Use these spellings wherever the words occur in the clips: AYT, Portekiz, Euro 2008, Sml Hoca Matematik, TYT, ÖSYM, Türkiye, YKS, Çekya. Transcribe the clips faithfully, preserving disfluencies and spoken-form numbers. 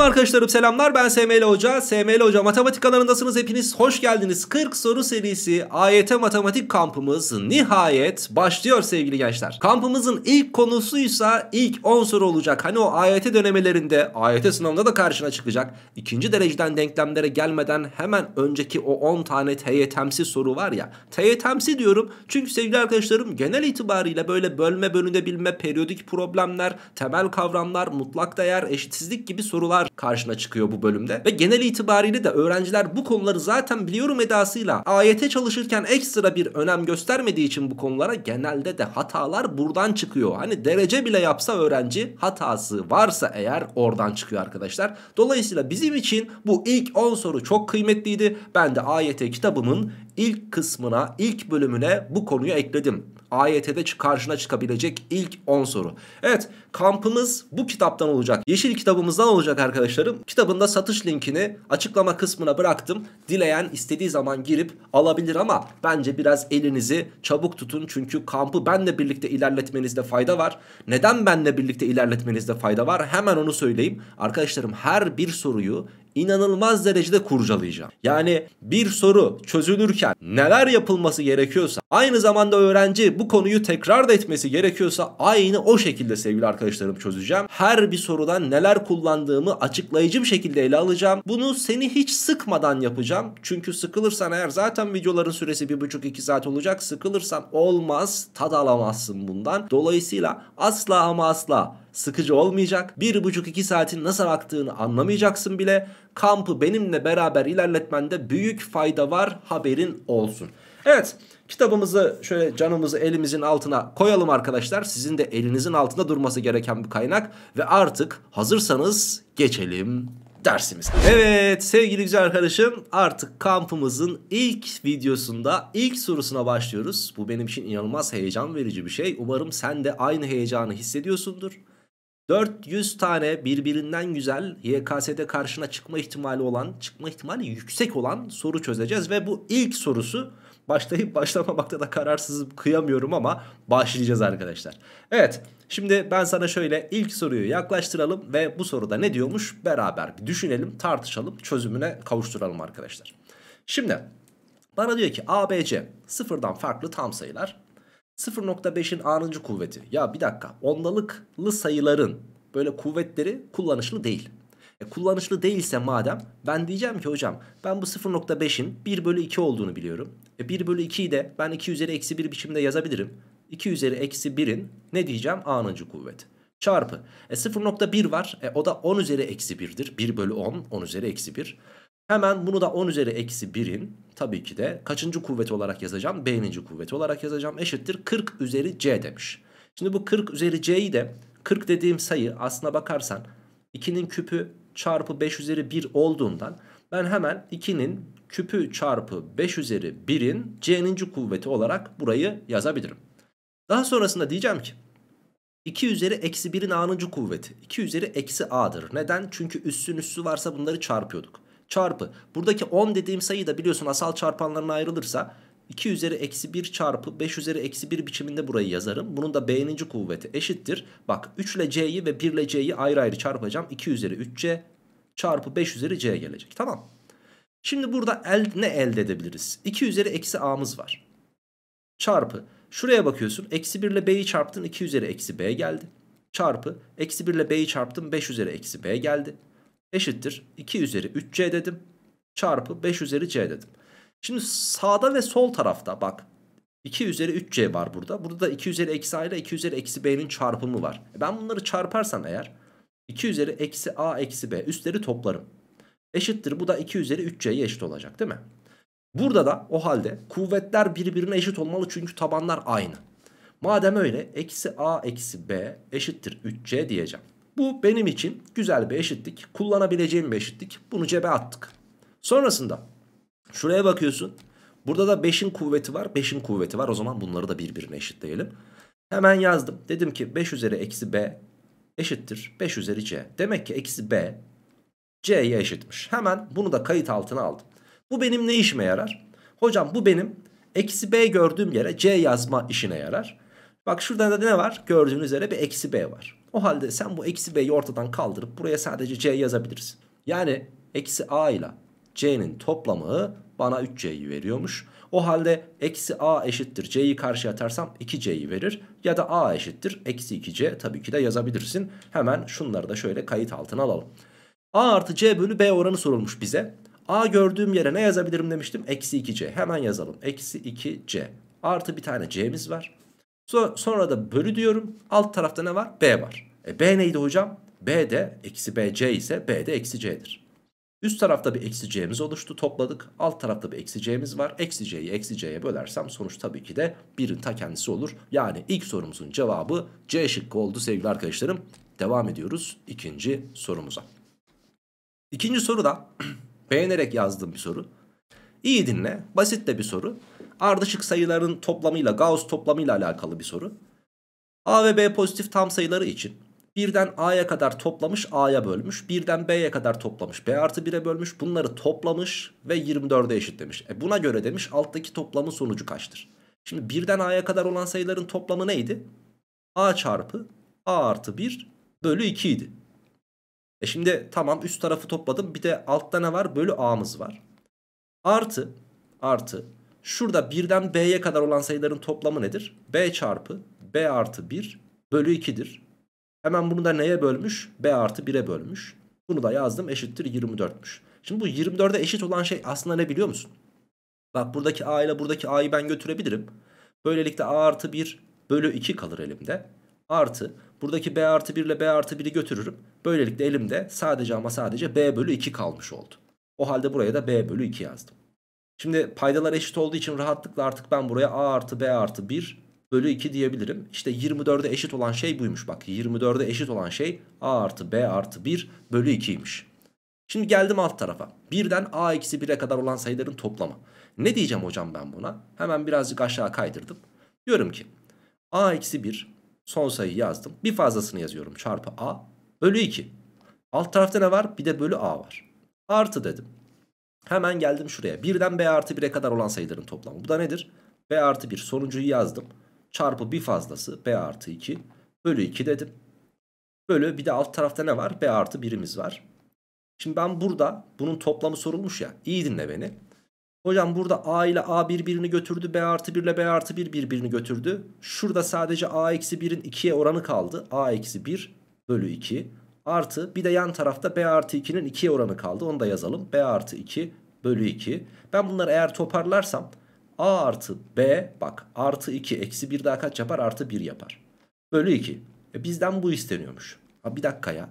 Merhaba arkadaşlarım, selamlar, ben Sml Hoca. Sml Hoca Matematik kanalındasınız, hepiniz hoş geldiniz. kırk soru serisi A Y T matematik kampımız nihayet başlıyor sevgili gençler. Kampımızın ilk konusuysa ilk on soru olacak. Hani o A Y T dönemelerinde, A Y T sınavında da karşına çıkacak. İkinci dereceden denklemlere gelmeden hemen önceki o on tane T Y T'msi soru var ya. T Y T'msi diyorum çünkü sevgili arkadaşlarım genel itibariyle böyle bölme, bölünebilme, periyodik problemler, temel kavramlar, mutlak değer, eşitsizlik gibi sorular karşına çıkıyor bu bölümde. Ve genel itibariyle de öğrenciler bu konuları zaten biliyorum edasıyla A Y T çalışırken ekstra bir önem göstermediği için bu konulara genelde de hatalar buradan çıkıyor. Hani derece bile yapsa öğrenci, hatası varsa eğer oradan çıkıyor arkadaşlar. Dolayısıyla bizim için bu ilk on soru çok kıymetliydi. Ben de A Y T kitabımın ilk kısmına, ilk bölümüne bu konuyu ekledim. A Y T'de karşına çıkabilecek ilk on soru. Evet, kampımız bu kitaptan olacak. Yeşil kitabımızdan olacak arkadaşlarım. Kitabında satış linkini açıklama kısmına bıraktım. Dileyen istediği zaman girip alabilir ama bence biraz elinizi çabuk tutun. Çünkü kampı benle birlikte ilerletmenizde fayda var. Neden benle birlikte ilerletmenizde fayda var? Hemen onu söyleyeyim. Arkadaşlarım her bir soruyu inanılmaz derecede kurcalayacağım. Yani bir soru çözülürken neler yapılması gerekiyorsa, aynı zamanda öğrenci bu konuyu tekrar da etmesi gerekiyorsa aynı o şekilde sevgili arkadaşlarım çözeceğim. Her bir sorudan neler kullandığımı açıklayıcı bir şekilde ele alacağım. Bunu seni hiç sıkmadan yapacağım. Çünkü sıkılırsan eğer, zaten videoların süresi bir buçuk iki saat olacak. Sıkılırsan olmaz, tad alamazsın bundan. Dolayısıyla asla ama asla sıkıcı olmayacak. bir buçuk iki saatin nasıl aktığını anlamayacaksın bile. Kampı benimle beraber ilerletmende büyük fayda var, haberin olsun. Evet, kitabımızı şöyle canımızı elimizin altına koyalım arkadaşlar. Sizin de elinizin altında durması gereken bir kaynak. Ve artık hazırsanız geçelim dersimize. Evet sevgili güzel arkadaşım, artık kampımızın ilk videosunda ilk sorusuna başlıyoruz. Bu benim için inanılmaz heyecan verici bir şey. Umarım sen de aynı heyecanı hissediyorsundur. dört yüz tane birbirinden güzel, Y K S'de karşına çıkma ihtimali olan, çıkma ihtimali yüksek olan soru çözeceğiz. Ve bu ilk sorusu, başlayıp başlamamakta da kararsızım, kıyamıyorum ama başlayacağız arkadaşlar. Evet, şimdi ben sana şöyle ilk soruyu yaklaştıralım ve bu soruda ne diyormuş beraber bir düşünelim, tartışalım, çözümüne kavuşturalım arkadaşlar. Şimdi bana diyor ki A B C sıfırdan farklı tam sayılar. sıfır nokta beşin a'nıncı kuvveti. Ya bir dakika, ondalıklı sayıların böyle kuvvetleri kullanışlı değil. E, kullanışlı değilse madem, ben diyeceğim ki hocam ben bu sıfır nokta beşin bir bölü iki olduğunu biliyorum. E, bir bölü ikiyi de ben iki üzeri eksi bir biçimde yazabilirim. iki üzeri eksi birin ne diyeceğim? A'nıncı kuvveti. Çarpı. E, sıfır nokta bir var. E, o da on üzeri eksi birdir. bir bölü on. on üzeri eksi bir. Hemen bunu da on üzeri eksi birin tabii ki de kaçıncı kuvveti olarak yazacağım? B'ninci kuvveti olarak yazacağım. Eşittir kırk üzeri c demiş. Şimdi bu kırk üzeri c'yi de, kırk dediğim sayı aslına bakarsan ikinin küpü çarpı beş üzeri bir olduğundan ben hemen ikinin küpü çarpı beş üzeri birin c'ninci kuvveti olarak burayı yazabilirim. Daha sonrasında diyeceğim ki iki üzeri eksi birin a'nıncı kuvveti. iki üzeri eksi a'dır. Neden? Çünkü üssün üssü varsa bunları çarpıyorduk. Çarpı. Buradaki on dediğim sayı da biliyorsun asal çarpanlarına ayrılırsa iki üzeri eksi bir çarpı beş üzeri eksi bir biçiminde burayı yazarım. Bunun da b'ninci kuvveti eşittir. Bak üç ile c'yi ve bir ile c'yi ayrı ayrı çarpacağım. iki üzeri üç c çarpı beş üzeri c gelecek. Tamam. Şimdi burada el, ne elde edebiliriz? iki üzeri eksi a'mız var. Çarpı. Şuraya bakıyorsun. Eksi bir ile b'yi çarptın. iki üzeri eksi b geldi. Çarpı. Eksi bir ile b'yi çarptın. beş üzeri eksi b geldi. Eşittir iki üzeri üç c dedim. Çarpı beş üzeri c dedim. Şimdi sağda ve sol tarafta bak iki üzeri üç c var burada. Burada da iki üzeri eksi a ile iki üzeri eksi b'nin çarpımı var. Ben bunları çarparsam eğer iki üzeri eksi a eksi b üstleri toplarım. Eşittir bu da iki üzeri üç c'ye eşit olacak değil mi? Burada da o halde kuvvetler birbirine eşit olmalı çünkü tabanlar aynı. Madem öyle eksi a eksi b eşittir üç c diyeceğim. Bu benim için güzel bir eşitlik. Kullanabileceğim bir eşitlik. Bunu cebe attık. Sonrasında şuraya bakıyorsun. Burada da beşin kuvveti var. beşin kuvveti var. O zaman bunları da birbirine eşitleyelim. Hemen yazdım. Dedim ki beş üzeri eksi b eşittir beş üzeri c. Demek ki eksi b c'ye eşitmiş. Hemen bunu da kayıt altına aldım. Bu benim ne işime yarar? Hocam bu benim eksi b gördüğüm yere c yazma işine yarar. Bak şurada da ne var? Gördüğünüz üzere bir eksi b var. O halde sen bu eksi b'yi ortadan kaldırıp buraya sadece c yazabilirsin. Yani eksi a ile c'nin toplamı bana üç c'yi veriyormuş. O halde eksi a eşittir c'yi karşıya atarsam iki c'yi verir. Ya da a eşittir eksi iki c tabii ki de yazabilirsin. Hemen şunları da şöyle kayıt altına alalım. A artı c bölü b oranı sorulmuş bize. A gördüğüm yere ne yazabilirim demiştim? Eksi iki c. Hemen yazalım. Eksi iki c. Artı bir tane c'miz var. Sonra da bölü diyorum. Alt tarafta ne var? B var. E B neydi hocam? B de eksi bc ise b de eksi c'dir. Üst tarafta bir eksi c'miz oluştu. Topladık. Alt tarafta bir eksi c'miz var. Eksi c'yi eksi c'ye bölersem sonuç tabii ki de birin ta kendisi olur. Yani ilk sorumuzun cevabı C şıkkı oldu sevgili arkadaşlarım. Devam ediyoruz ikinci sorumuza. İkinci soru da beğenerek yazdığım bir soru. İyi dinle. Basit de bir soru. Ardışık sayıların toplamıyla, Gauss toplamıyla alakalı bir soru. A ve B pozitif tam sayıları için birden A'ya kadar toplamış, A'ya bölmüş. birden B'ye kadar toplamış, B artı bir'e bölmüş. Bunları toplamış ve yirmi dört'e eşitlemiş. E buna göre demiş alttaki toplamın sonucu kaçtır? Şimdi birden A'ya kadar olan sayıların toplamı neydi? A çarpı A artı bir bölü iki idi. E şimdi tamam, üst tarafı topladım. Bir de altta ne var? Bölü A'mız var. Artı, artı. Şurada birden B'ye kadar olan sayıların toplamı nedir? B çarpı B artı bir bölü iki'dir. Hemen bunu da neye bölmüş? B artı bir'e bölmüş. Bunu da yazdım, eşittir yirmi dört'müş. Şimdi bu yirmi dört'e eşit olan şey aslında ne biliyor musun? Bak buradaki A ile buradaki A'yı ben götürebilirim. Böylelikle A artı bir bölü iki kalır elimde. Artı buradaki B artı bir ile B artı bir'i götürürüm. Böylelikle elimde sadece ama sadece B bölü iki kalmış oldu. O halde buraya da B bölü iki yazdım. Şimdi paydalar eşit olduğu için rahatlıkla artık ben buraya A artı B artı bir bölü iki diyebilirim. İşte yirmi dört'e eşit olan şey buymuş bak. yirmi dört'e eşit olan şey A artı B artı bir bölü iki'ymiş. Şimdi geldim alt tarafa. birden A eksi bir'e kadar olan sayıların toplamı. Ne diyeceğim hocam ben buna? Hemen birazcık aşağı kaydırdım. Diyorum ki A eksi bir, son sayıyı yazdım. Bir fazlasını yazıyorum, çarpı A bölü iki. Alt tarafta ne var? Bir de bölü A var. Artı dedim. Hemen geldim şuraya. birden B artı bir'e kadar olan sayıların toplamı. Bu da nedir? B artı bir, sonuncuyu yazdım. Çarpı bir fazlası B artı iki bölü iki dedim. Bölü bir de alt tarafta ne var? B artı bir'imiz var. Şimdi ben burada bunun toplamı sorulmuş ya. İyi dinle beni. Hocam burada A ile A bir birini götürdü. B artı bir ile B artı bir birbirini götürdü. Şurada sadece A eksi bir'in iki'ye oranı kaldı. A eksi bir bölü iki. Artı bir de yan tarafta B artı iki'nin iki'ye oranı kaldı. Onu da yazalım. B artı iki bölü iki. Ben bunları eğer toparlarsam A artı B, bak artı iki eksi bir daha kaç yapar? Artı bir yapar. Bölü iki. E bizden bu isteniyormuş. Ha bir dakika ya.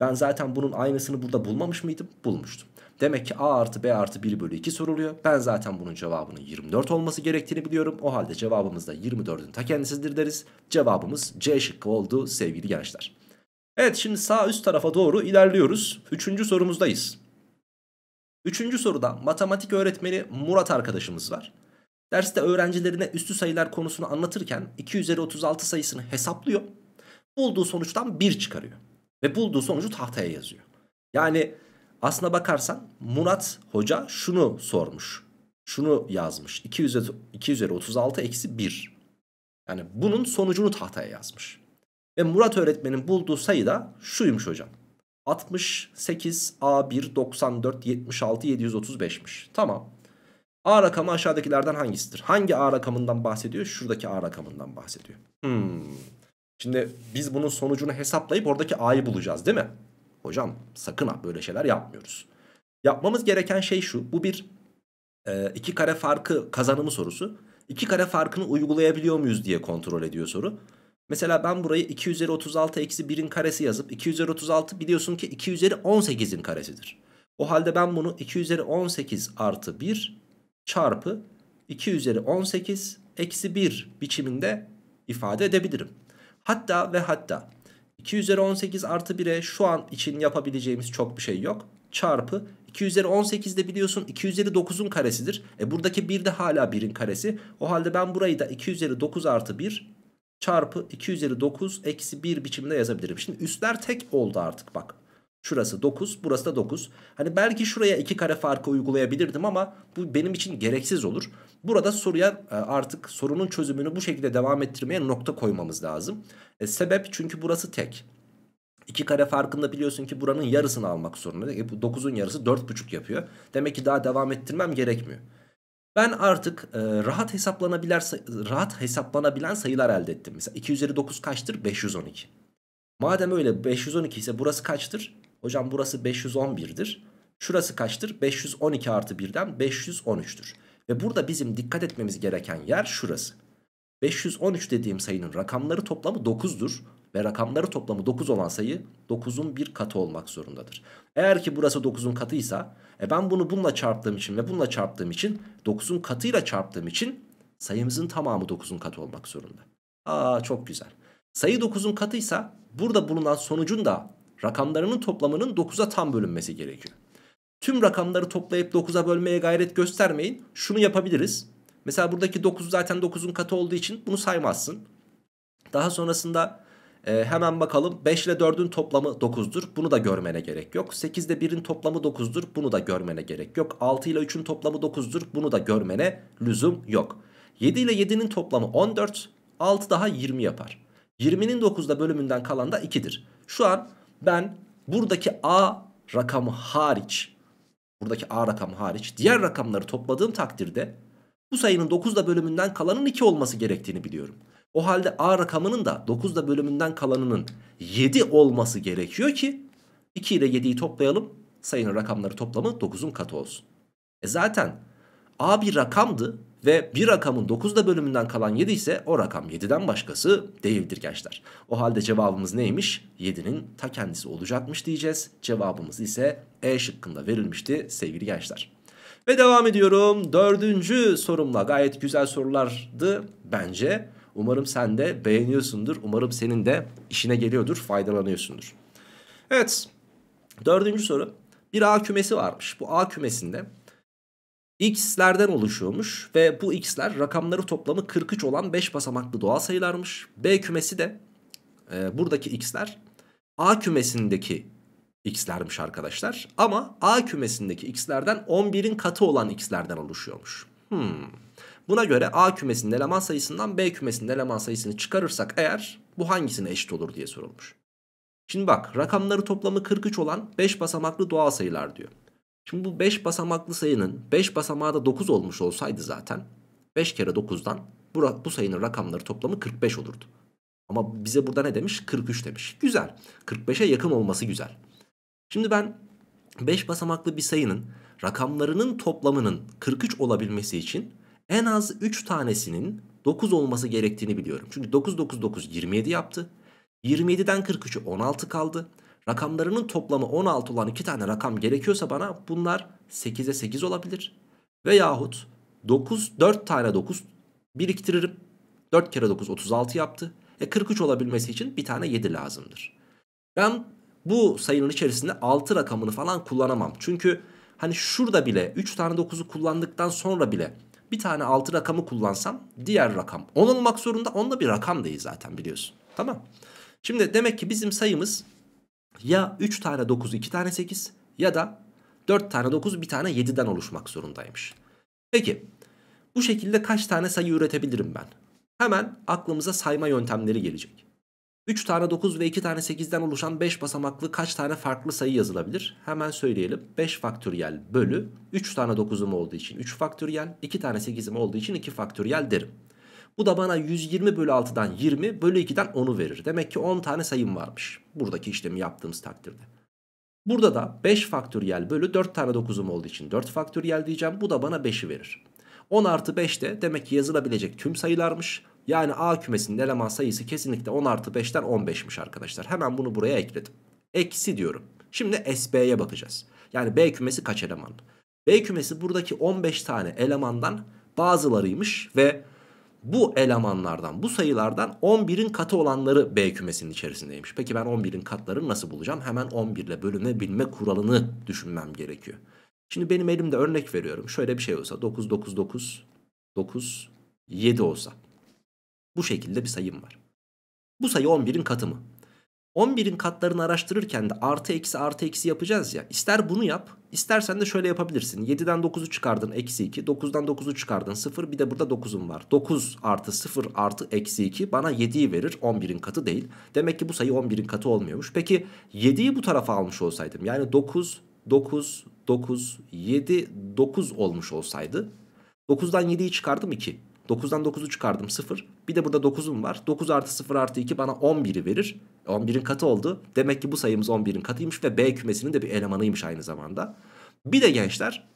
Ben zaten bunun aynısını burada bulmamış mıydım? Bulmuştum. Demek ki A artı B artı bir bölü iki soruluyor. Ben zaten bunun cevabının yirmi dört olması gerektiğini biliyorum. O halde cevabımız da yirmi dört'ün ta kendisidir deriz. Cevabımız C şıkkı oldu sevgili gençler. Evet, şimdi sağ üst tarafa doğru ilerliyoruz. Üçüncü sorumuzdayız. Üçüncü soruda matematik öğretmeni Murat arkadaşımız var. Derste öğrencilerine üstü sayılar konusunu anlatırken iki üzeri otuz altı sayısını hesaplıyor. Bulduğu sonuçtan bir çıkarıyor. Ve bulduğu sonucu tahtaya yazıyor. Yani aslına bakarsan Murat Hoca şunu sormuş. Şunu yazmış. iki üzeri otuz altı eksi bir. Yani bunun sonucunu tahtaya yazmış. Ve Murat öğretmenin bulduğu sayı da şuymuş hocam. altmış sekiz, A bir, doksan dört, yetmiş altı, yedi yüz otuz beş'miş. Tamam. A rakamı aşağıdakilerden hangisidir? Hangi A rakamından bahsediyor? Şuradaki A rakamından bahsediyor. Hmm. Şimdi biz bunun sonucunu hesaplayıp oradaki A'yı bulacağız değil mi? Hocam sakın ha, böyle şeyler yapmıyoruz. Yapmamız gereken şey şu. Bu bir e, iki kare farkı kazanımı sorusu. İki kare farkını uygulayabiliyor muyuz diye kontrol ediyor soru. Mesela ben burayı iki üzeri otuz altı eksi bir'in karesi yazıp iki üzeri otuz altı biliyorsun ki iki üzeri on sekiz'in karesidir. O halde ben bunu iki üzeri on sekiz artı bir çarpı iki üzeri on sekiz eksi bir biçiminde ifade edebilirim. Hatta ve hatta iki üzeri on sekiz artı bir'e şu an için yapabileceğimiz çok bir şey yok. Çarpı iki üzeri on sekiz de biliyorsun iki üzeri dokuz'un karesidir. E buradaki bir de hala bir'in karesi. O halde ben burayı da iki üzeri dokuz artı bir çarpı iki üzeri dokuz eksi bir biçiminde yazabilirim. Şimdi üstler tek oldu artık bak. Şurası dokuz, burası da dokuz. Hani belki şuraya iki kare farkı uygulayabilirdim ama bu benim için gereksiz olur. Burada soruya artık sorunun çözümünü bu şekilde devam ettirmeye nokta koymamız lazım. E, sebep, çünkü burası tek. iki kare farkında biliyorsun ki buranın yarısını almak zorunda. E, bu dokuzun yarısı dört buçuk yapıyor. Demek ki daha devam ettirmem gerekmiyor. Ben artık e, rahat hesaplanabilen rahat hesaplanabilen sayılar elde ettim. Mesela iki üzeri dokuz kaçtır? beş yüz on iki. Madem öyle beş yüz on iki ise burası kaçtır? Hocam burası beş yüz on bir'dir. Şurası kaçtır? beş yüz on iki artı birden beş yüz on üç'tür. Ve burada bizim dikkat etmemiz gereken yer şurası. beş yüz on üç dediğim sayının rakamları toplamı dokuz'dur. Ve rakamları toplamı dokuz olan sayı dokuz'un bir katı olmak zorundadır. Eğer ki burası dokuz'un katıysa e ben bunu bununla çarptığım için ve bununla çarptığım için dokuz'un katıyla çarptığım için sayımızın tamamı dokuz'un katı olmak zorunda. Aa, çok güzel. Sayı dokuz'un katıysa burada bulunan sonucun da rakamlarının toplamının dokuz'a tam bölünmesi gerekiyor. Tüm rakamları toplayıp dokuz'a bölmeye gayret göstermeyin. Şunu yapabiliriz. Mesela buradaki dokuz zaten dokuz'un katı olduğu için bunu saymazsın. Daha sonrasında e, hemen bakalım. beş ile dört'ün toplamı dokuz'dur. Bunu da görmene gerek yok. sekiz ile bir'in toplamı dokuz'dur. Bunu da görmene gerek yok. altı ile üç'ün toplamı dokuz'dur. Bunu da görmene lüzum yok. yedi ile yedi'nin toplamı on dört. altı daha yirmi yapar. yirmi'nin dokuz'da bölümünden kalan da iki'dir. Şu an ben buradaki A rakamı hariç... Buradaki A rakamı hariç diğer rakamları topladığım takdirde bu sayının dokuz'da bölümünden kalanın iki olması gerektiğini biliyorum. O halde A rakamının da dokuz'da bölümünden kalanının yedi olması gerekiyor ki iki ile yedi'yi toplayalım, sayının rakamları toplamı dokuz'un katı olsun. E zaten A bir rakamdı ve bir rakamın dokuz'da bölümünden kalan yedi ise o rakam yedi'den başkası değildir gençler. O halde cevabımız neymiş? yedi'nin ta kendisi olacakmış diyeceğiz. Cevabımız ise E şıkkında verilmişti sevgili gençler. Ve devam ediyorum dördüncü sorumla. Gayet güzel sorulardı bence. Umarım sen de beğeniyorsundur. Umarım senin de işine geliyordur, faydalanıyorsundur. Evet, dördüncü soru. Bir A kümesi varmış. Bu A kümesinde x'lerden oluşuyormuş ve bu x'ler rakamları toplamı kırk üç olan beş basamaklı doğal sayılarmış. B kümesi de e, buradaki x'ler A kümesindeki x'lermiş arkadaşlar. Ama A kümesindeki x'lerden on bir'in katı olan x'lerden oluşuyormuş. Hmm. Buna göre A kümesinin eleman sayısından B kümesinin eleman sayısını çıkarırsak eğer bu hangisine eşit olur diye sorulmuş. Şimdi bak, rakamları toplamı kırk üç olan beş basamaklı doğal sayılar diyor. Şimdi bu beş basamaklı sayının beş basamağı da dokuz olmuş olsaydı zaten beş kere dokuz'dan bu, bu sayının rakamları toplamı kırk beş olurdu. Ama bize burada ne demiş? kırk üç demiş. Güzel. kırk beş'e yakın olması güzel. Şimdi ben beş basamaklı bir sayının rakamlarının toplamının kırk üç olabilmesi için en az üç tanesinin dokuz olması gerektiğini biliyorum. Çünkü dokuz, dokuz, dokuz yirmi yedi yaptı. yirmi yedi'den kırk üç'e on altı kaldı. Rakamlarının toplamı on altı olan iki tane rakam gerekiyorsa bana bunlar sekiz'e sekiz olabilir. Veyahut dokuz, dört tane dokuz biriktiririm. dört kere dokuz otuz altı yaptı. E kırk üç olabilmesi için bir tane yedi lazımdır. Ben bu sayının içerisinde altı rakamını falan kullanamam. Çünkü hani şurada bile üç tane dokuz'u kullandıktan sonra bile bir tane altı rakamı kullansam diğer rakam on olmak zorunda. on da bir rakam değil zaten, biliyorsun. Tamam. Şimdi demek ki bizim sayımız ya üç tane dokuz, iki tane sekiz ya da dört tane dokuz, bir tane yedi'den oluşmak zorundaymış. Peki bu şekilde kaç tane sayı üretebilirim ben? Hemen aklımıza sayma yöntemleri gelecek. üç tane dokuz ve iki tane sekiz'den oluşan beş basamaklı kaç tane farklı sayı yazılabilir? Hemen söyleyelim. beş faktöriyel bölü üç tane dokuz'um olduğu için üç faktöriyel, iki tane sekiz'im olduğu için iki faktöriyel derim. Bu da bana yüz yirmi bölü altı'dan yirmi bölü iki'den on'u verir. Demek ki on tane sayım varmış buradaki işlemi yaptığımız takdirde. Burada da beş faktöriyel bölü dört tane dokuz'um olduğu için dört faktöriyel diyeceğim. Bu da bana beş'i verir. on artı beş de demek ki yazılabilecek tüm sayılarmış. Yani A kümesinin eleman sayısı kesinlikle on artı beş'ten on beş'miş arkadaşlar. Hemen bunu buraya ekledim. Eksi diyorum. Şimdi S B'ye bakacağız. Yani B kümesi kaç eleman? B kümesi buradaki on beş tane elemandan bazılarıymış ve bu elemanlardan, bu sayılardan on bir'in katı olanları B kümesinin içerisindeymiş. Peki ben on bir'in katlarını nasıl bulacağım? Hemen on bir ile bölünebilme kuralını düşünmem gerekiyor. Şimdi benim elimde örnek veriyorum. Şöyle bir şey olsa dokuz, dokuz, dokuz, dokuz, yedi olsa. Bu şekilde bir sayım var. Bu sayı on bir'in katı mı? on birin katlarını araştırırken de artı eksi artı eksi yapacağız ya. İster bunu yap, istersen de şöyle yapabilirsin. yediden dokuzu çıkardın, eksi iki. dokuzdan dokuzu çıkardın, sıfır. Bir de burada dokuzum var. dokuz artı sıfır artı eksi iki bana yediyi verir. on birin katı değil. Demek ki bu sayı on birin katı olmuyormuş. Peki yediyi bu tarafa almış olsaydım, yani dokuz, dokuz, dokuz, yedi, dokuz olmuş olsaydı, dokuzdan yediyi çıkardım iki. dokuzdan dokuzu çıkardım sıfır. Bir de burada dokuzum var. dokuz artı sıfır artı iki bana on biri verir. on birin katı oldu. Demek ki bu sayımız on birin katıymış ve B kümesinin de bir elemanıymış aynı zamanda. Bir de gençler,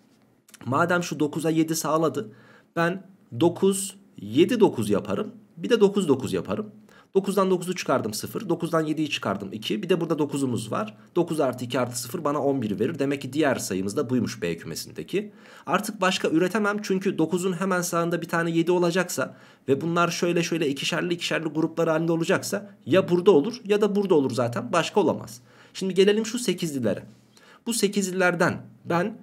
madem şu dokuza yedi sağladı, ben dokuz, yedi, dokuz yaparım. Bir de dokuz, dokuz yaparım. dokuzdan dokuzu çıkardım sıfır. dokuzdan yediyi çıkardım iki. Bir de burada dokuzumuz var. dokuz artı iki artı sıfır bana on biri verir. Demek ki diğer sayımız da buymuş B kümesindeki. Artık başka üretemem. Çünkü dokuzun hemen sağında bir tane yedi olacaksa ve bunlar şöyle şöyle ikişerli ikişerli gruplar halinde olacaksa ya burada olur ya da burada olur zaten. Başka olamaz. Şimdi gelelim şu sekizlilere. Bu sekizlilerden ben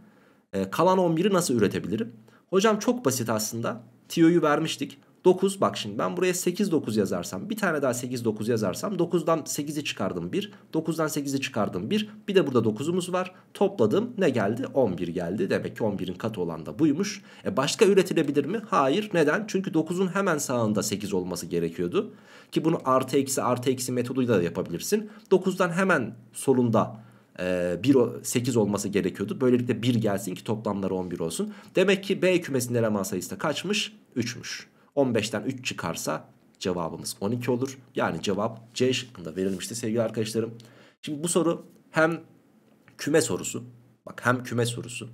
e, kalan on biri nasıl üretebilirim? Hocam çok basit aslında. Tiyo'yu vermiştik. dokuz, bak şimdi ben buraya sekiz, dokuz yazarsam, bir tane daha sekiz, dokuz yazarsam, dokuzdan sekizi çıkardım bir, dokuzdan sekizi çıkardım bir, bir de burada dokuzumuz var, topladım, ne geldi? on bir geldi. Demek ki on birin katı olan da buymuş. E başka üretilebilir mi? Hayır. Neden? Çünkü dokuzun hemen sağında sekiz olması gerekiyordu ki bunu artı eksi artı eksi metoduyla da yapabilirsin. dokuzdan hemen solunda sekiz olması gerekiyordu. Böylelikle bir gelsin ki toplamları on bir olsun. Demek ki B kümesinin eleman sayısı da kaçmış? üçmüş. on beşten üç çıkarsa cevabımız on iki olur. Yani cevap C şıkkında verilmişti sevgili arkadaşlarım. Şimdi bu soru hem küme sorusu. Bak hem küme sorusu.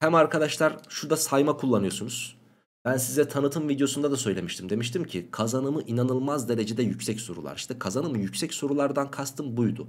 Hem arkadaşlar şurada sayma kullanıyorsunuz. Ben size tanıtım videosunda da söylemiştim. Demiştim ki kazanımı inanılmaz derecede yüksek sorular. İşte kazanımı yüksek sorulardan kastım buydu.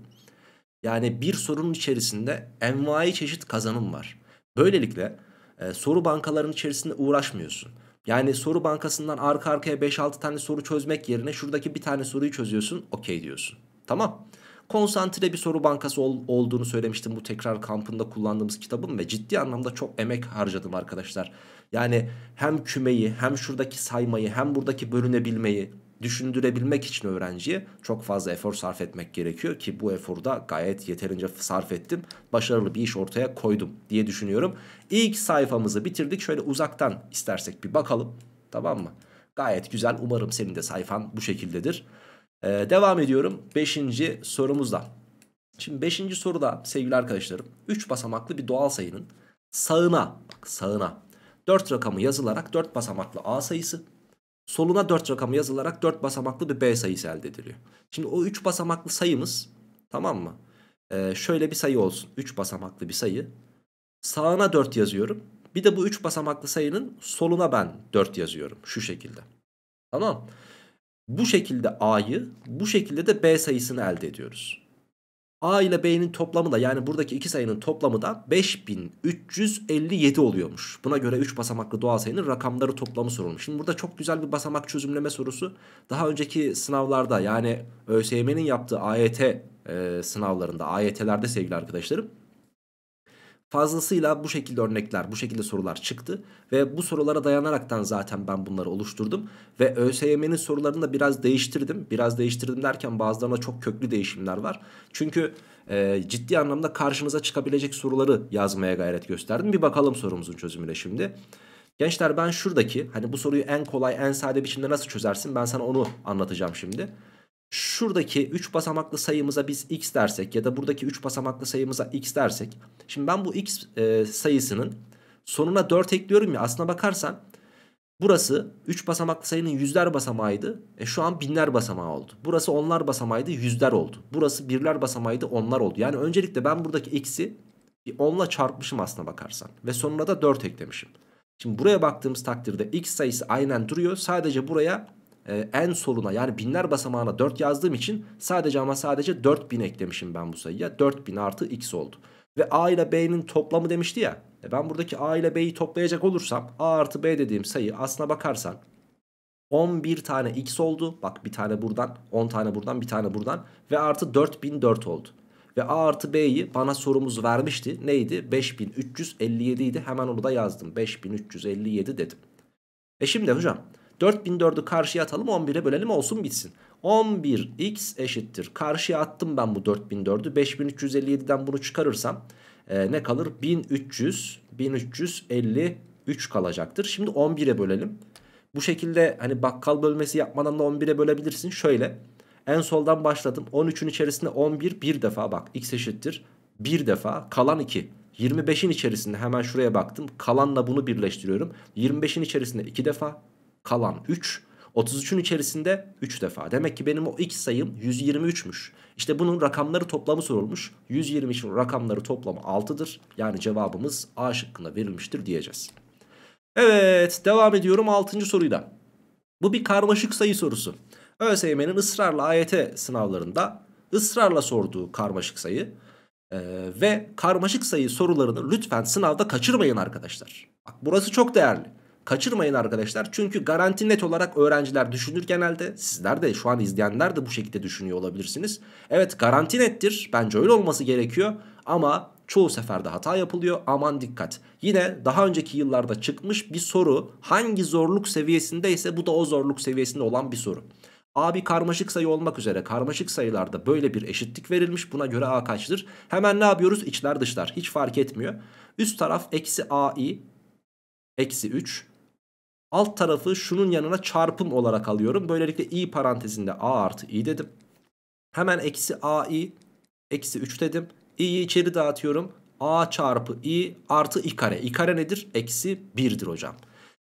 Yani bir sorunun içerisinde envai çeşit kazanım var. Böylelikle e, soru bankalarının içerisinde uğraşmıyorsun. Yani soru bankasından arka arkaya beş altı tane soru çözmek yerine şuradaki bir tane soruyu çözüyorsun, okey diyorsun. Tamam. Konsantre bir soru bankası ol, olduğunu söylemiştim bu tekrar kampında kullandığımız kitabın ve ciddi anlamda çok emek harcadım arkadaşlar. Yani hem kümeyi hem şuradaki saymayı hem buradaki bölünebilmeyi düşündürebilmek için öğrenciye çok fazla efor sarf etmek gerekiyor ki bu eforu da gayet yeterince sarf ettim. Başarılı bir iş ortaya koydum diye düşünüyorum. İlk sayfamızı bitirdik. Şöyle uzaktan istersek bir bakalım. Tamam mı? Gayet güzel. Umarım senin de sayfan bu şekildedir. Ee, devam ediyorum beşinci sorumuzda. Şimdi beşinci soruda sevgili arkadaşlarım üç basamaklı bir doğal sayının sağına, bak sağına dört rakamı yazılarak dört basamaklı A sayısı, soluna dört rakamı yazılarak dört basamaklı bir B sayısı elde ediliyor. Şimdi o üç basamaklı sayımız, tamam mı? Ee, şöyle bir sayı olsun. üç basamaklı bir sayı. Sağına dört yazıyorum. Bir de bu üç basamaklı sayının soluna ben dört yazıyorum. Şu şekilde. Tamam. Bu şekilde A'yı, bu şekilde de B sayısını elde ediyoruz. A ile B'nin toplamı da, yani buradaki iki sayının toplamı da beş bin üç yüz elli yedi oluyormuş. Buna göre üç basamaklı doğal sayının rakamları toplamı sorulmuş. Şimdi burada çok güzel bir basamak çözümleme sorusu. Daha önceki sınavlarda, yani ÖSYM'nin yaptığı A Y T e, sınavlarında, A Y T'lerde sevgili arkadaşlarım, fazlasıyla bu şekilde örnekler, bu şekilde sorular çıktı. Ve bu sorulara dayanaraktan zaten ben bunları oluşturdum. Ve ÖSYM'nin sorularını da biraz değiştirdim. Biraz değiştirdim derken bazılarında çok köklü değişimler var. Çünkü e, ciddi anlamda karşınıza çıkabilecek soruları yazmaya gayret gösterdim. Bir bakalım sorumuzun çözümüne şimdi. Gençler ben şuradaki, hani bu soruyu en kolay, en sade biçimde nasıl çözersin, ben sana onu anlatacağım şimdi. Şuradaki üç basamaklı sayımıza biz x dersek ya da buradaki üç basamaklı sayımıza x dersek. Şimdi ben bu x e, sayısının sonuna dört ekliyorum ya, aslına bakarsan burası üç basamaklı sayının yüzler basamağıydı. E, şu an binler basamağı oldu. Burası onlar basamağıydı, yüzler oldu. Burası birler basamağıydı, onlar oldu. Yani öncelikle ben buradaki x'i bir onla çarpmışım aslına bakarsan ve sonuna da dört eklemişim. Şimdi buraya baktığımız takdirde x sayısı aynen duruyor, sadece buraya Ee, en soluna, yani binler basamağına dört yazdığım için sadece ama sadece dört bin eklemişim ben bu sayıya. dört bin artı x oldu. Ve a ile b'nin toplamı demişti ya. E ben buradaki a ile b'yi toplayacak olursam a artı b dediğim sayı aslına bakarsan on bir tane x oldu. Bak bir tane buradan, on tane buradan, bir tane buradan ve artı dört bin dört oldu. Ve a artı b'yi bana sorumuz vermişti. Neydi? beş bin üç yüz elli yedi idi. Hemen onu da yazdım. beş bin üç yüz elli yedi dedim. E şimdi hocam dört bin dördü karşıya atalım, on bire bölelim, olsun bitsin. on bir x eşittir. Karşıya attım ben bu dört bin dördü. beş bin üç yüz elli yedi'den bunu çıkarırsam e, ne kalır? bin üç yüz, bin üç yüz elli üç kalacaktır. Şimdi on bire bölelim. Bu şekilde hani bakkal bölmesi yapmadan da on bire bölebilirsin. Şöyle en soldan başladım. on üçün içerisinde on bir bir defa, bak x eşittir bir defa, kalan iki. yirmi beşin içerisinde hemen şuraya baktım. Kalanla bunu birleştiriyorum. yirmi beşin içerisinde iki defa, kalan üç. otuz üçün içerisinde üç defa. Demek ki benim o x sayım yüz yirmi üç'müş. İşte bunun rakamları toplamı sorulmuş. yüz yirmi üçün rakamları toplamı altı'dır. Yani cevabımız A şıkkında verilmiştir diyeceğiz. Evet, devam ediyorum altıncı soruyla. Bu bir karmaşık sayı sorusu. ÖSYM'nin ısrarla A Y T sınavlarında ısrarla sorduğu karmaşık sayı. Ee, ve karmaşık sayı sorularını lütfen sınavda kaçırmayın arkadaşlar. Bak, burası çok değerli. Kaçırmayın arkadaşlar, çünkü garanti net olarak öğrenciler düşünür genelde. Sizler de, şu an izleyenler de bu şekilde düşünüyor olabilirsiniz. Evet, garanti nettir, bence öyle olması gerekiyor ama çoğu seferde hata yapılıyor, aman dikkat. Yine daha önceki yıllarda çıkmış bir soru, hangi zorluk seviyesindeyse bu da o zorluk seviyesinde olan bir soru. A bir karmaşık sayı olmak üzere karmaşık sayılarda böyle bir eşitlik verilmiş. Buna göre A kaçtır? Hemen ne yapıyoruz? İçler dışlar, hiç fark etmiyor. Üst taraf eksi A i eksi üç. Alt tarafı şunun yanına çarpım olarak alıyorum. Böylelikle i parantezinde A artı i dedim. Hemen eksi A i eksi üç dedim. i'yi içeri dağıtıyorum. A çarpı i artı i kare. i kare nedir? Eksi bir'dir hocam.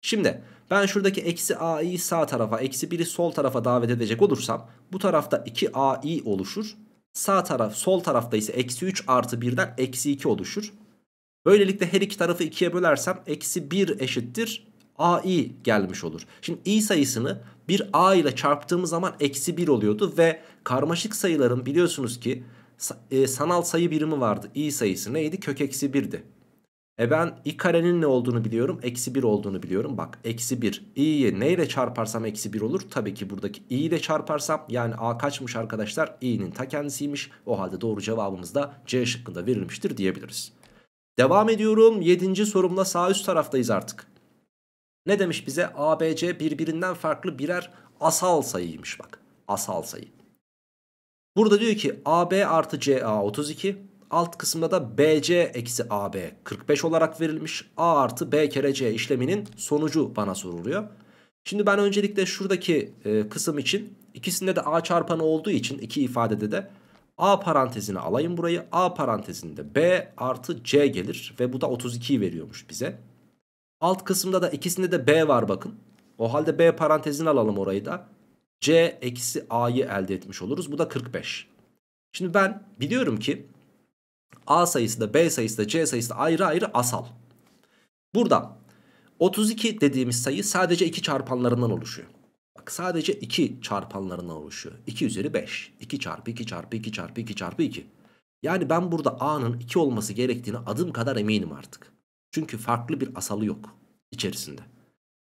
Şimdi ben şuradaki eksi A i'yi sağ tarafa, eksi bir'i sol tarafa davet edecek olursam bu tarafta iki A i oluşur. Sağ taraf, sol tarafta ise eksi üç artı bir'den eksi iki oluşur. Böylelikle her iki tarafı ikiye bölersem eksi bir eşittir A i gelmiş olur. Şimdi i sayısını bir A ile çarptığımız zaman eksi bir oluyordu ve karmaşık sayıların biliyorsunuz ki sanal sayı birimi vardı. i sayısı neydi? Kök eksi bir'di. E ben i karenin ne olduğunu biliyorum? Eksi bir olduğunu biliyorum. Bak eksi bir. i'yi neyle çarparsam eksi bir olur? Tabii ki buradaki i ile çarparsam. Yani A kaçmış arkadaşlar? i'nin ta kendisiymiş. O halde doğru cevabımız da C şıkkında verilmiştir diyebiliriz. Devam ediyorum. yedinci sorumla sağ üst taraftayız artık. Ne demiş bize? A B C birbirinden farklı birer asal sayıymış bak. Asal sayı. Burada diyor ki A B artı C A otuz iki. Alt kısımda da B C eksi A B kırk beş olarak verilmiş. A artı B kere C işleminin sonucu bana soruluyor. Şimdi ben öncelikle şuradaki e, kısım için, ikisinde de A çarpanı olduğu için iki ifadede de A parantezine alayım burayı. A parantezinde B artı C gelir ve bu da otuz iki'yi veriyormuş bize. Alt kısımda da ikisinde de B var bakın. O halde B parantezine alalım orayı da. C eksi A'yı elde etmiş oluruz. Bu da kırk beş. Şimdi ben biliyorum ki A sayısı da B sayısı da C sayısı da ayrı ayrı asal. Burada otuz iki dediğimiz sayı sadece iki çarpanlarından oluşuyor. Bak sadece iki çarpanlarından oluşuyor. iki üzeri beş. iki çarpı iki çarpı iki çarpı iki çarpı iki. Yani ben burada A'nın iki olması gerektiğine adım kadar eminim artık. Çünkü farklı bir asalı yok içerisinde.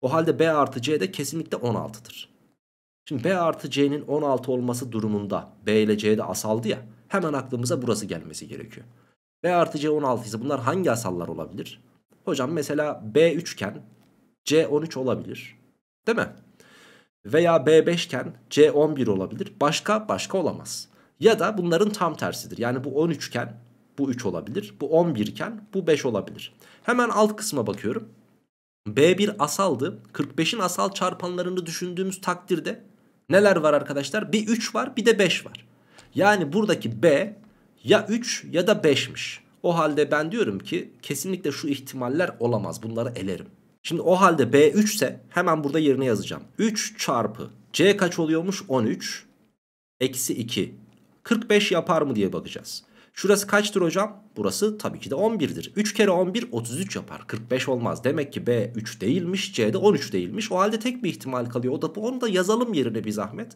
O halde B artı C de kesinlikle on altı'dır. Şimdi B artı C'nin on altı olması durumunda, B ile C'de asaldı ya, hemen aklımıza burası gelmesi gerekiyor. B artı C on altı ise bunlar hangi asallar olabilir? Hocam mesela B üç iken C on üç olabilir. Değil mi? Veya B beş iken C on bir olabilir. Başka başka olamaz. Ya da bunların tam tersidir. Yani bu on üç iken bu üç olabilir. Bu on bir iken bu beş olabilir. Hemen alt kısma bakıyorum. B bir asaldı. kırk beş'in asal çarpanlarını düşündüğümüz takdirde neler var arkadaşlar? Bir üç var, bir de beş var. Yani buradaki B ya üç ya da beş'miş. O halde ben diyorum ki kesinlikle şu ihtimaller olamaz. Bunları elerim. Şimdi o halde B üç ise hemen burada yerine yazacağım. üç çarpı C kaç oluyormuş? on üç. Eksi iki. kırk beş yapar mı diye bakacağız. Şurası kaçtır hocam? Burası tabii ki de on bir'dir. üç kere on bir otuz üç yapar. kırk beş olmaz. Demek ki B üç değilmiş. C de on üç değilmiş. O halde tek bir ihtimal kalıyor. O da bu. Onu da yazalım yerine bir zahmet.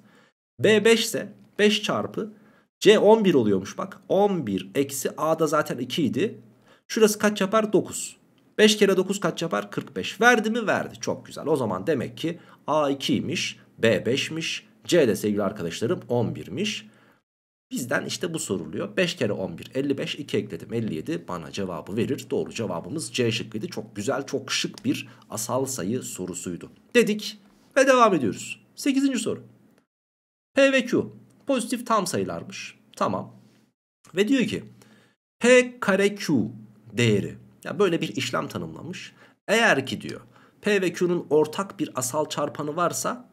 B beş ise beş çarpı C on bir oluyormuş bak. on bir eksi A da zaten iki idi. Şurası kaç yapar? dokuz. beş kere dokuz kaç yapar? kırk beş. Verdi mi? Verdi. Çok güzel. O zaman demek ki A iki'ymiş. B beş'miş. C de sevgili arkadaşlarım on bir'miş. Bizden işte bu soruluyor. beş kere on bir elli beş. iki ekledim elli yedi. Bana cevabı verir. Doğru cevabımız C şıkkıydı. Çok güzel, çok şık bir asal sayı sorusuydu dedik. Ve devam ediyoruz. sekizinci soru. P ve Q pozitif tam sayılarmış. Tamam. Ve diyor ki P kare Q değeri. Yani böyle bir işlem tanımlamış. Eğer ki diyor P ve Q'nun ortak bir asal çarpanı varsa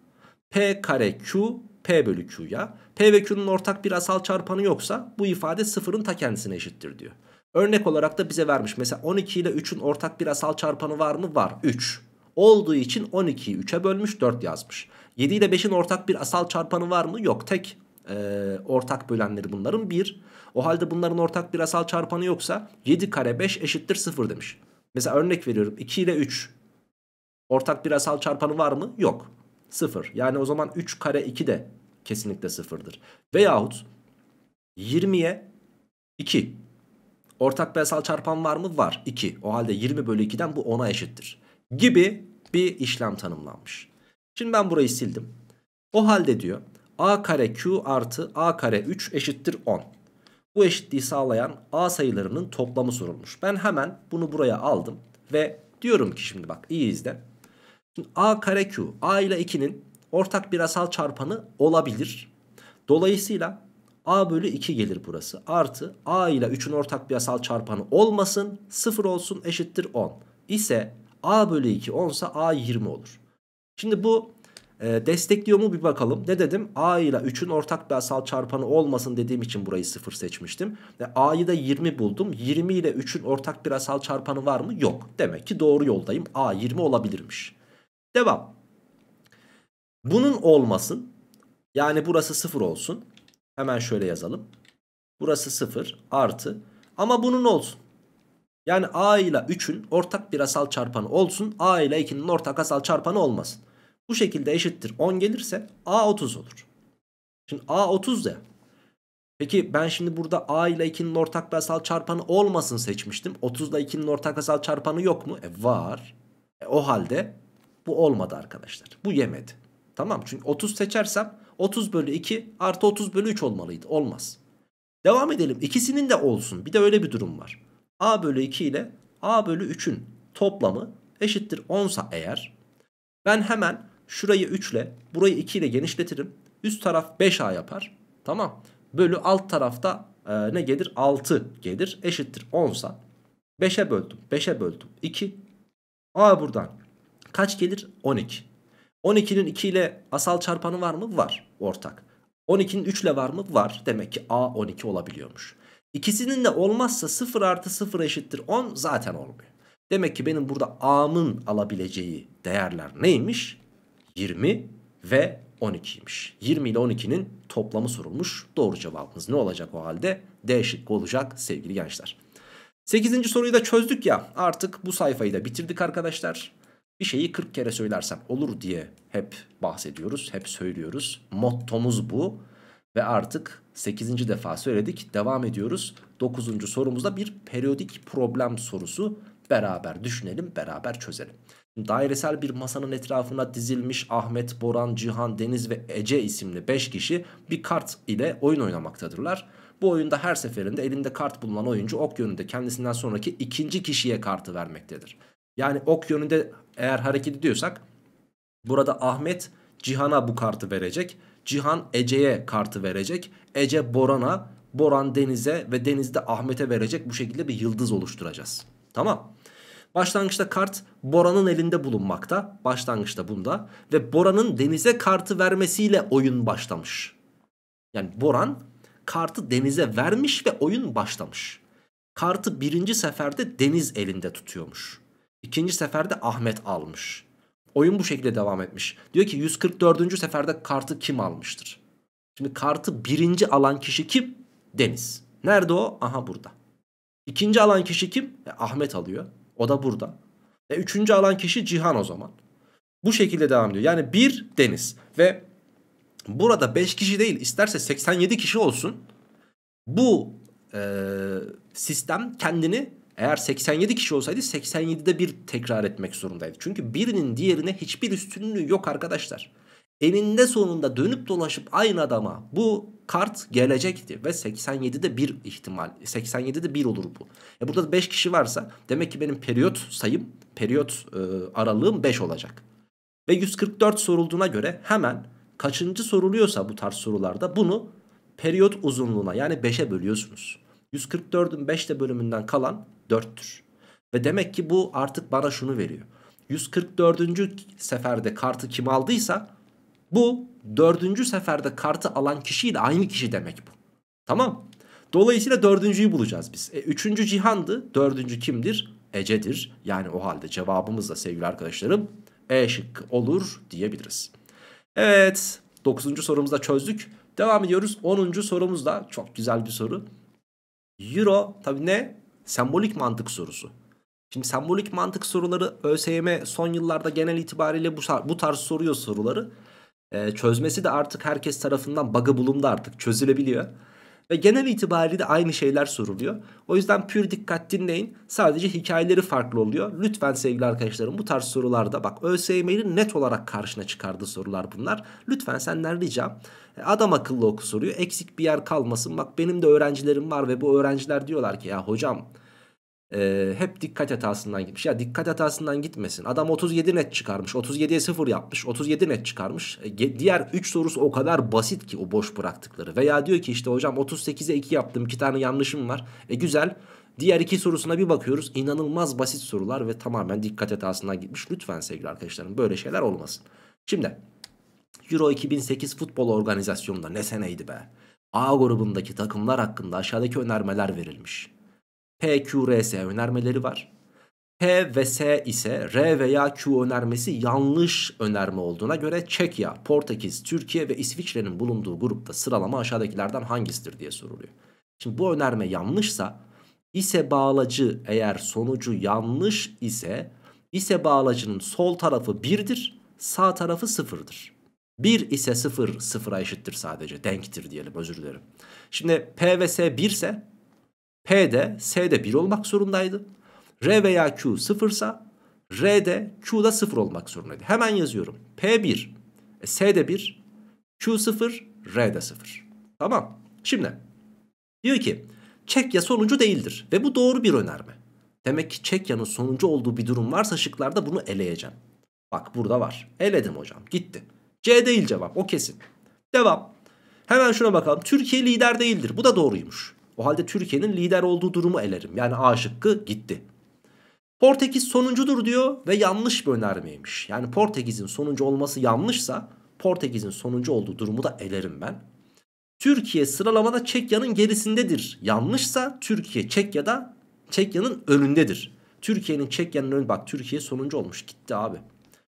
P kare Q P bölü Q'ya. P ve Q'nun ortak bir asal çarpanı yoksa bu ifade sıfırın ta kendisine eşittir diyor. Örnek olarak da bize vermiş. Mesela on iki ile üçün ortak bir asal çarpanı var mı? Var. üç. Olduğu için on ikiyi üçe bölmüş, dört yazmış. yedi ile beşin ortak bir asal çarpanı var mı? Yok. Tek e, ortak bölenleri bunların bir. O halde bunların ortak bir asal çarpanı yoksa yedi kare beş eşittir sıfır demiş. Mesela örnek veriyorum. iki ile üç ortak bir asal çarpanı var mı? Yok. sıfır. Yani o zaman üç kare iki de kesinlikle sıfırdır. Veyahut yirmiye iki ortak bir asal çarpan var mı? Var. iki. O halde yirmi bölü ikiden bu ona eşittir. Gibi bir işlem tanımlanmış. Şimdi ben burayı sildim. O halde diyor a kare q artı a kare üç eşittir on. Bu eşitliği sağlayan a sayılarının toplamı sorulmuş. Ben hemen bunu buraya aldım ve diyorum ki şimdi bak iyi izle. Şimdi a kare q, a ile ikinin ortak bir asal çarpanı olabilir. Dolayısıyla a bölü iki gelir burası. Artı a ile üçün ortak bir asal çarpanı olmasın, sıfır olsun, eşittir on. İse a bölü iki on ise a yirmi olur. Şimdi bu e, destekliyor mu bir bakalım. Ne dedim? A ile üçün ortak bir asal çarpanı olmasın dediğim için burayı sıfır seçmiştim. Ve a'yı da yirmi buldum. yirmi ile üçün ortak bir asal çarpanı var mı? Yok. Demek ki doğru yoldayım. A yirmi olabilirmiş. Devam. Bunun olmasın. Yani burası sıfır olsun. Hemen şöyle yazalım. Burası sıfır artı. Ama bunun olsun. Yani a ile üçün ortak bir asal çarpanı olsun. A ile ikinin ortak asal çarpanı olmasın. Bu şekilde eşittir on gelirse a otuz olur. Şimdi a otuz da. Peki ben şimdi burada a ile ikinin ortak bir asal çarpanı olmasın seçmiştim. otuz ile ikinin ortak asal çarpanı yok mu? E var. E o halde bu olmadı arkadaşlar. Bu yemedi. Tamam, çünkü otuz seçersem otuz bölü iki artı otuz bölü üç olmalıydı. Olmaz. Devam edelim. İkisinin de olsun. Bir de öyle bir durum var. A bölü iki ile A bölü üçün toplamı eşittir on ise eğer, ben hemen şurayı üç ile burayı iki ile genişletirim. Üst taraf beş a yapar. Tamam. Bölü alt tarafta e, ne gelir? altı gelir. Eşittir on ise beşe böldüm. beşe böldüm. iki. A buradan kaç gelir? on iki. on ikinin iki ile asal çarpanı var mı? Var. Ortak. on ikinin üç ile var mı? Var. Demek ki A on iki olabiliyormuş. İkisinin de olmazsa sıfır artı sıfır eşittir on zaten olmuyor. Demek ki benim burada A'mın alabileceği değerler neymiş? yirmi ve on ikiymiş. yirmi ile on ikinin toplamı sorulmuş. Doğru cevabımız ne olacak o halde? D şıkkı olacak sevgili gençler. sekizinci soruyu da çözdük ya, artık bu sayfayı da bitirdik arkadaşlar. Bir şeyi kırk kere söylersem olur diye hep bahsediyoruz, hep söylüyoruz. Mottomuz bu. Ve artık sekizinci defa söyledik. Devam ediyoruz. dokuzuncu sorumuzda bir periyodik problem sorusu. Beraber düşünelim, beraber çözelim. Dairesel bir masanın etrafına dizilmiş Ahmet, Boran, Cihan, Deniz ve Ece isimli beş kişi bir kart ile oyun oynamaktadırlar. Bu oyunda her seferinde elinde kart bulunan oyuncu ok yönünde kendisinden sonraki ikinci kişiye kartı vermektedir. Yani ok yönünde eğer hareket ediyorsak burada Ahmet Cihan'a bu kartı verecek. Cihan Ece'ye kartı verecek. Ece Boran'a, Boran Deniz'e ve Deniz'de Ahmet'e verecek. Bu şekilde bir yıldız oluşturacağız. Tamam. Başlangıçta kart Boran'ın elinde bulunmakta. Başlangıçta bunda. Ve Boran'ın Deniz'e kartı vermesiyle oyun başlamış. Yani Boran kartı Deniz'e vermiş ve oyun başlamış. Kartı birinci seferde Deniz elinde tutuyormuş. İkinci seferde Ahmet almış. Oyun bu şekilde devam etmiş. Diyor ki yüz kırk dördüncü seferde kartı kim almıştır? Şimdi kartı birinci alan kişi kim? Deniz. Nerede o? Aha burada. İkinci alan kişi kim? E, Ahmet alıyor. O da burada. Ve üçüncü alan kişi Cihan o zaman. Bu şekilde devam ediyor. Yani bir Deniz. Ve burada beş kişi değil, isterse seksen yedi kişi olsun. Bu e, sistem kendini... Eğer seksen yedi kişi olsaydı seksen yedide bir tekrar etmek zorundaydı. Çünkü birinin diğerine hiçbir üstünlüğü yok arkadaşlar. Eninde sonunda dönüp dolaşıp aynı adama bu kart gelecekti. Ve seksen yedide bir ihtimal. seksen yedide bir olur bu. E burada da beş kişi varsa demek ki benim periyot sayım, periyot e, aralığım beş olacak. Ve yüz kırk dört sorulduğuna göre hemen kaçıncı soruluyorsa bu tarz sorularda bunu periyot uzunluğuna yani beşe bölüyorsunuz. yüz kırk dördün beşte bölümünden kalan dörttür. Ve demek ki bu artık bana şunu veriyor. yüz kırk dördüncü seferde kartı kim aldıysa bu dördüncü seferde kartı alan kişiyle aynı kişi demek bu. Tamam. Dolayısıyla dördüncüyü bulacağız biz. E, üçüncü Cihan'dı. Dördüncü kimdir? Ece'dir. Yani o halde cevabımız da sevgili arkadaşlarım E şıkkı olur diyebiliriz. Evet. dokuzuncu sorumuzda çözdük. Devam ediyoruz. onuncu sorumuzda çok güzel bir soru. Euro tabii ne? Sembolik mantık sorusu. Şimdi sembolik mantık soruları ÖSYM son yıllarda genel itibariyle bu, bu tarz soruyor soruları. Ee, çözmesi de artık herkes tarafından bug'ı bulundu, artık çözülebiliyor. Ve genel itibariyle de aynı şeyler soruluyor. O yüzden pür dikkat dinleyin. Sadece hikayeleri farklı oluyor. Lütfen sevgili arkadaşlarım bu tarz sorularda bak ÖSYM'nin net olarak karşına çıkardığı sorular bunlar. Lütfen senden ricam adam akıllı oku soruyu. Eksik bir yer kalmasın. Bak benim de öğrencilerim var ve bu öğrenciler diyorlar ki ya hocam e, hep dikkat hatasından gitmiş. Ya dikkat hatasından gitmesin. Adam otuz yedi net çıkarmış. otuz yediye sıfır yapmış. otuz yedi net çıkarmış. E, diğer üç sorusu o kadar basit ki o boş bıraktıkları. Veya diyor ki işte hocam otuz sekize iki yaptım. iki tane yanlışım var. E güzel. Diğer iki sorusuna bir bakıyoruz. İnanılmaz basit sorular ve tamamen dikkat hatasından gitmiş. Lütfen sevgili arkadaşlarım böyle şeyler olmasın. Şimdi Euro iki bin sekiz futbol organizasyonunda ne seneydi be. A grubundaki takımlar hakkında aşağıdaki önermeler verilmiş. P, Q, R, S önermeleri var. P ve S ise R veya Q önermesi yanlış önerme olduğuna göre Çekya, Portekiz, Türkiye ve İsviçre'nin bulunduğu grupta sıralama aşağıdakilerden hangisidir diye soruluyor. Şimdi bu önerme yanlışsa ise bağlacı eğer sonucu yanlış ise ise bağlacının sol tarafı birdir, sağ tarafı sıfırdır. bir ise sıfır sıfıra eşittir sadece denktir diyelim, özür dilerim. Şimdi P ve S bir ise P'de S'de bir olmak zorundaydı. R veya Q sıfırsa R'de Q'da sıfır olmak zorundaydı. Hemen yazıyorum. P bir, S'de bir, Q sıfır, R'de sıfır. Tamam. Şimdi diyor ki Çekya sonucu değildir ve bu doğru bir önerme. Demek ki Çekya'nın sonucu olduğu bir durum varsa şıklarda bunu eleyeceğim. Bak burada var. Eledim hocam. Gitti. C değil cevap. O kesin. Devam. Hemen şuna bakalım. Türkiye lider değildir. Bu da doğruymuş. O halde Türkiye'nin lider olduğu durumu elerim. Yani A şıkkı gitti. Portekiz sonuncudur diyor ve yanlış bir önermeymiş. Yani Portekiz'in sonuncu olması yanlışsa Portekiz'in sonuncu olduğu durumu da elerim ben. Türkiye sıralamada Çekya'nın gerisindedir. Yanlışsa Türkiye Çekya'da Çekya'nın önündedir. Türkiye'nin Çekya'nın önünde. Bak Türkiye sonuncu olmuş gitti abi.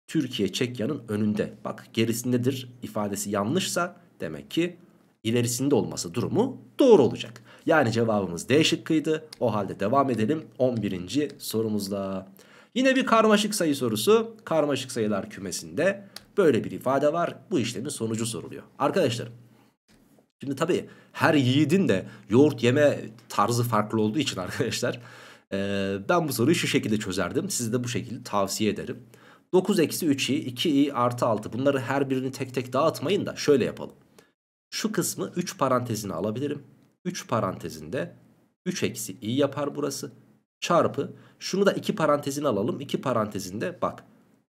Türkiye Çekya'nın önünde. Bak gerisindedir ifadesi yanlışsa demek ki ilerisinde olması durumu doğru olacak. Yani cevabımız D şıkkıydı. O halde devam edelim on birinci sorumuzla. Yine bir karmaşık sayı sorusu. Karmaşık sayılar kümesinde böyle bir ifade var. Bu işlemin sonucu soruluyor. Arkadaşlarım şimdi tabii her yiğidin de yoğurt yeme tarzı farklı olduğu için arkadaşlar ben bu soruyu şu şekilde çözerdim. Sizi de bu şekilde tavsiye ederim. dokuz eksi üç'i, iki i'yi artı altı, bunları her birini tek tek dağıtmayın da şöyle yapalım. Şu kısmı üç parantezine alabilirim. üç parantezinde üç eksi i yapar burası. Çarpı. Şunu da iki parantezine alalım. iki parantezinde bak.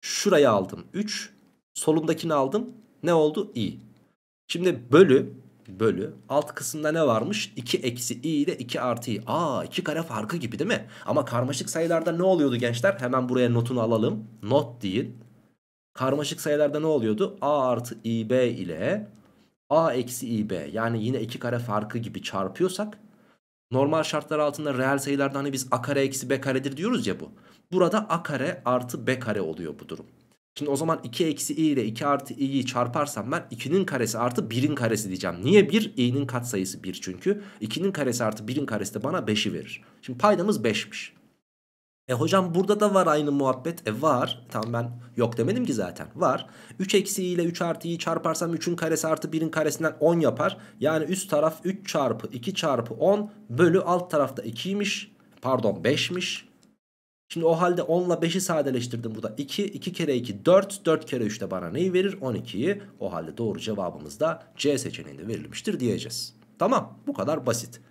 Şuraya aldım üç. Solumdakini aldım. Ne oldu? i. Şimdi bölü. Bölü. Alt kısımda ne varmış? iki eksi i ile iki artı i. Aa iki kare farkı gibi değil mi? Ama karmaşık sayılarda ne oluyordu gençler? Hemen buraya notunu alalım. Not deyin. Karmaşık sayılarda ne oluyordu? A artı ib ile A eksi ib, yani yine iki kare farkı gibi çarpıyorsak, normal şartlar altında reel sayılarda hani biz a kare eksi b karedir diyoruz ya bu. Burada a kare artı b kare oluyor bu durum. Şimdi o zaman iki eksi i ile iki artı i'yi çarparsam ben ikinin karesi artı birin karesi diyeceğim. Niye bir? i'nin katsayısı bir çünkü. ikinin karesi artı birin karesi de bana beşi verir. Şimdi paydamız beşmiş. E hocam burada da var aynı muhabbet. E var. Tamam ben yok demedim ki zaten. Var. üç eksi i ile üç artı i'yi çarparsam üçün karesi artı birin karesinden on yapar. Yani üst taraf üç çarpı iki çarpı on bölü alt tarafta ikiymiş. Pardon beşmiş. Şimdi o halde on ile beşi sadeleştirdim. Burada iki. iki kere iki dört. dört kere üç de bana neyi verir? on ikiyi. O halde doğru cevabımız da C seçeneğinde verilmiştir diyeceğiz. Tamam. Bu kadar basit.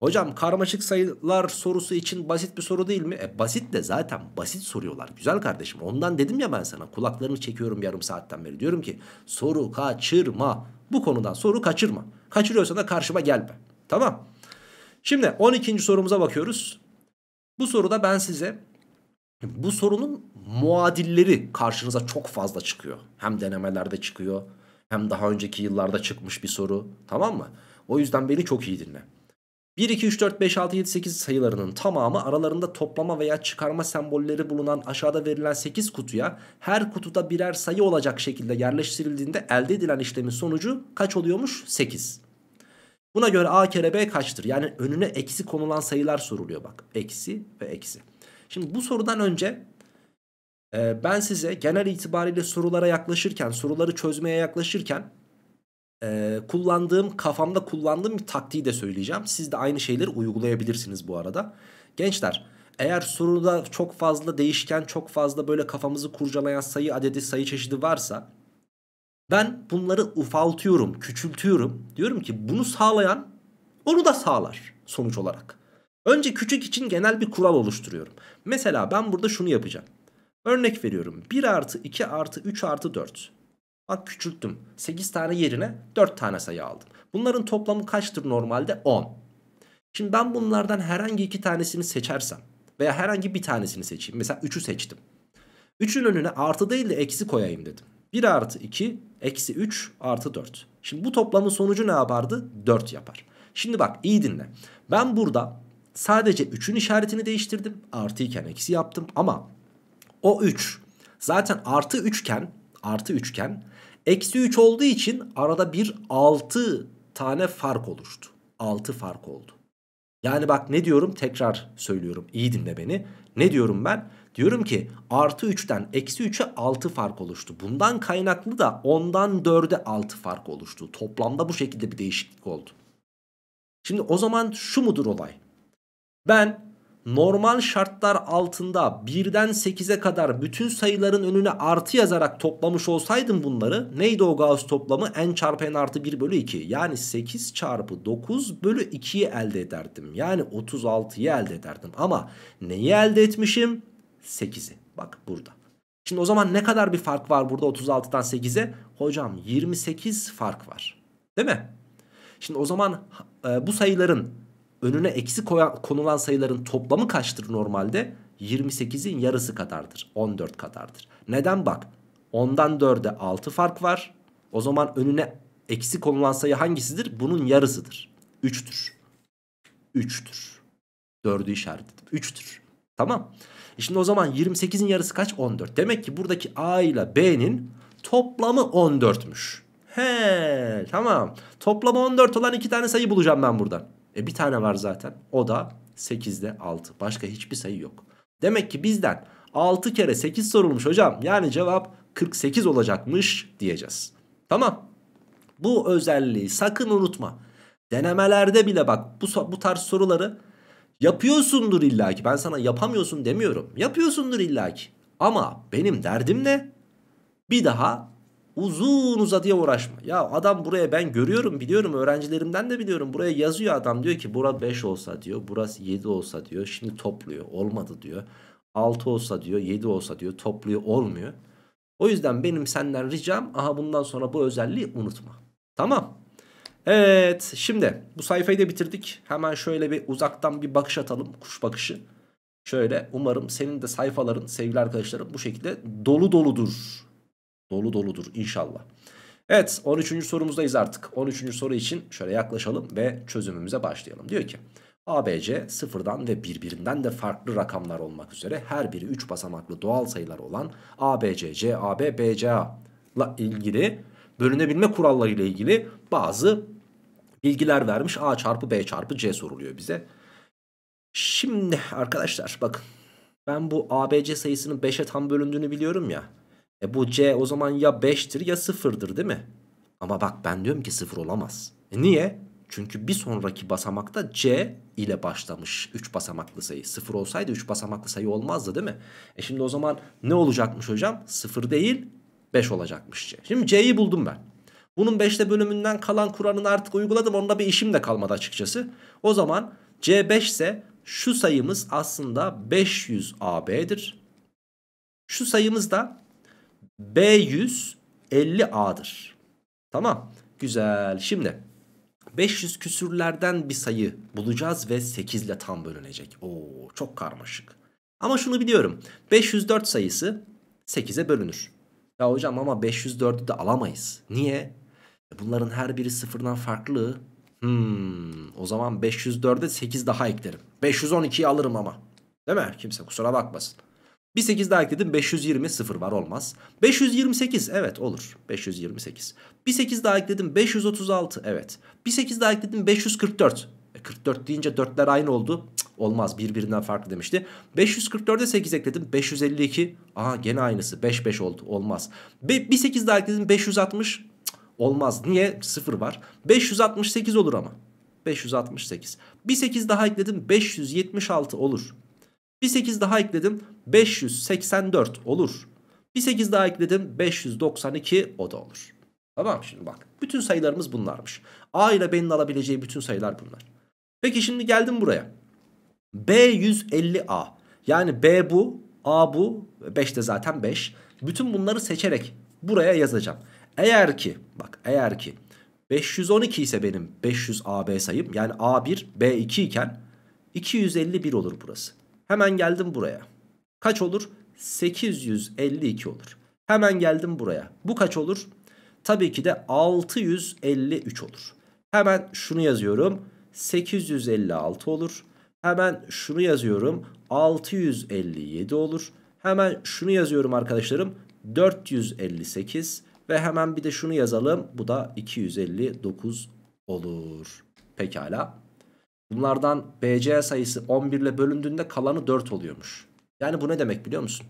Hocam karmaşık sayılar sorusu için basit bir soru değil mi? E basit de zaten basit soruyorlar güzel kardeşim. Ondan dedim ya ben sana, kulaklarını çekiyorum yarım saatten beri. Diyorum ki soru kaçırma. Bu konudan soru kaçırma. Kaçırıyorsan da karşıma gelme. Tamam. Şimdi on ikinci sorumuza bakıyoruz. Bu soruda ben size bu sorunun muadilleri karşınıza çok fazla çıkıyor. Hem denemelerde çıkıyor hem daha önceki yıllarda çıkmış bir soru. Tamam mı? O yüzden beni çok iyi dinle. bir, iki, üç, dört, beş, altı, yedi, sekiz sayılarının tamamı aralarında toplama veya çıkarma sembolleri bulunan aşağıda verilen sekiz kutuya her kutuda birer sayı olacak şekilde yerleştirildiğinde elde edilen işlemin sonucu kaç oluyormuş? sekiz. Buna göre A kere B kaçtır? Yani önüne eksi konulan sayılar soruluyor bak. Eksi ve eksi. Şimdi bu sorudan önce e, ben size genel itibariyle sorulara yaklaşırken, soruları çözmeye yaklaşırken Ee, kullandığım kafamda kullandığım bir taktiği de söyleyeceğim. Siz de aynı şeyleri uygulayabilirsiniz bu arada. Gençler, eğer soruda çok fazla değişken, çok fazla böyle kafamızı kurcalayan sayı adedi, sayı çeşidi varsa ben bunları ufaltıyorum, küçültüyorum. Diyorum ki bunu sağlayan onu da sağlar sonuç olarak. Önce küçük için genel bir kural oluşturuyorum. Mesela ben burada şunu yapacağım. Örnek veriyorum. bir artı iki artı üç artı dört. Bak küçülttüm. sekiz tane yerine dört tane sayı aldım. Bunların toplamı kaçtır normalde? on. Şimdi ben bunlardan herhangi iki tanesini seçersem veya herhangi bir tanesini seçeyim. Mesela üçü seçtim. üçün önüne artı değil de eksi koyayım dedim. bir artı iki, eksi üç, artı dört. Şimdi bu toplamın sonucu ne yapardı? dört yapar. Şimdi bak iyi dinle. Ben burada sadece üçün işaretini değiştirdim. Artı iken eksi yaptım ama o üç zaten artı üç iken, artı üç iken eksi üç olduğu için arada bir altı tane fark oluştu. altı fark oldu. Yani bak ne diyorum, tekrar söylüyorum. İyi dinle beni. Ne diyorum ben? Diyorum ki artı üçten eksi üçe altı fark oluştu. Bundan kaynaklı da ondan dörde altı fark oluştu. Toplamda bu şekilde bir değişiklik oldu. Şimdi o zaman şu mudur olay? Ben normal şartlar altında birden sekize kadar bütün sayıların önüne artı yazarak toplamış olsaydım bunları, neydi o Gauss toplamı? N çarpı N artı bir bölü iki. Yani sekiz çarpı dokuz bölü ikiyi elde ederdim. Yani otuz altıyı elde ederdim. Ama neyi elde etmişim? sekizi. Bak burada. Şimdi o zaman ne kadar bir fark var burada otuz altıdan sekize? Hocam yirmi sekiz fark var. Değil mi? Şimdi o zaman e, bu sayıların önüne eksi konulan sayıların toplamı kaçtır normalde? yirmi sekizin yarısı kadardır. on dört kadardır. Neden bak? ondan dörde altı fark var. O zaman önüne eksi konulan sayı hangisidir? Bunun yarısıdır. üçtür. üçtür. dördü işaret edip üçtür. Tamam. E şimdi o zaman yirmi sekizin yarısı kaç? on dört. Demek ki buradaki A ile B'nin toplamı on dörtmüş. He, tamam. Toplamı on dört olan iki tane sayı bulacağım ben buradan. E bir tane var zaten, o da sekizde altı. Başka hiçbir sayı yok. Demek ki bizden altı kere sekiz sorulmuş hocam. Yani cevap kırk sekiz olacakmış diyeceğiz. Tamam. Bu özelliği sakın unutma. Denemelerde bile bak bu, bu tarz soruları yapıyorsundur illaki. Ben sana yapamıyorsun demiyorum. Yapıyorsundur illaki. Ama benim derdim ne? Bir daha uzun uzadıya uğraşma. Ya adam buraya, ben görüyorum, biliyorum, öğrencilerimden de biliyorum, buraya yazıyor adam, diyor ki burası beş olsa diyor, burası yedi olsa diyor, şimdi topluyor olmadı diyor, altı olsa diyor, yedi olsa diyor, topluyor olmuyor. O yüzden benim senden ricam, aha bundan sonra bu özelliği unutma. Tamam. Evet, şimdi bu sayfayı da bitirdik. Hemen şöyle bir uzaktan bir bakış atalım, kuş bakışı. Şöyle, umarım senin de sayfaların sevgili arkadaşlarım bu şekilde dolu doludur. Dolu doludur inşallah. Evet, on üçüncü sorumuzdayız artık. on üçüncü soru için şöyle yaklaşalım ve çözümümüze başlayalım. Diyor ki A B C sıfırdan ve birbirinden de farklı rakamlar olmak üzere her biri üç basamaklı doğal sayılar olan A B C, C A B, B C A ile ilgili bölünebilme kuralları ile ilgili bazı bilgiler vermiş. A çarpı B çarpı C soruluyor bize. Şimdi arkadaşlar bakın, ben bu A B C sayısının beşe tam bölündüğünü biliyorum ya. E bu C o zaman ya beştir ya sıfırdır değil mi? Ama bak ben diyorum ki sıfır olamaz. E niye? Çünkü bir sonraki basamakta C ile başlamış üç basamaklı sayı. sıfır olsaydı üç basamaklı sayı olmazdı değil mi? E şimdi o zaman ne olacakmış hocam? sıfır değil beş olacakmış C. Şimdi C'yi buldum ben. Bunun beşte bölümünden kalan kuralını artık uyguladım. Onunla bir işim de kalmadı açıkçası. O zaman C beş ise şu sayımız aslında beş yüz A B'dir. Şu sayımız da B yüz elli A'dır. Tamam. Güzel. Şimdi beş yüz küsürlerden bir sayı bulacağız ve sekiz ile tam bölünecek. Oo, çok karmaşık. Ama şunu biliyorum. beş yüz dört sayısı sekize bölünür. Ya hocam ama beş yüz dördü de alamayız. Niye? Bunların her biri sıfırdan farklı. Hmm, o zaman beş yüz dörde sekiz daha eklerim. beş yüz on ikiyi alırım ama. Değil mi? Kimse kusura bakmasın. Bir sekiz daha ekledim. beş yüz yirmi, sıfır var, olmaz. beş yüz yirmi sekiz, evet olur. beş yüz yirmi sekiz. Bir sekiz daha ekledim. beş yüz otuz altı, evet. Bir sekiz daha ekledim. beş yüz kırk dört. E, kırk dört deyince dörtler aynı oldu. Cık, olmaz, birbirinden farklı demişti. beş yüz kırk dörde sekiz ekledim. beş yüz elli iki. Aha, gene aynısı. beş beş oldu, olmaz. Be bir sekiz daha ekledim. beş yüz altmış. Cık, olmaz. Niye? sıfır var. beş yüz altmış sekiz olur ama. beş yüz altmış sekiz. Bir sekiz daha ekledim. beş yüz yetmiş altı olur. Bir sekiz daha ekledim. beş yüz seksen dört olur. Bir sekiz daha ekledim. beş yüz doksan iki, o da olur. Tamam, şimdi bak. Bütün sayılarımız bunlarmış. A ile B'nin alabileceği bütün sayılar bunlar. Peki şimdi geldim buraya. B yüz elli A. Yani B bu, A bu, beş de zaten beş. Bütün bunları seçerek buraya yazacağım. Eğer ki, bak eğer ki beş yüz on iki ise benim beş yüz A B sayım. Yani A bir, B iki iken iki yüz elli bir olur burası. Hemen geldim buraya. Kaç olur? sekiz yüz elli iki olur. Hemen geldim buraya. Bu kaç olur? Tabii ki de altı yüz elli üç olur. Hemen şunu yazıyorum. sekiz yüz elli altı olur. Hemen şunu yazıyorum. altı yüz elli yedi olur. Hemen şunu yazıyorum arkadaşlarım. dört yüz elli sekiz ve hemen bir de şunu yazalım. Bu da iki yüz elli dokuz olur. Pekala. Bunlardan B C sayısı on bir ile bölündüğünde kalanı dört oluyormuş. Yani bu ne demek biliyor musun?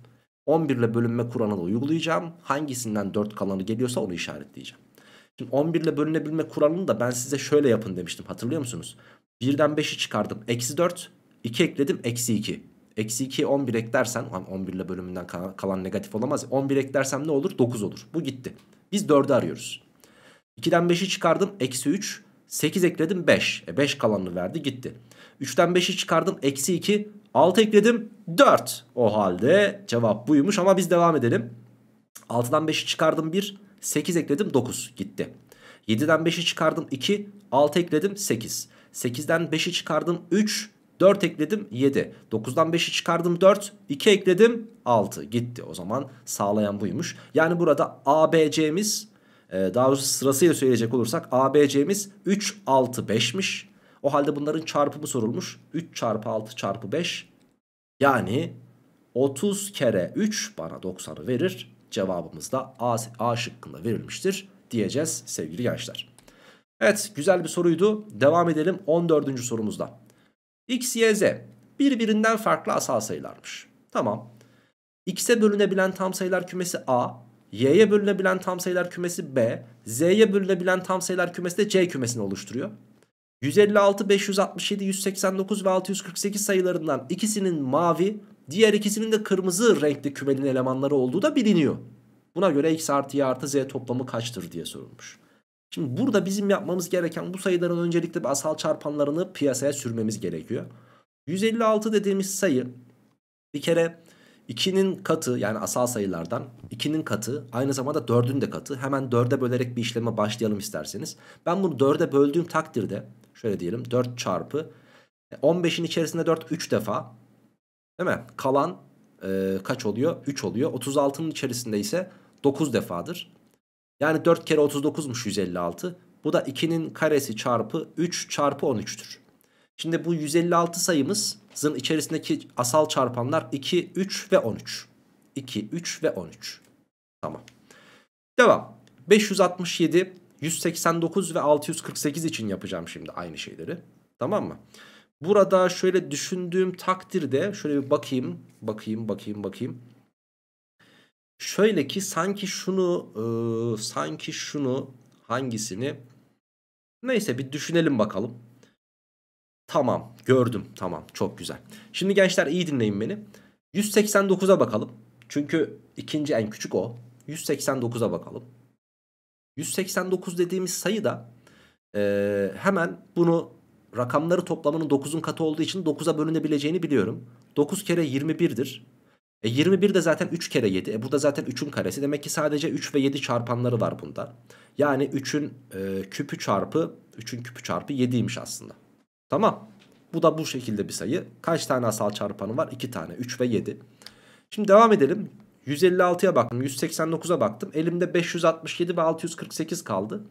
on bir ile bölünme kuralını uygulayacağım. Hangisinden dört kalanı geliyorsa onu işaretleyeceğim. Şimdi on bir ile bölünebilme kuralını da ben size şöyle yapın demiştim. Hatırlıyor musunuz? birden beşi çıkardım. Eksi dört. iki ekledim. Eksi iki. Eksi ikiye on bir eklersen, on bir ile bölümünden kalan negatif olamaz. on bir eklersem ne olur? dokuz olur. Bu gitti. Biz dördü arıyoruz. ikiden beşi çıkardım. Eksi üç. sekiz ekledim. beş. E beş kalanını verdi, gitti. üçten beşi çıkardım. Eksi iki. altı ekledim. dört. O halde cevap buymuş ama biz devam edelim. altıdan beşi çıkardım. bir. sekiz ekledim. dokuz. Gitti. yediden beşi çıkardım. iki. altı ekledim. sekiz. sekizden beşi çıkardım. üç. dört ekledim. yedi. dokuzdan beşi çıkardım. dört. iki ekledim. altı. Gitti. O zaman sağlayan buymuş. Yani burada A B C'miz, daha doğrusu sırasıyla söyleyecek olursak A B C'miz üç, altı, beşmiş. O halde bunların çarpımı sorulmuş. üç çarpı altı çarpı beş. Yani otuz kere üç bana doksanı verir. Cevabımız da A, A şıkkında verilmiştir diyeceğiz sevgili gençler. Evet, güzel bir soruydu. Devam edelim on dördüncü sorumuzda. X, Y, Z birbirinden farklı asal sayılarmış. Tamam. X'e bölünebilen tam sayılar kümesi A, Y'ye bölünebilen tam sayılar kümesi B, Z'ye bölünebilen tam sayılar kümesi de C kümesini oluşturuyor. yüz elli altı, beş yüz altmış yedi, yüz seksen dokuz ve altı yüz kırk sekiz sayılarından ikisinin mavi, diğer ikisinin de kırmızı renkli kümenin elemanları olduğu da biliniyor. Buna göre X artı Y artı Z toplamı kaçtır diye sorulmuş. Şimdi burada bizim yapmamız gereken bu sayıların öncelikle asal çarpanlarını piyasaya sürmemiz gerekiyor. yüz elli altı dediğimiz sayı bir kere ikinin katı, yani asal sayılardan ikinin katı, aynı zamanda dördün de katı. Hemen dörde bölerek bir işleme başlayalım isterseniz. Ben bunu dörde böldüğüm takdirde şöyle diyelim, dört çarpı on beşin içerisinde dört, üç defa, değil mi? Kalan e, kaç oluyor? üç oluyor. otuz altının içerisinde ise dokuz defadır. Yani dört kere otuz dokuzmuş yüz elli altı. Bu da ikinin karesi çarpı üç çarpı on üçtür. Şimdi bu yüz elli altı sayımızın içerisindeki asal çarpanlar iki, üç ve on üç. iki, üç ve on üç. Tamam. Devam. beş yüz altmış yedi, yüz seksen dokuz ve altı yüz kırk sekiz için yapacağım şimdi aynı şeyleri. Tamam mı? Burada şöyle düşündüğüm takdirde şöyle bir bakayım. Bakayım, bakayım, bakayım. Şöyle ki sanki şunu, ıı, sanki şunu, hangisini? Neyse bir düşünelim bakalım. Tamam, gördüm, tamam, çok güzel. Şimdi gençler iyi dinleyin beni. yüz seksen dokuza bakalım. Çünkü ikinci en küçük o. yüz seksen dokuza bakalım. yüz seksen dokuz dediğimiz sayı da e, hemen bunu rakamları toplamanın dokuzun katı olduğu için dokuza bölünebileceğini biliyorum. dokuz kere yirmi bir'dir. E yirmi bir de zaten üç kere yedi. E burada zaten üçün karesi. Demek ki sadece üç ve yedi çarpanları var bunda. Yani üçün e, küpü çarpı üçün küpü çarpı yedi'ymiş aslında. Tamam. Bu da bu şekilde bir sayı. Kaç tane asal çarpanı var? iki tane. üç ve yedi. Şimdi devam edelim. yüz elli altı'ya baktım. yüz seksen dokuz'a baktım. Elimde beş yüz altmış yedi ve altı yüz kırk sekiz kaldı.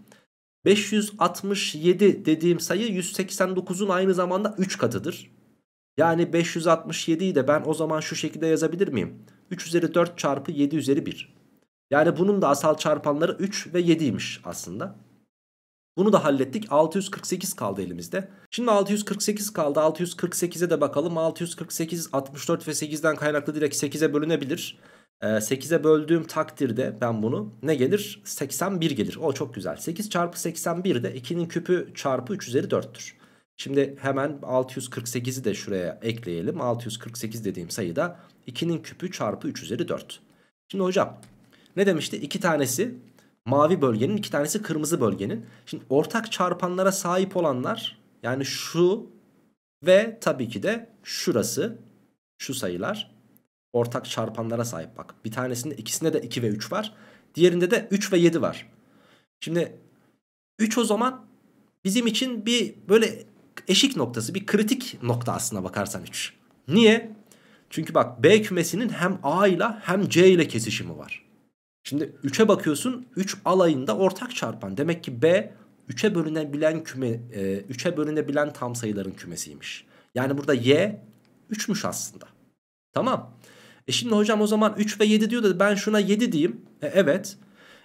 beş yüz altmış yedi dediğim sayı yüz seksen dokuz'un aynı zamanda üç katıdır. Yani beş yüz altmış yedi'yi de ben o zaman şu şekilde yazabilir miyim? üç üzeri dört çarpı yedi üzeri bir. Yani bunun da asal çarpanları üç ve yedi'ymiş aslında. Bunu da hallettik. altı yüz kırk sekiz kaldı elimizde. Şimdi altı yüz kırk sekiz kaldı. altı yüz kırk sekiz'e de bakalım. altı yüz kırk sekiz altmış dört ve sekiz'den kaynaklı direkt sekiz'e bölünebilir. sekiz'e böldüğüm takdirde ben bunu ne gelir? seksen bir gelir. O çok güzel. sekiz çarpı seksen bir de iki'nin küpü çarpı üç üzeri dört'tür. Şimdi hemen altı yüz kırk sekiz'i de şuraya ekleyelim. altı yüz kırk sekiz dediğim sayıda iki'nin küpü çarpı üç üzeri dört. Şimdi hocam ne demişti? iki tanesi mavi bölgenin, iki tanesi kırmızı bölgenin. Şimdi ortak çarpanlara sahip olanlar, yani şu ve tabii ki de şurası, şu sayılar ortak çarpanlara sahip. Bak, bir tanesinde, ikisinde de iki ve üç var. Diğerinde de üç ve yedi var. Şimdi üç o zaman bizim için bir böyle eşik noktası, bir kritik nokta aslına bakarsan üç. Niye? Çünkü bak, B kümesinin hem A ile hem C ile kesişimi var. Şimdi üç'e bakıyorsun, üç alayında ortak çarpan. Demek ki B üç'e bölünebilen küme, üç'e bölünebilen tam sayıların kümesiymiş. Yani burada Y üç'müş aslında. Tamam. E şimdi hocam o zaman üç ve yedi diyor da ben şuna yedi diyeyim. E evet.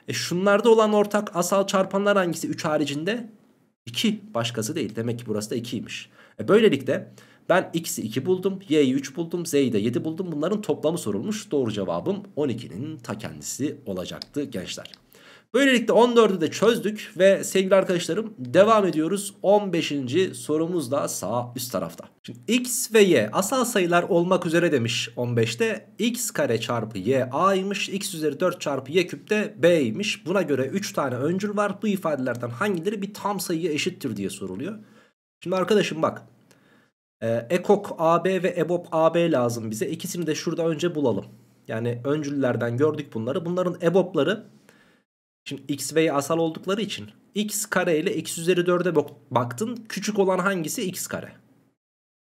E şunlarda olan ortak asal çarpanlar hangisi? üç haricinde iki, başkası değil. Demek ki burası da iki'ymiş. E böylelikle ben x'i iki buldum, y'yi üç buldum, z'yi de yedi buldum. Bunların toplamı sorulmuş. Doğru cevabım on iki'nin ta kendisi olacaktı gençler. Böylelikle on dört'ü de çözdük ve sevgili arkadaşlarım devam ediyoruz. on beşinci sorumuz da sağ üst tarafta. Şimdi x ve y asal sayılar olmak üzere demiş on beş'te. X kare çarpı y a'ymış. X üzeri dört çarpı y küp de b'ymiş. Buna göre üç tane öncül var. Bu ifadelerden hangileri bir tam sayıya eşittir diye soruluyor. Şimdi arkadaşım bak. E, ekok ab ve ebop ab lazım bize. İkisini de şurada önce bulalım. Yani öncüllerden gördük bunları. Bunların ebopları... Şimdi x ve y asal oldukları için x kare ile x üzeri dört'e baktın. Küçük olan hangisi? X kare.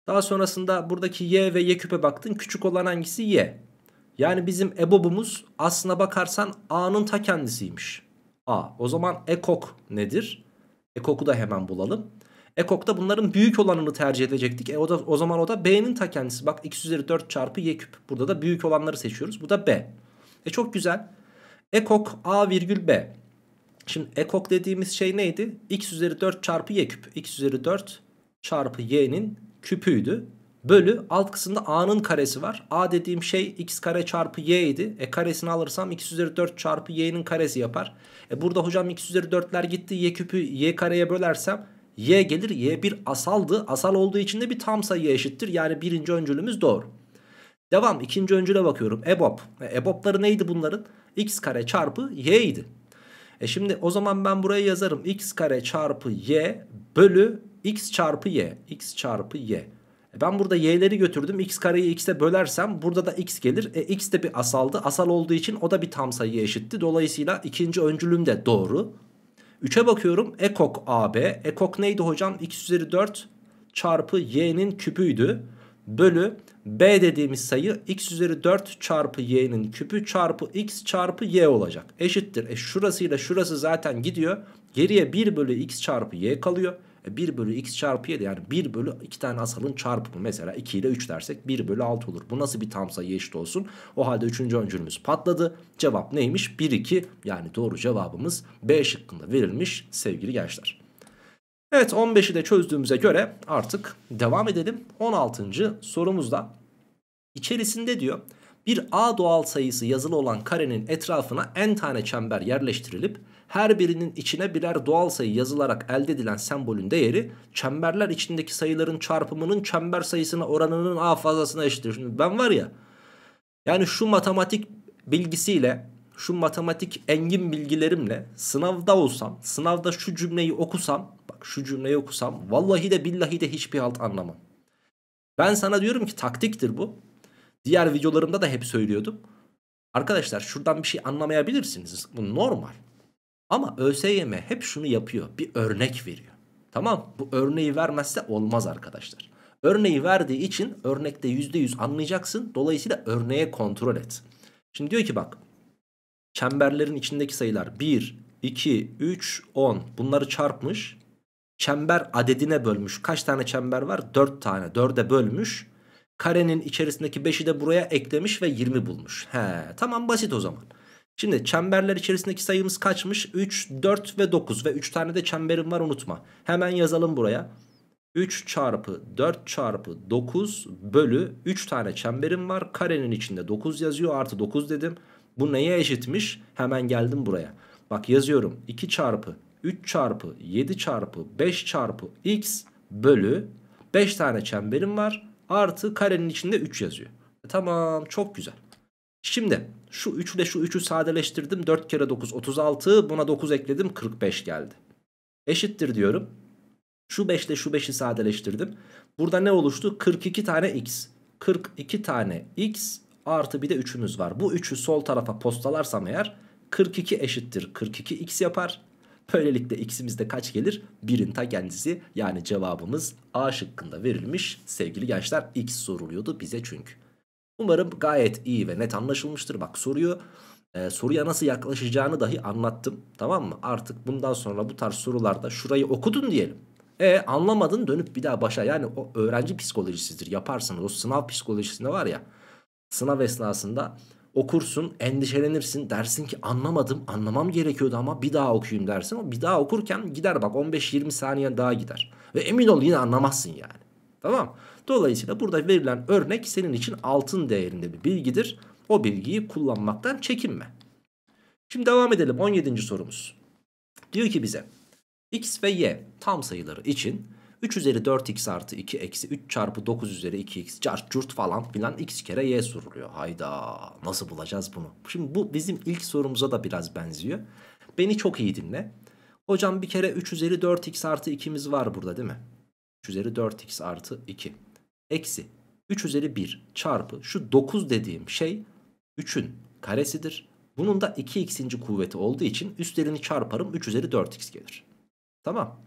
Daha sonrasında buradaki y ve y küpe baktın. Küçük olan hangisi? Y. Yani bizim ebobumuz aslına bakarsan a'nın ta kendisiymiş. A. O zaman ekok nedir? Ekok'u da hemen bulalım. Ekok'ta bunların büyük olanını tercih edecektik. E o da, o zaman o da b'nin ta kendisi. Bak, x üzeri dört çarpı y küp. Burada da büyük olanları seçiyoruz. Bu da b. E çok güzel. Ekok a virgül b. Şimdi ekok dediğimiz şey neydi? X üzeri dört çarpı y küp. X üzeri dört çarpı y'nin küpüydü. Bölü alt kısımda a'nın karesi var. A dediğim şey x kare çarpı y idi. E karesini alırsam x üzeri dört çarpı y'nin karesi yapar. E burada hocam x üzeri dört'ler gitti. Y küpü y kareye bölersem y gelir. Y bir asaldı. Asal olduğu için de bir tam sayıya eşittir. Yani birinci öncülümüz doğru. Devam. İkinci öncüle bakıyorum. Ebop. E, ebopları neydi bunların? X kare çarpı y idi. E şimdi o zaman ben buraya yazarım. X kare çarpı y bölü x çarpı y. X çarpı y. E ben burada y'leri götürdüm. X kareyi x'e bölersem burada da x gelir. E x de bir asaldı. Asal olduğu için o da bir tam sayıya eşitti. Dolayısıyla ikinci öncülüm de doğru. üç'e bakıyorum. Ekok ab. Ekok neydi hocam? X üzeri dört çarpı y'nin küpüydü. Bölü b dediğimiz sayı x üzeri dört çarpı y'nin küpü çarpı x çarpı y olacak. Eşittir. E şurasıyla şurası zaten gidiyor. Geriye bir bölü x çarpı y kalıyor. E bir bölü x çarpı y de, yani bir bölü iki tane asalın çarpımı. Mesela iki ile üç dersek bir bölü altı olur. Bu nasıl bir tam sayı eşit olsun? O halde üçüncü öncülümüz patladı. Cevap neymiş? bir, iki, yani doğru cevabımız B şıkkında verilmiş sevgili gençler. Evet, on beş'i de çözdüğümüze göre artık devam edelim. on altıncı sorumuzda içerisinde diyor bir A doğal sayısı yazılı olan karenin etrafına n tane çember yerleştirilip her birinin içine birer doğal sayı yazılarak elde edilen sembolün değeri çemberler içindeki sayıların çarpımının çember sayısına oranının A fazlasına eşittir. Şimdi ben var ya, yani şu matematik bilgisiyle, şu matematik engin bilgilerimle sınavda olsam, sınavda şu cümleyi okusam, bak, bak şu cümleyi okusam vallahi de billahi de hiçbir halt anlamam. Ben sana diyorum ki taktiktir bu. Diğer videolarımda da hep söylüyordum. Arkadaşlar şuradan bir şey anlamayabilirsiniz. Bu normal. Ama ÖSYM hep şunu yapıyor. Bir örnek veriyor. Tamam, bu örneği vermezse olmaz arkadaşlar. Örneği verdiği için örnekte yüzde yüz anlayacaksın. Dolayısıyla örneğe kontrol et. Şimdi diyor ki bak. Çemberlerin içindeki sayılar bir, iki, üç, on. Bunları çarpmış. Çember adedine bölmüş. Kaç tane çember var? dört tane. dörde bölmüş. Karenin içerisindeki beşi de buraya eklemiş ve yirmi bulmuş. He, tamam, basit o zaman. Şimdi çemberler içerisindeki sayımız kaçmış? üç, dört ve dokuz ve üç tane de çemberim var, unutma. Hemen yazalım buraya. üç çarpı dört çarpı dokuz bölü üç tane çemberim var. Karenin içinde dokuz yazıyor. Artı dokuz dedim. Bu neye eşitmiş? Hemen geldim buraya. Bak yazıyorum. iki çarpı üç çarpı yedi çarpı beş çarpı x bölü beş tane çemberim var. Artı karenin içinde üç yazıyor. E, tamam, çok güzel. Şimdi şu üç ile şu üçü sadeleştirdim. dört kere dokuz otuz altı, buna dokuz ekledim, kırk beş geldi. Eşittir diyorum. Şu beş ile şu beşi sadeleştirdim. Burada ne oluştu? kırk iki tane x. kırk iki tane x artı bir de üçümüz var. Bu üçü sol tarafa postalarsam eğer kırk iki eşittir kırk iki x yapar. Böylelikle x'imizde kaç gelir? birin ta kendisi, yani cevabımız A şıkkında verilmiş. Sevgili gençler, x soruluyordu bize çünkü. Umarım gayet iyi ve net anlaşılmıştır. Bak soruyu, e, soruya nasıl yaklaşacağını dahi anlattım, tamam mı? Artık bundan sonra bu tarz sorularda şurayı okudun diyelim. E anlamadın, dönüp bir daha başa, yani o öğrenci psikolojisidir, yaparsınız. O sınav psikolojisinde var ya, sınav esnasında okursun, endişelenirsin, dersin ki anlamadım, anlamam gerekiyordu ama bir daha okuyayım dersin. O bir daha okurken gider bak on beş yirmi saniye daha gider ve emin ol yine anlamazsın yani, tamam. Dolayısıyla burada verilen örnek senin için altın değerinde bir bilgidir. O bilgiyi kullanmaktan çekinme. Şimdi devam edelim, on yedinci sorumuz. Diyor ki bize x ve y tam sayıları için üç üzeri dört x artı iki eksi üç çarpı dokuz üzeri iki x cart curt falan filan x kere y soruluyor. Hayda, nasıl bulacağız bunu? Şimdi bu bizim ilk sorumuza da biraz benziyor. Beni çok iyi dinle. Hocam bir kere üç üzeri dört x artı ikimiz var burada değil mi? üç üzeri dört x artı iki eksi üç üzeri bir çarpı şu dokuz dediğim şey üçün karesidir. Bunun da iki x'inci kuvveti olduğu için üstlerini çarparım, üç üzeri dört x gelir. Tamam.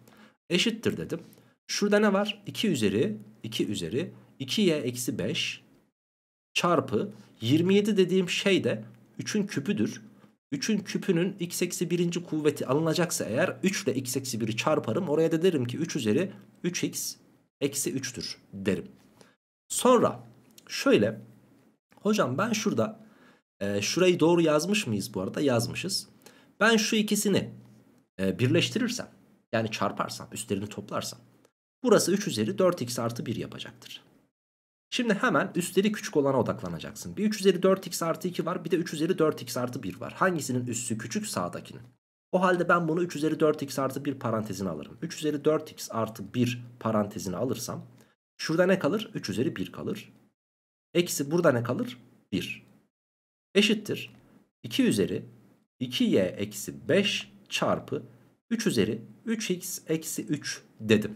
Eşittir dedim. Şurada ne var? iki üzeri iki üzeri iki y eksi beş çarpı yirmi yedi dediğim şey de üçün küpüdür. üçün küpünün x eksi birinci kuvveti alınacaksa eğer üç ile x eksi biri çarparım. Oraya da derim ki üç üzeri üç x eksi üçtür derim. Sonra şöyle. Hocam ben şurada e, şurayı doğru yazmış mıyız bu arada? Yazmışız. Ben şu ikisini e, birleştirirsem, yani çarparsam, üstlerini toplarsam burası üç üzeri dört x artı bir yapacaktır. Şimdi hemen üstleri küçük olana odaklanacaksın. Bir üç üzeri dört x artı iki var, bir de üç üzeri dört x artı bir var. Hangisinin üssü küçük? Sağdakinin. O halde ben bunu üç üzeri dört x artı bir parantezine alırım. üç üzeri dört x artı bir parantezine alırsam şurada ne kalır? üç üzeri bir kalır. Eksi burada ne kalır? bir. Eşittir. iki üzeri iki y eksi beş çarpı üç üzeri üç x eksi üç dedim.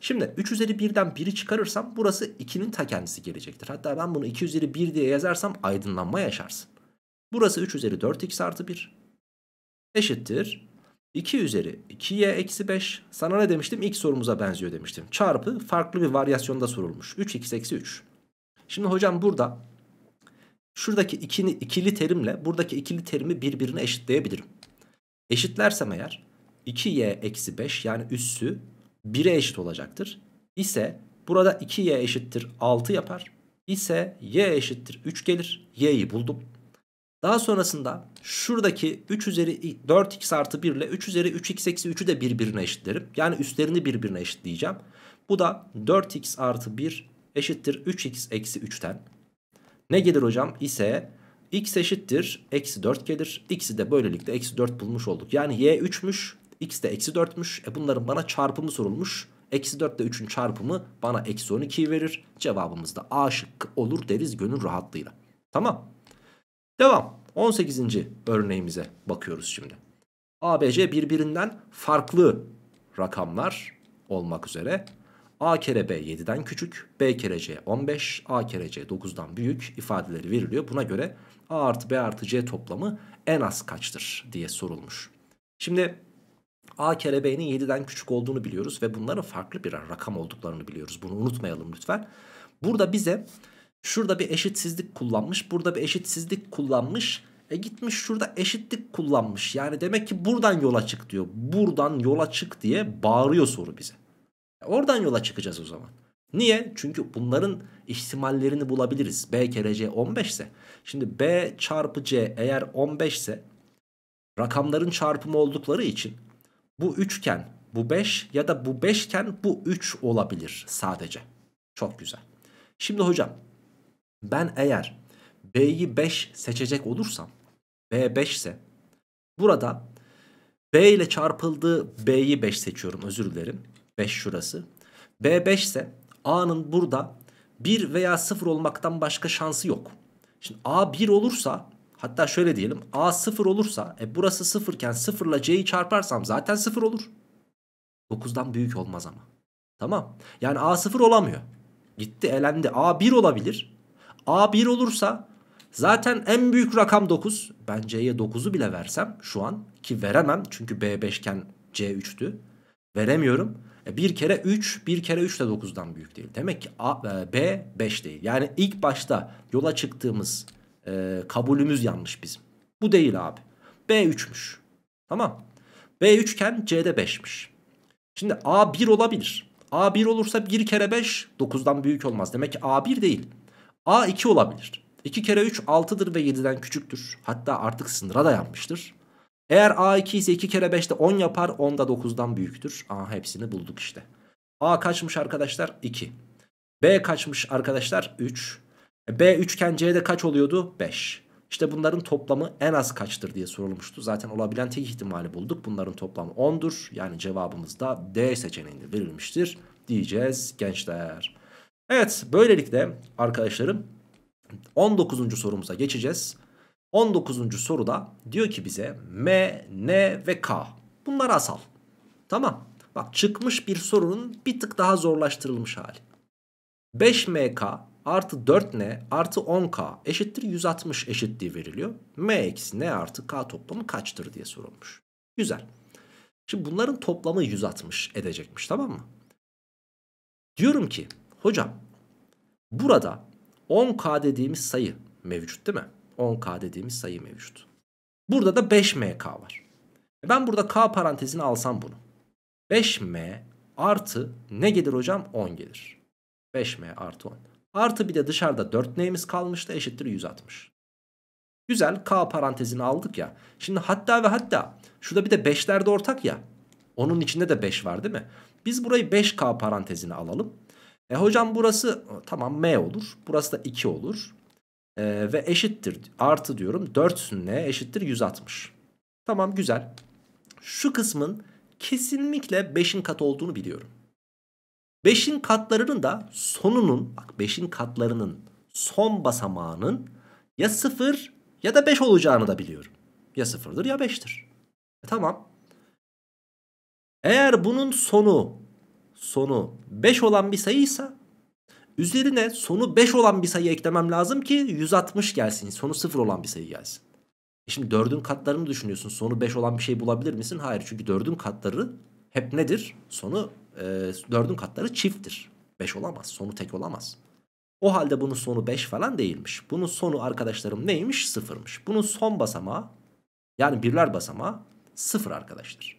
Şimdi üç üzeri birden biri çıkarırsam burası ikinin ta kendisi gelecektir. Hatta ben bunu iki üzeri bir diye yazarsam aydınlanma yaşarsın. Burası üç üzeri dört x artı bir eşittir. iki üzeri iki y eksi beş. Sana ne demiştim? İlk sorumuza benziyor demiştim. Çarpı farklı bir varyasyonda sorulmuş. üç x eksi üç. Şimdi hocam burada şuradaki ikili, ikili terimle buradaki ikili terimi birbirine eşitleyebilirim. Eşitlersem eğer iki y eksi beş yani üssü bire eşit olacaktır. İse burada iki y eşittir altı yapar. İse y eşittir üç gelir. Y'yi buldum. Daha sonrasında şuradaki üç üzeri dört x artı bir ile üç üzeri üç x eksi üçü de birbirine eşitlerim. Yani üstlerini birbirine eşitleyeceğim. Bu da dört x artı bir eşittir üç x eksi üçten. Ne gelir hocam? İse x eşittir eksi dört gelir. X'i de böylelikle eksi dört bulmuş olduk. Yani y üçmüş. X de eksi dörtmüş. E bunların bana çarpımı sorulmuş. Eksi dört ile üçün çarpımı bana eksi on ikiyi verir. Cevabımız da A şıkkı olur deriz gönül rahatlığıyla. Tamam. Devam. on sekizinci örneğimize bakıyoruz şimdi. A B C birbirinden farklı rakamlar olmak üzere. A kere B yediden küçük, B kere C on beş, A kere C dokuzdan büyük ifadeleri veriliyor. Buna göre A artı B artı C toplamı en az kaçtır diye sorulmuş. Şimdi A kere B'nin yediden küçük olduğunu biliyoruz ve bunların farklı birer rakam olduklarını biliyoruz. Bunu unutmayalım lütfen. Burada bize şurada bir eşitsizlik kullanmış, burada bir eşitsizlik kullanmış. E gitmiş şurada eşitlik kullanmış. Yani demek ki buradan yola çık diyor. Buradan yola çık diye bağırıyor soru bize. Oradan yola çıkacağız o zaman. Niye? Çünkü bunların ihtimallerini bulabiliriz. B kere C on beş ise. Şimdi B çarpı C eğer on beş ise rakamların çarpımı oldukları için bu üç iken bu beş ya da bu beş iken bu üç olabilir sadece. Çok güzel. Şimdi hocam ben eğer B'yi beş seçecek olursam B beş ise burada B ile çarpıldığı B'yi beş seçiyorum, özür dilerim. beş şurası. B beş ise A'nın burada bir veya sıfır olmaktan başka şansı yok. Şimdi A bir olursa, hatta şöyle diyelim, A sıfır olursa e burası sıfır iken sıfır ile C'yi çarparsam zaten sıfır olur. dokuzdan büyük olmaz ama. Tamam. Yani A sıfır olamıyor. Gitti elendi. A bir olabilir. A bir olursa zaten en büyük rakam dokuz. Ben C'ye dokuzu bile versem şu an ki veremem çünkü B beş iken C üçtü. Veremiyorum. E bir kere üç, bir kere üç de dokuzdan büyük değil. Demek ki A, B beş değil. Yani ilk başta yola çıktığımız e, kabulümüz yanlış bizim. Bu değil abi. B üçmüş. Tamam. B üç iken C'de beşmiş. Şimdi A bir olabilir. A bir olursa bir kere beş dokuzdan büyük olmaz. Demek ki A bir değil. A iki olabilir. iki kere üç altıdır ve yediden küçüktür. Hatta artık sınıra dayanmıştır. Eğer A iki ise iki kere beş de on yapar. on da dokuzdan büyüktür. Aa, hepsini bulduk işte. A kaçmış arkadaşlar? iki. B kaçmış arkadaşlar? üç. B üç iken C'de kaç oluyordu? beş. İşte bunların toplamı en az kaçtır diye sorulmuştu. Zaten olabilen tek ihtimali bulduk. Bunların toplamı on'dur. Yani cevabımız da D seçeneğinde verilmiştir diyeceğiz gençler. Evet, böylelikle arkadaşlarım on dokuzuncu sorumuza geçeceğiz. on dokuzuncu soruda diyor ki bize M, N ve K. Bunlar asal. Tamam. Bak, çıkmış bir sorunun bir tık daha zorlaştırılmış hali. beş M K artı dört N artı on K eşittir yüz altmış eşitliği veriliyor. M eksi N artı K toplamı kaçtır diye sorulmuş. Güzel. Şimdi bunların toplamı yüz altmış edecekmiş, tamam mı? Diyorum ki hocam burada on K dediğimiz sayı mevcut değil mi? on K dediğimiz sayı mevcut. Burada da beş M K var. Ben burada K parantezini alsam bunu. beş M artı ne gelir hocam? on gelir. beş M artı on. Artı bir de dışarıda dört N'miz kalmıştı, eşittir yüz altmış. Güzel, K parantezini aldık ya. Şimdi hatta ve hatta şurada bir de beşler de ortak ya. Onun içinde de beş var değil mi? Biz burayı beş K parantezine alalım. E hocam burası tamam M olur. Burası da iki olur. E, ve eşittir artı diyorum dört N eşittir yüz altmış. Tamam, güzel. Şu kısmın kesinlikle beşin katı olduğunu biliyorum. beşin katlarının da sonunun, bak beşin katlarının son basamağının ya sıfır ya da beş olacağını da biliyorum. Ya sıfırdır ya beştir. E, tamam. Eğer bunun sonu sonu beş olan bir sayıysa üzerine sonu beş olan bir sayı eklemem lazım ki yüz altmış gelsin. Sonu sıfır olan bir sayı gelsin. E şimdi dördün katlarını düşünüyorsun. Sonu beş olan bir şey bulabilir misin? Hayır, çünkü dördün katları hep nedir? Sonu e, dördün katları çifttir. beş olamaz. Sonu tek olamaz. O halde bunun sonu beş falan değilmiş. Bunun sonu arkadaşlarım neymiş? sıfırmış. Bunun son basamağı, yani birler basamağı sıfır arkadaşlar.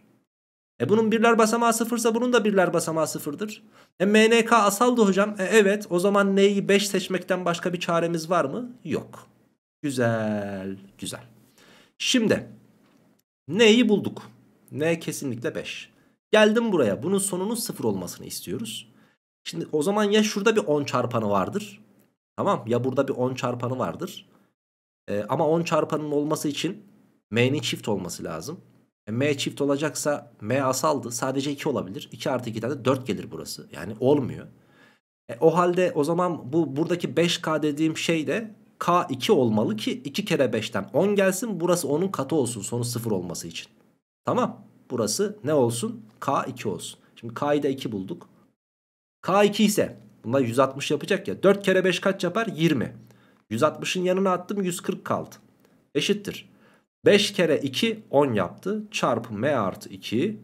E bunun birler basamağı sıfırsa bunun da birler basamağı sıfırdır. E M N K asaldı hocam. E evet, o zaman N'yi beş seçmekten başka bir çaremiz var mı? Yok. Güzel, güzel. Şimdi N'yi bulduk. N kesinlikle beş. Geldim buraya. Bunun sonunun sıfır olmasını istiyoruz. Şimdi o zaman ya şurada bir on çarpanı vardır. Tamam, ya burada bir on çarpanı vardır. E, ama on çarpanının olması için M'nin çift olması lazım. M çift olacaksa M asaldı. Sadece iki olabilir. iki artı ikiden de dört gelir burası. Yani olmuyor. E, o halde o zaman bu buradaki beş K dediğim şey de K iki olmalı ki iki kere beşten on gelsin. Burası onun katı olsun sonu sıfır olması için. Tamam. burası ne olsun? K iki olsun. Şimdi K'yı da iki bulduk. K iki ise bunlar yüz altmış yapacak ya. dört kere beş kaç yapar? yirmi. yüz altmışın yanına attım, yüz kırk kaldı. Eşittir. beş kere iki on yaptı. Çarpı M artı iki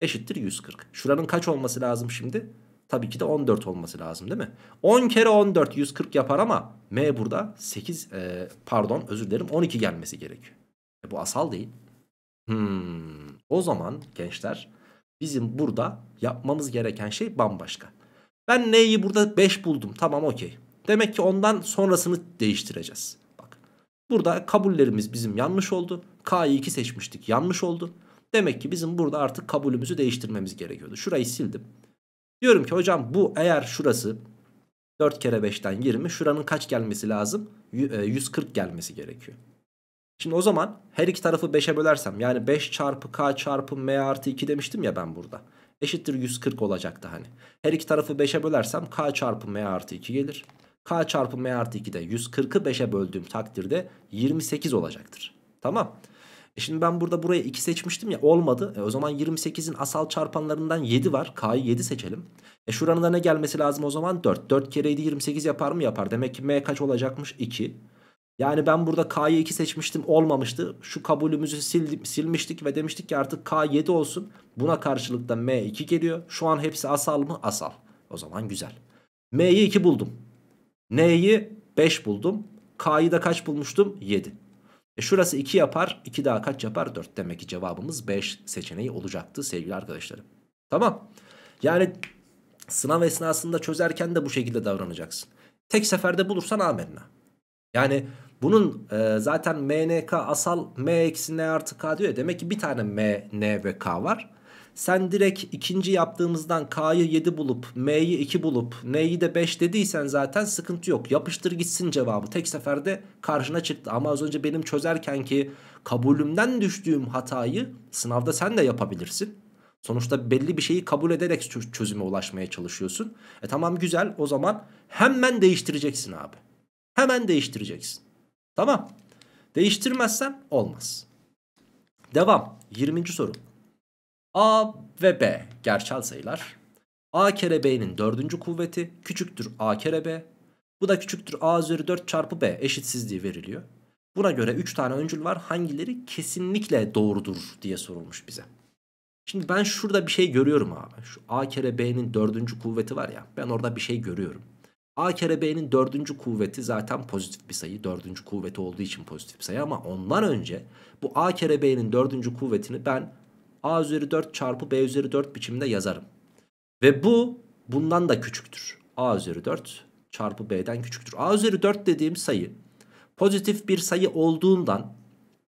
eşittir yüz kırk. Şuranın kaç olması lazım şimdi? Tabii ki de on dört olması lazım değil mi? on kere on dört yüz kırk yapar ama M burada sekiz e, pardon özür dilerim on iki gelmesi gerekiyor. E, bu asal değil. Hmm, o zaman gençler bizim burada yapmamız gereken şey bambaşka. Ben N'yi burada beş buldum. Tamam, okey. Demek ki ondan sonrasını değiştireceğiz. Bak, burada kabullerimiz bizim yanlış oldu. K'yı iki seçmiştik, yanlış oldu. Demek ki bizim burada artık kabulümüzü değiştirmemiz gerekiyordu. Şurayı sildim. Diyorum ki hocam bu eğer şurası dört kere beşten yirmi, şuranın kaç gelmesi lazım? yüz kırk gelmesi gerekiyor. Şimdi o zaman her iki tarafı beşe bölersem, yani beş çarpı K çarpı M artı iki demiştim ya ben burada. Eşittir yüz kırk olacaktı hani. Her iki tarafı beşe bölersem K çarpı M artı iki gelir. K çarpı M artı iki de yüz kırkı beşe böldüğüm takdirde yirmi sekiz olacaktır. Tamam. E şimdi ben burada buraya iki seçmiştim ya, olmadı. E o zaman yirmi sekizin asal çarpanlarından yedi var. K'yı yedi seçelim. E şuranın da ne gelmesi lazım o zaman? dört. dört kere yedi yirmi sekiz yapar mı? Yapar. Demek ki M kaç olacakmış? iki. Yani ben burada K'yı iki seçmiştim, olmamıştı. Şu kabulümüzü sildim, silmiştik ve demiştik ki artık K yedi olsun. Buna karşılık da M iki geliyor. Şu an hepsi asal mı? Asal. O zaman güzel. M'yi iki buldum. N'yi beş buldum. K'yı da kaç bulmuştum? yedi. E şurası iki yapar. iki daha kaç yapar? dört. Demek ki cevabımız beş seçeneği olacaktı sevgili arkadaşlarım. Tamam. Yani sınav esnasında çözerken de bu şekilde davranacaksın. Tek seferde bulursan amenna. Yani bunun e, zaten M N K asal M eksi N artı K diyor ya. Demek ki bir tane M, N ve K var. Sen direkt ikinci yaptığımızdan K'yı yedi bulup M'yi iki bulup N'yi de beş dediysen zaten sıkıntı yok. Yapıştır gitsin cevabı. Tek seferde karşına çıktı. Ama az önce benim çözerken ki kabulümden düştüğüm hatayı sınavda sen de yapabilirsin. Sonuçta belli bir şeyi kabul ederek çözüme ulaşmaya çalışıyorsun. E tamam, güzel, o zaman hemen değiştireceksin abi. Hemen değiştireceksin. Tamam. Değiştirmezsen olmaz. Devam. yirminci soru. A ve B gerçel sayılar. A kere B'nin dördüncü kuvveti küçüktür A kere B. Bu da küçüktür A üzeri dört çarpı B eşitsizliği veriliyor. Buna göre üç tane öncül var. Hangileri kesinlikle doğrudur diye sorulmuş bize. Şimdi ben şurada bir şey görüyorum abi. Şu A kere B'nin dördüncü kuvveti var ya, ben orada bir şey görüyorum. A kere B'nin dördüncü kuvveti zaten pozitif bir sayı. dördüncü kuvveti olduğu için pozitif bir sayı ama ondan önce bu A kere B'nin dördüncü kuvvetini ben A üzeri dört çarpı B üzeri dört biçiminde yazarım. Ve bu bundan da küçüktür. A üzeri dört çarpı B'den küçüktür. A üzeri dört dediğim sayı pozitif bir sayı olduğundan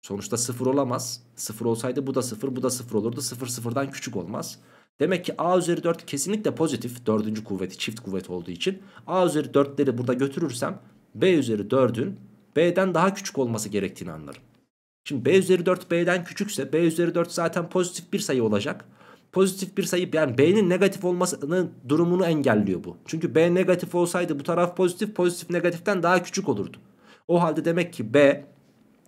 sonuçta sıfır olamaz. sıfır olsaydı bu da sıfır, bu da sıfır olurdu. sıfır sıfırdan küçük olmaz. Demek ki A üzeri dört kesinlikle pozitif. dördüncü kuvveti çift kuvvet olduğu için. A üzeri dörtleri burada götürürsem B üzeri dördün B'den daha küçük olması gerektiğini anlarım. Şimdi B üzeri dört B'den küçükse B üzeri dört zaten pozitif bir sayı olacak. Pozitif bir sayı, yani B'nin negatif olmasının durumunu engelliyor bu. Çünkü B negatif olsaydı bu taraf pozitif, pozitif negatiften daha küçük olurdu. O halde demek ki B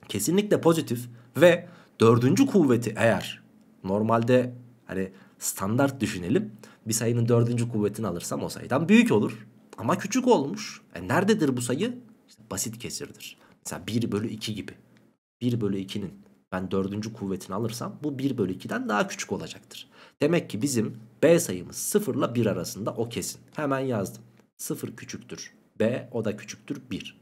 kesinlikle pozitif ve dördüncü kuvveti eğer normalde hani standart düşünelim. Bir sayının dördüncü kuvvetini alırsam o sayıdan büyük olur ama küçük olmuş. E nerededir bu sayı? İşte basit kesirdir. Mesela bir bölü iki gibi. bir bölü ikinin ben dördüncü kuvvetini alırsam bu bir bölü ikiden daha küçük olacaktır. Demek ki bizim B sayımız sıfır ile bir arasında, o kesin. Hemen yazdım. sıfır küçüktür B, o da küçüktür bir.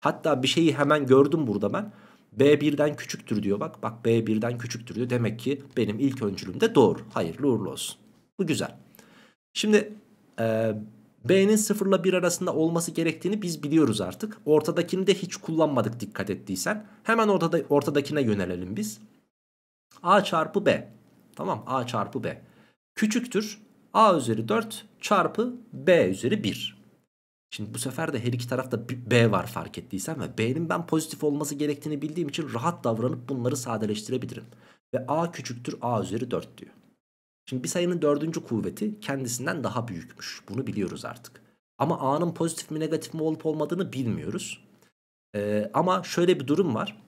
Hatta bir şeyi hemen gördüm burada ben. B birden küçüktür diyor, bak bak B birden küçüktür diyor. Demek ki benim ilk öncülüm de doğru. Hayırlı uğurlu olsun. Bu güzel. Şimdi e, B'nin sıfır ile bir arasında olması gerektiğini biz biliyoruz artık. Ortadakini de hiç kullanmadık dikkat ettiysen. Hemen ortada, ortadakine yönelelim biz. A çarpı B. Tamam, A çarpı B. Küçüktür A üzeri dört çarpı B üzeri bir. Şimdi bu sefer de her iki tarafta B var fark ettiysen ve B'nin ben pozitif olması gerektiğini bildiğim için rahat davranıp bunları sadeleştirebilirim. Ve A küçüktür A üzeri dört diyor. Şimdi bir sayının dördüncü kuvveti kendisinden daha büyükmüş. Bunu biliyoruz artık. Ama A'nın pozitif mi negatif mi olup olmadığını bilmiyoruz. Ee, ama şöyle bir durum var.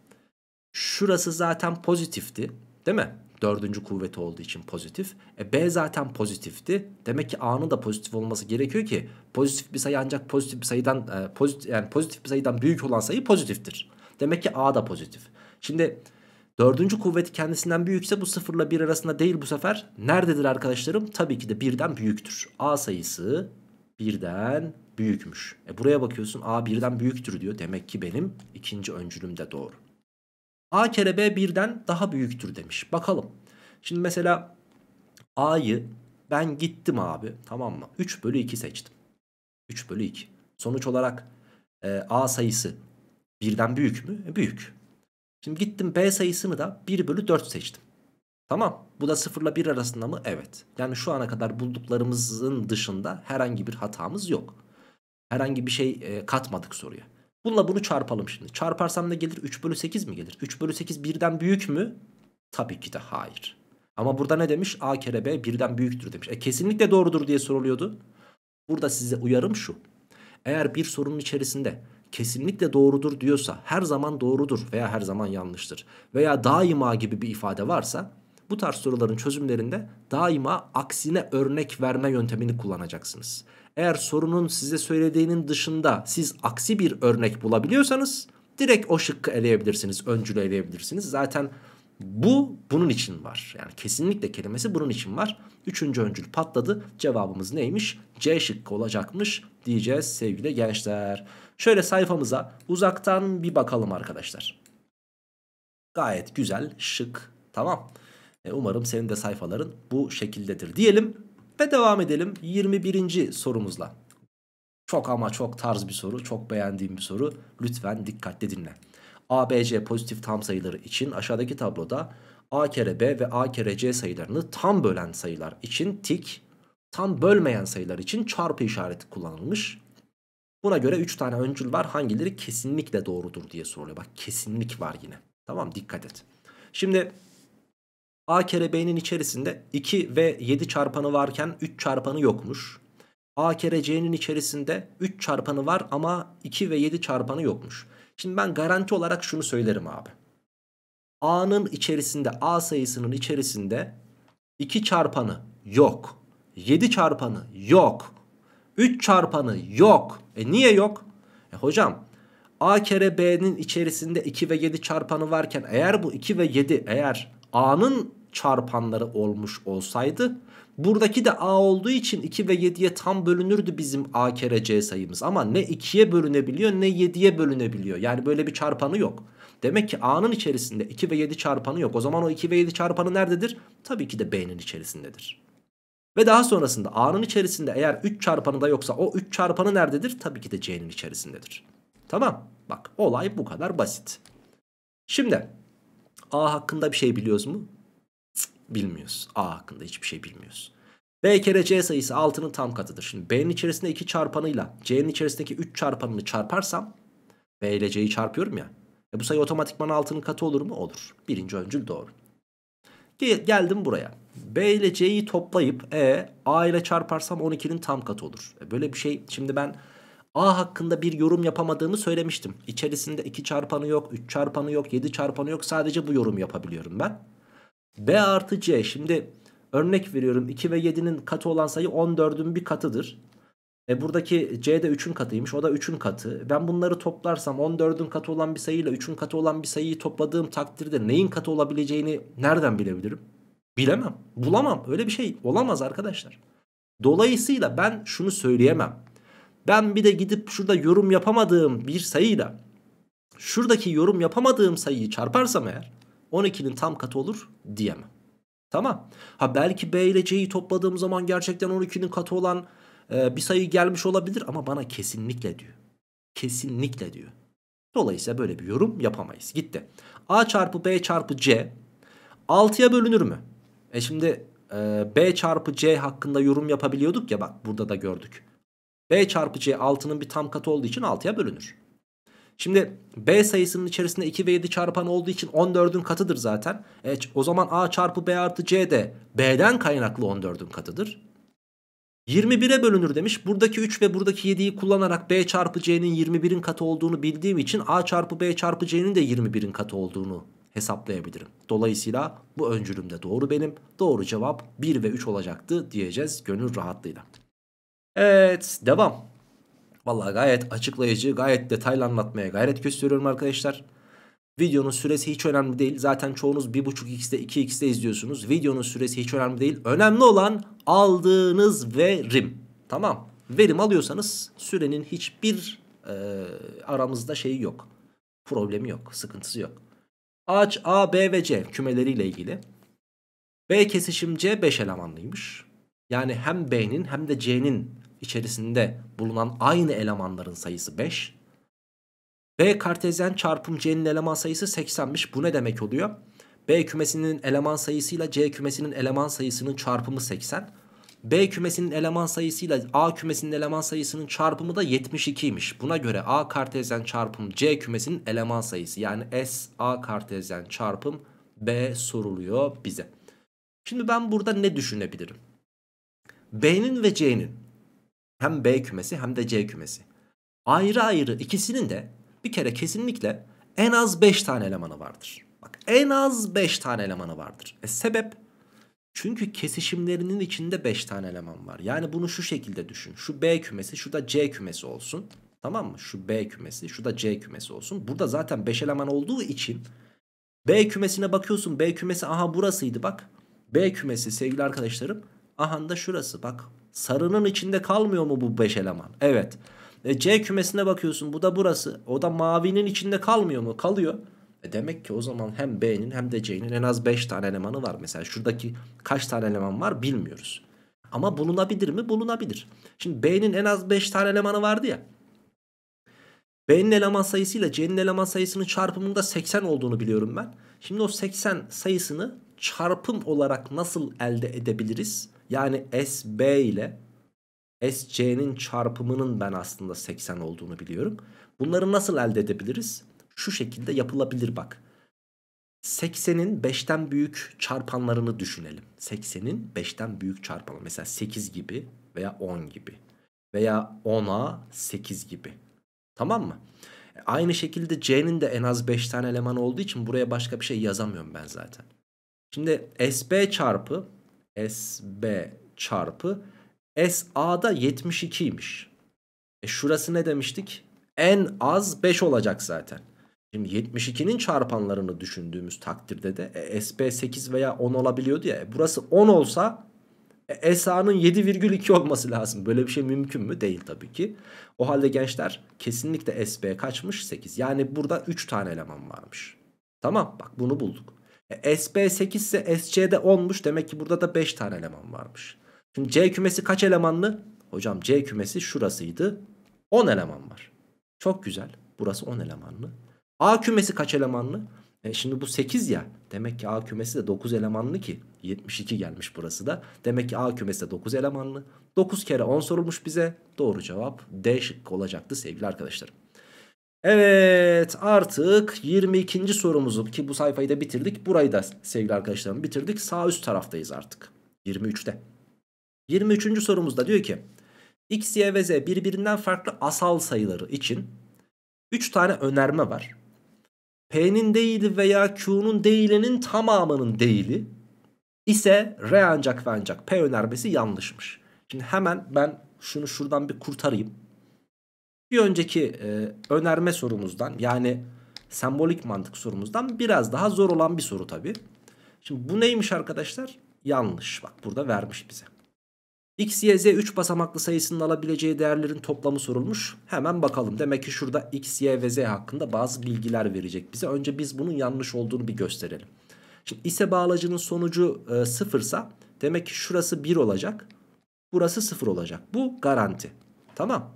Şurası zaten pozitifti değil mi? Dördüncü kuvveti olduğu için pozitif. E B zaten pozitifti. Demek ki A'nın da pozitif olması gerekiyor ki pozitif bir sayı ancak pozitif bir sayıdan e, pozitif, yani pozitif bir sayıdan büyük olan sayı pozitiftir. Demek ki A da pozitif. Şimdi dördüncü kuvveti kendisinden büyükse bu sıfır ile bir arasında değil bu sefer. Nerededir arkadaşlarım? Tabii ki de birden büyüktür. A sayısı birden büyükmüş. E buraya bakıyorsun, A birden büyüktür diyor. Demek ki benim ikinci öncülüm de doğru. A kere B birden daha büyüktür demiş. Bakalım. Şimdi mesela A'yı ben gittim abi, tamam mı? üç bölü iki seçtim. üç bölü iki. Sonuç olarak e, A sayısı birden büyük mü? E, büyük. Şimdi gittim B sayısını da bir bölü dört seçtim. Tamam. Bu da sıfır ile bir arasında mı? Evet. Yani şu ana kadar bulduklarımızın dışında herhangi bir hatamız yok. Herhangi bir şey e, katmadık soruya. Bununla bunu çarpalım şimdi. Çarparsam ne gelir? üç bölü sekiz mi gelir? üç bölü sekiz birden büyük mü? Tabii ki de hayır. Ama burada ne demiş? A kere B birden büyüktür demiş. E kesinlikle doğrudur diye soruluyordu. Burada size uyarım şu. Eğer bir sorunun içerisinde kesinlikle doğrudur diyorsa, her zaman doğrudur veya her zaman yanlıştır veya daima gibi bir ifade varsa, bu tarz soruların çözümlerinde daima aksine örnek verme yöntemini kullanacaksınız. Eğer sorunun size söylediğinin dışında siz aksi bir örnek bulabiliyorsanız direkt o şıkkı eleyebilirsiniz, öncülü eleyebilirsiniz. Zaten bu bunun için var. Yani kesinlikle kelimesi bunun için var. Üçüncü öncül patladı. Cevabımız neymiş? C şıkkı olacakmış diyeceğiz sevgili gençler. Şöyle sayfamıza uzaktan bir bakalım arkadaşlar. Gayet güzel, şık, tamam. Umarım senin de sayfaların bu şekildedir diyelim ve devam edelim yirmi birinci sorumuzla. Çok ama çok tarz bir soru, çok beğendiğim bir soru. Lütfen dikkatli dinle. A, B, C pozitif tam sayıları için aşağıdaki tabloda A kere B ve A kere C sayılarını tam bölen sayılar için tik, tam bölmeyen sayılar için çarpı işareti kullanılmış. Buna göre üç tane öncül var. Hangileri kesinlikle doğrudur diye soruluyor. Bak kesinlik var yine. Tamam, dikkat et. Şimdi A kere B'nin içerisinde iki ve yedi çarpanı varken üç çarpanı yokmuş. A kere C'nin içerisinde üç çarpanı var ama iki ve yedi çarpanı yokmuş. Şimdi ben garanti olarak şunu söylerim abi. A'nın içerisinde, A sayısının içerisinde iki çarpanı yok, yedi çarpanı yok, üç çarpanı yok. E niye yok? E hocam, A kere B'nin içerisinde iki ve yedi çarpanı varken eğer bu iki ve yedi eğer A'nın çarpanları olmuş olsaydı buradaki de A olduğu için iki ve yediye tam bölünürdü bizim A kere C sayımız. Ama ne ikiye bölünebiliyor ne yediye bölünebiliyor. Yani böyle bir çarpanı yok. Demek ki A'nın içerisinde iki ve yedi çarpanı yok. O zaman o iki ve yedi çarpanı nerededir? Tabii ki de B'nin içerisindedir. Ve daha sonrasında A'nın içerisinde eğer üç çarpanı da yoksa o üç çarpanı nerededir? Tabii ki de C'nin içerisindedir. Tamam, bak olay bu kadar basit. Şimdi A hakkında bir şey biliyoruz mu? Cık, bilmiyoruz. A hakkında hiçbir şey bilmiyoruz. B kere C sayısı altının tam katıdır. Şimdi B'nin içerisinde iki çarpanıyla C'nin içerisindeki üç çarpanını çarparsam, B ile C'yi çarpıyorum ya, e bu sayı otomatikman altının katı olur mu? Olur. Birinci öncül doğru. Gel, geldim buraya. B ile C'yi toplayıp e, A ile çarparsam on ikinin tam katı olur. E böyle bir şey. Şimdi ben A hakkında bir yorum yapamadığımı söylemiştim. İçerisinde iki çarpanı yok, üç çarpanı yok, yedi çarpanı yok. Sadece bu yorum yapabiliyorum ben. B artı C. Şimdi örnek veriyorum, iki ve yedinin katı olan sayı on dördün bir katıdır. E buradaki C de üçün katıymış. O da üçün katı. Ben bunları toplarsam on dördün katı olan bir sayıyla üçün katı olan bir sayıyı topladığım takdirde neyin katı olabileceğini nereden bilebilirim? Bilemem. Bulamam. Öyle bir şey olamaz arkadaşlar. Dolayısıyla ben şunu söyleyemem. Ben bir de gidip şurada yorum yapamadığım bir sayıyla şuradaki yorum yapamadığım sayıyı çarparsam eğer on ikinin tam katı olur diyemem. Tamam. Ha belki B ile C'yi topladığım zaman gerçekten on ikinin katı olan e, bir sayı gelmiş olabilir ama bana kesinlikle diyor. Kesinlikle diyor. Dolayısıyla böyle bir yorum yapamayız. Gitti. A çarpı B çarpı C altıya bölünür mü? E şimdi e, B çarpı C hakkında yorum yapabiliyorduk ya, bak burada da gördük. B çarpı C altının bir tam katı olduğu için altıya bölünür. Şimdi B sayısının içerisinde iki ve yedi çarpan olduğu için on dördün katıdır zaten. E, o zaman A çarpı B artı C de B'den kaynaklı on dördün katıdır. yirmi bire bölünür demiş. Buradaki üç ve buradaki yediyi kullanarak B çarpı C'nin yirmi birin katı olduğunu bildiğim için A çarpı B çarpı C'nin de yirmi birin katı olduğunu hesaplayabilirim. Dolayısıyla bu öncülüm de doğru benim. Doğru cevap bir ve üç olacaktı diyeceğiz gönül rahatlığıyla. Evet, devam. Vallahi gayet açıklayıcı, gayet detaylı anlatmaya gayret gösteriyorum arkadaşlar. Videonun süresi hiç önemli değil. Zaten çoğunuz bir buçuk x'de iki x'de izliyorsunuz. Videonun süresi hiç önemli değil. Önemli olan aldığınız verim. Tamam. Verim alıyorsanız sürenin hiçbir e, aramızda şeyi yok. Problemi yok. Sıkıntısı yok. Ağaç A, B ve C kümeleriyle ilgili. B kesişim C beş elemanlıymış. Yani hem B'nin hem de C'nin içerisinde bulunan aynı elemanların sayısı beş. B kartezyen çarpım C'nin eleman sayısı seksenmiş. Bu ne demek oluyor? B kümesinin eleman sayısıyla C kümesinin eleman sayısının çarpımı seksen. B kümesinin eleman sayısıyla A kümesinin eleman sayısının çarpımı da yetmiş ikiymiş. Buna göre A kartezyen çarpım C kümesinin eleman sayısı, yani S A kartezyen çarpım B soruluyor bize. Şimdi ben burada ne düşünebilirim? B'nin ve C'nin, hem B kümesi hem de C kümesi, ayrı ayrı ikisinin de bir kere kesinlikle en az beş tane elemanı vardır. Bak, en az beş tane elemanı vardır. E, sebep? Çünkü kesişimlerinin içinde beş tane eleman var. Yani bunu şu şekilde düşün. Şu B kümesi, şu da C kümesi olsun. Tamam mı? Şu B kümesi, şu da C kümesi olsun. Burada zaten beş eleman olduğu için B kümesine bakıyorsun. B kümesi aha burasıydı bak. B kümesi sevgili arkadaşlarım, aha da şurası bak. Sarının içinde kalmıyor mu bu beş eleman? Evet. E, C kümesine bakıyorsun. Bu da burası. O da mavinin içinde kalmıyor mu? Kalıyor. E demek ki o zaman hem B'nin hem de C'nin en az beş tane elemanı var. Mesela şuradaki kaç tane eleman var bilmiyoruz. Ama bulunabilir mi? Bulunabilir. Şimdi B'nin en az beş tane elemanı vardı ya. B'nin eleman sayısıyla C'nin eleman sayısının çarpımında seksen olduğunu biliyorum ben. Şimdi o seksen sayısını çarpım olarak nasıl elde edebiliriz? Yani S B ile S C'nin çarpımının ben aslında seksen olduğunu biliyorum. Bunları nasıl elde edebiliriz? Şu şekilde yapılabilir bak. seksenin beşten büyük çarpanlarını düşünelim. seksenin beşten büyük çarpanı. Mesela sekiz gibi veya on gibi. Veya ona sekiz gibi. Tamam mı? Aynı şekilde C'nin de en az beş tane elemanı olduğu için buraya başka bir şey yazamıyorum ben zaten. Şimdi S B çarpı S B çarpı S A'da yetmiş ikiymiş. E şurası ne demiştik? En az beş olacak zaten. Şimdi yetmiş ikinin çarpanlarını düşündüğümüz takdirde de e, S B sekiz veya on olabiliyordu ya. E, burası on olsa e, S A'nın yedi virgül iki olması lazım. Böyle bir şey mümkün mü? Değil tabii ki. O halde gençler kesinlikle S B kaçmış? sekiz. Yani burada üç tane eleman varmış. Tamam, bak bunu bulduk. E, S B sekiz ise S C'de onmuş. Demek ki burada da beş tane eleman varmış. Şimdi C kümesi kaç elemanlı? Hocam C kümesi şurasıydı. on eleman var. Çok güzel. Burası on elemanlı. A kümesi kaç elemanlı? E şimdi bu sekiz ya. Demek ki A kümesi de dokuz elemanlı ki. yetmiş iki gelmiş burası da. Demek ki A kümesi de dokuz elemanlı. dokuz kere on sorulmuş bize. Doğru cevap D şıkkı olacaktı sevgili arkadaşlarım. Evet, artık yirmi ikinci sorumuzu, ki bu sayfayı da bitirdik. Burayı da sevgili arkadaşlarım bitirdik. Sağ üst taraftayız artık. yirmi üçte. yirmi üçüncü sorumuzda diyor ki X, Y ve Z birbirinden farklı asal sayıları için üç tane önerme var. P'nin değili veya Q'nun değilinin tamamının değili ise R ancak ve ancak P önermesi yanlışmış. Şimdi hemen ben şunu şuradan bir kurtarayım. Bir önceki e, önerme sorumuzdan, yani sembolik mantık sorumuzdan biraz daha zor olan bir soru tabii. Şimdi bu neymiş arkadaşlar? Yanlış. Bak burada vermiş bize. X, Y, Z üç basamaklı sayısının alabileceği değerlerin toplamı sorulmuş. Hemen bakalım. Demek ki şurada X, Y ve Z hakkında bazı bilgiler verecek bize. Önce biz bunun yanlış olduğunu bir gösterelim. Şimdi ise bağlacının sonucu e, sıfırsa demek ki şurası bir olacak. Burası sıfır olacak. Bu garanti. Tamam.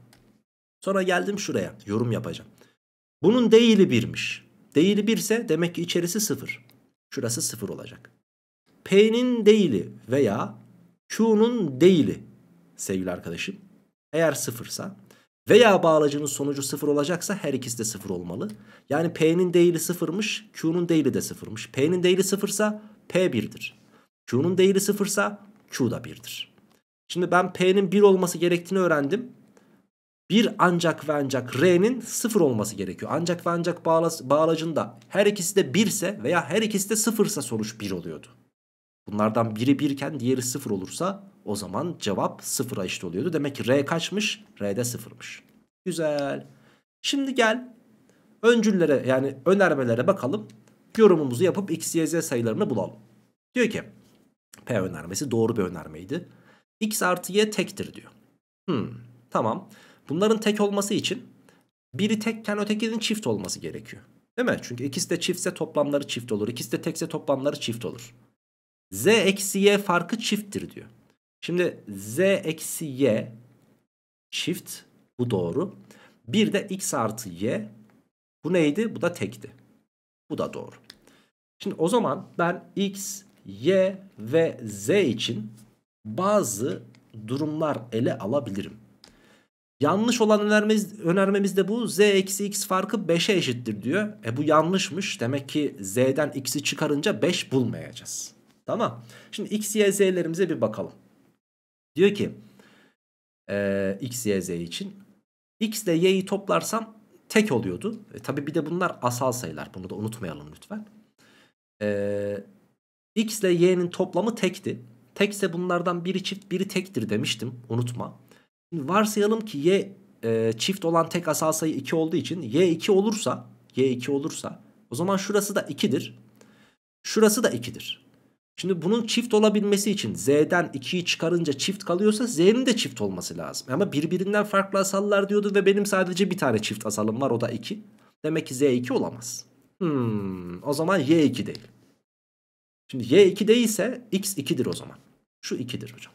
Sonra geldim şuraya. Yorum yapacağım. Bunun değili birmiş. Değili bir ise demek ki içerisi sıfır. Şurası sıfır olacak. P'nin değili veya Q'nun değili sevgili arkadaşım eğer sıfırsa veya bağlacının sonucu sıfır olacaksa her ikisi de sıfır olmalı. Yani P'nin değili sıfırmış, Q'nun değili de sıfırmış. P'nin değili sıfırsa P birdir. Q'nun değili sıfırsa Q da birdir. Şimdi ben P'nin bir olması gerektiğini öğrendim. bir ancak ve ancak R'nin sıfır olması gerekiyor. Ancak ve ancak bağlacında her ikisi de bir ise veya her ikisi de sıfır ise sonuç bir oluyordu. Bunlardan biri bir iken diğeri sıfır olursa o zaman cevap sıfıra eşit oluyordu. Demek ki R kaçmış? R de sıfırmış. Güzel. Şimdi gel öncüllere, yani önermelere bakalım. Yorumumuzu yapıp x, y, z sayılarını bulalım. Diyor ki P önermesi doğru bir önermeydi. X artı y tektir diyor. Hmm, tamam. Bunların tek olması için biri tekken ötekinin çift olması gerekiyor. Değil mi? Çünkü ikisi de çiftse toplamları çift olur. İkisi de tekse toplamları çift olur. Z eksi y farkı çifttir diyor. Şimdi z eksi y çift, bu doğru. Bir de x artı y, bu neydi? Bu da tekti. Bu da doğru. Şimdi o zaman ben x, y ve z için bazı durumlar ele alabilirim. Yanlış olan önermemiz, önermemiz de bu. Z eksi x farkı beşe eşittir diyor. E bu yanlışmış. Demek ki z'den x'i çıkarınca beş bulmayacağız. Tamam. Şimdi x, y, z'lerimize bir bakalım. Diyor ki e, x, y, z için x ile y'yi toplarsam tek oluyordu. E, tabii bir de bunlar asal sayılar. Bunu da unutmayalım lütfen. E, x ile y'nin toplamı tekti. Tekse bunlardan biri çift, biri tektir demiştim. Unutma. Şimdi varsayalım ki y e, çift olan tek asal sayı iki olduğu için y iki olursa, y iki olursa o zaman şurası da ikidir. Şurası da ikidir. Şimdi bunun çift olabilmesi için z'den ikiyi çıkarınca çift kalıyorsa z'nin de çift olması lazım. Ama birbirinden farklı asallar diyordu ve benim sadece bir tane çift asalım var, o da iki. Demek ki z iki olamaz. Hmm, o zaman y iki değil. Şimdi y iki değilse x ikidir o zaman. Şu ikidir hocam.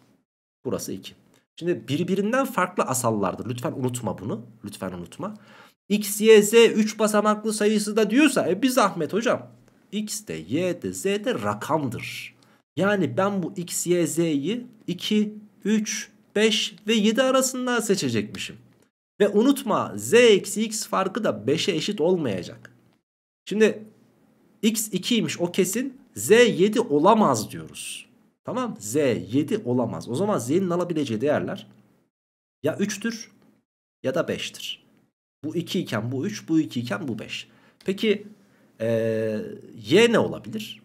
Burası iki. Şimdi birbirinden farklı asallardır. Lütfen unutma bunu. Lütfen unutma. X, y, z üç basamaklı sayısı da diyorsa e bir zahmet hocam. X de, y de, z de rakamdır. Yani ben bu x, y, z'yi iki, üç, beş ve yedi arasından seçecekmişim. Ve unutma z eksi x farkı da beşe eşit olmayacak. Şimdi x ikiymiş o kesin. Z yedi olamaz diyoruz. Tamam, z yedi olamaz. O zaman z'nin alabileceği değerler ya üçtür ya da beştir. Bu iki iken bu üç, bu iki iken bu beş. Peki ee, y ne olabilir?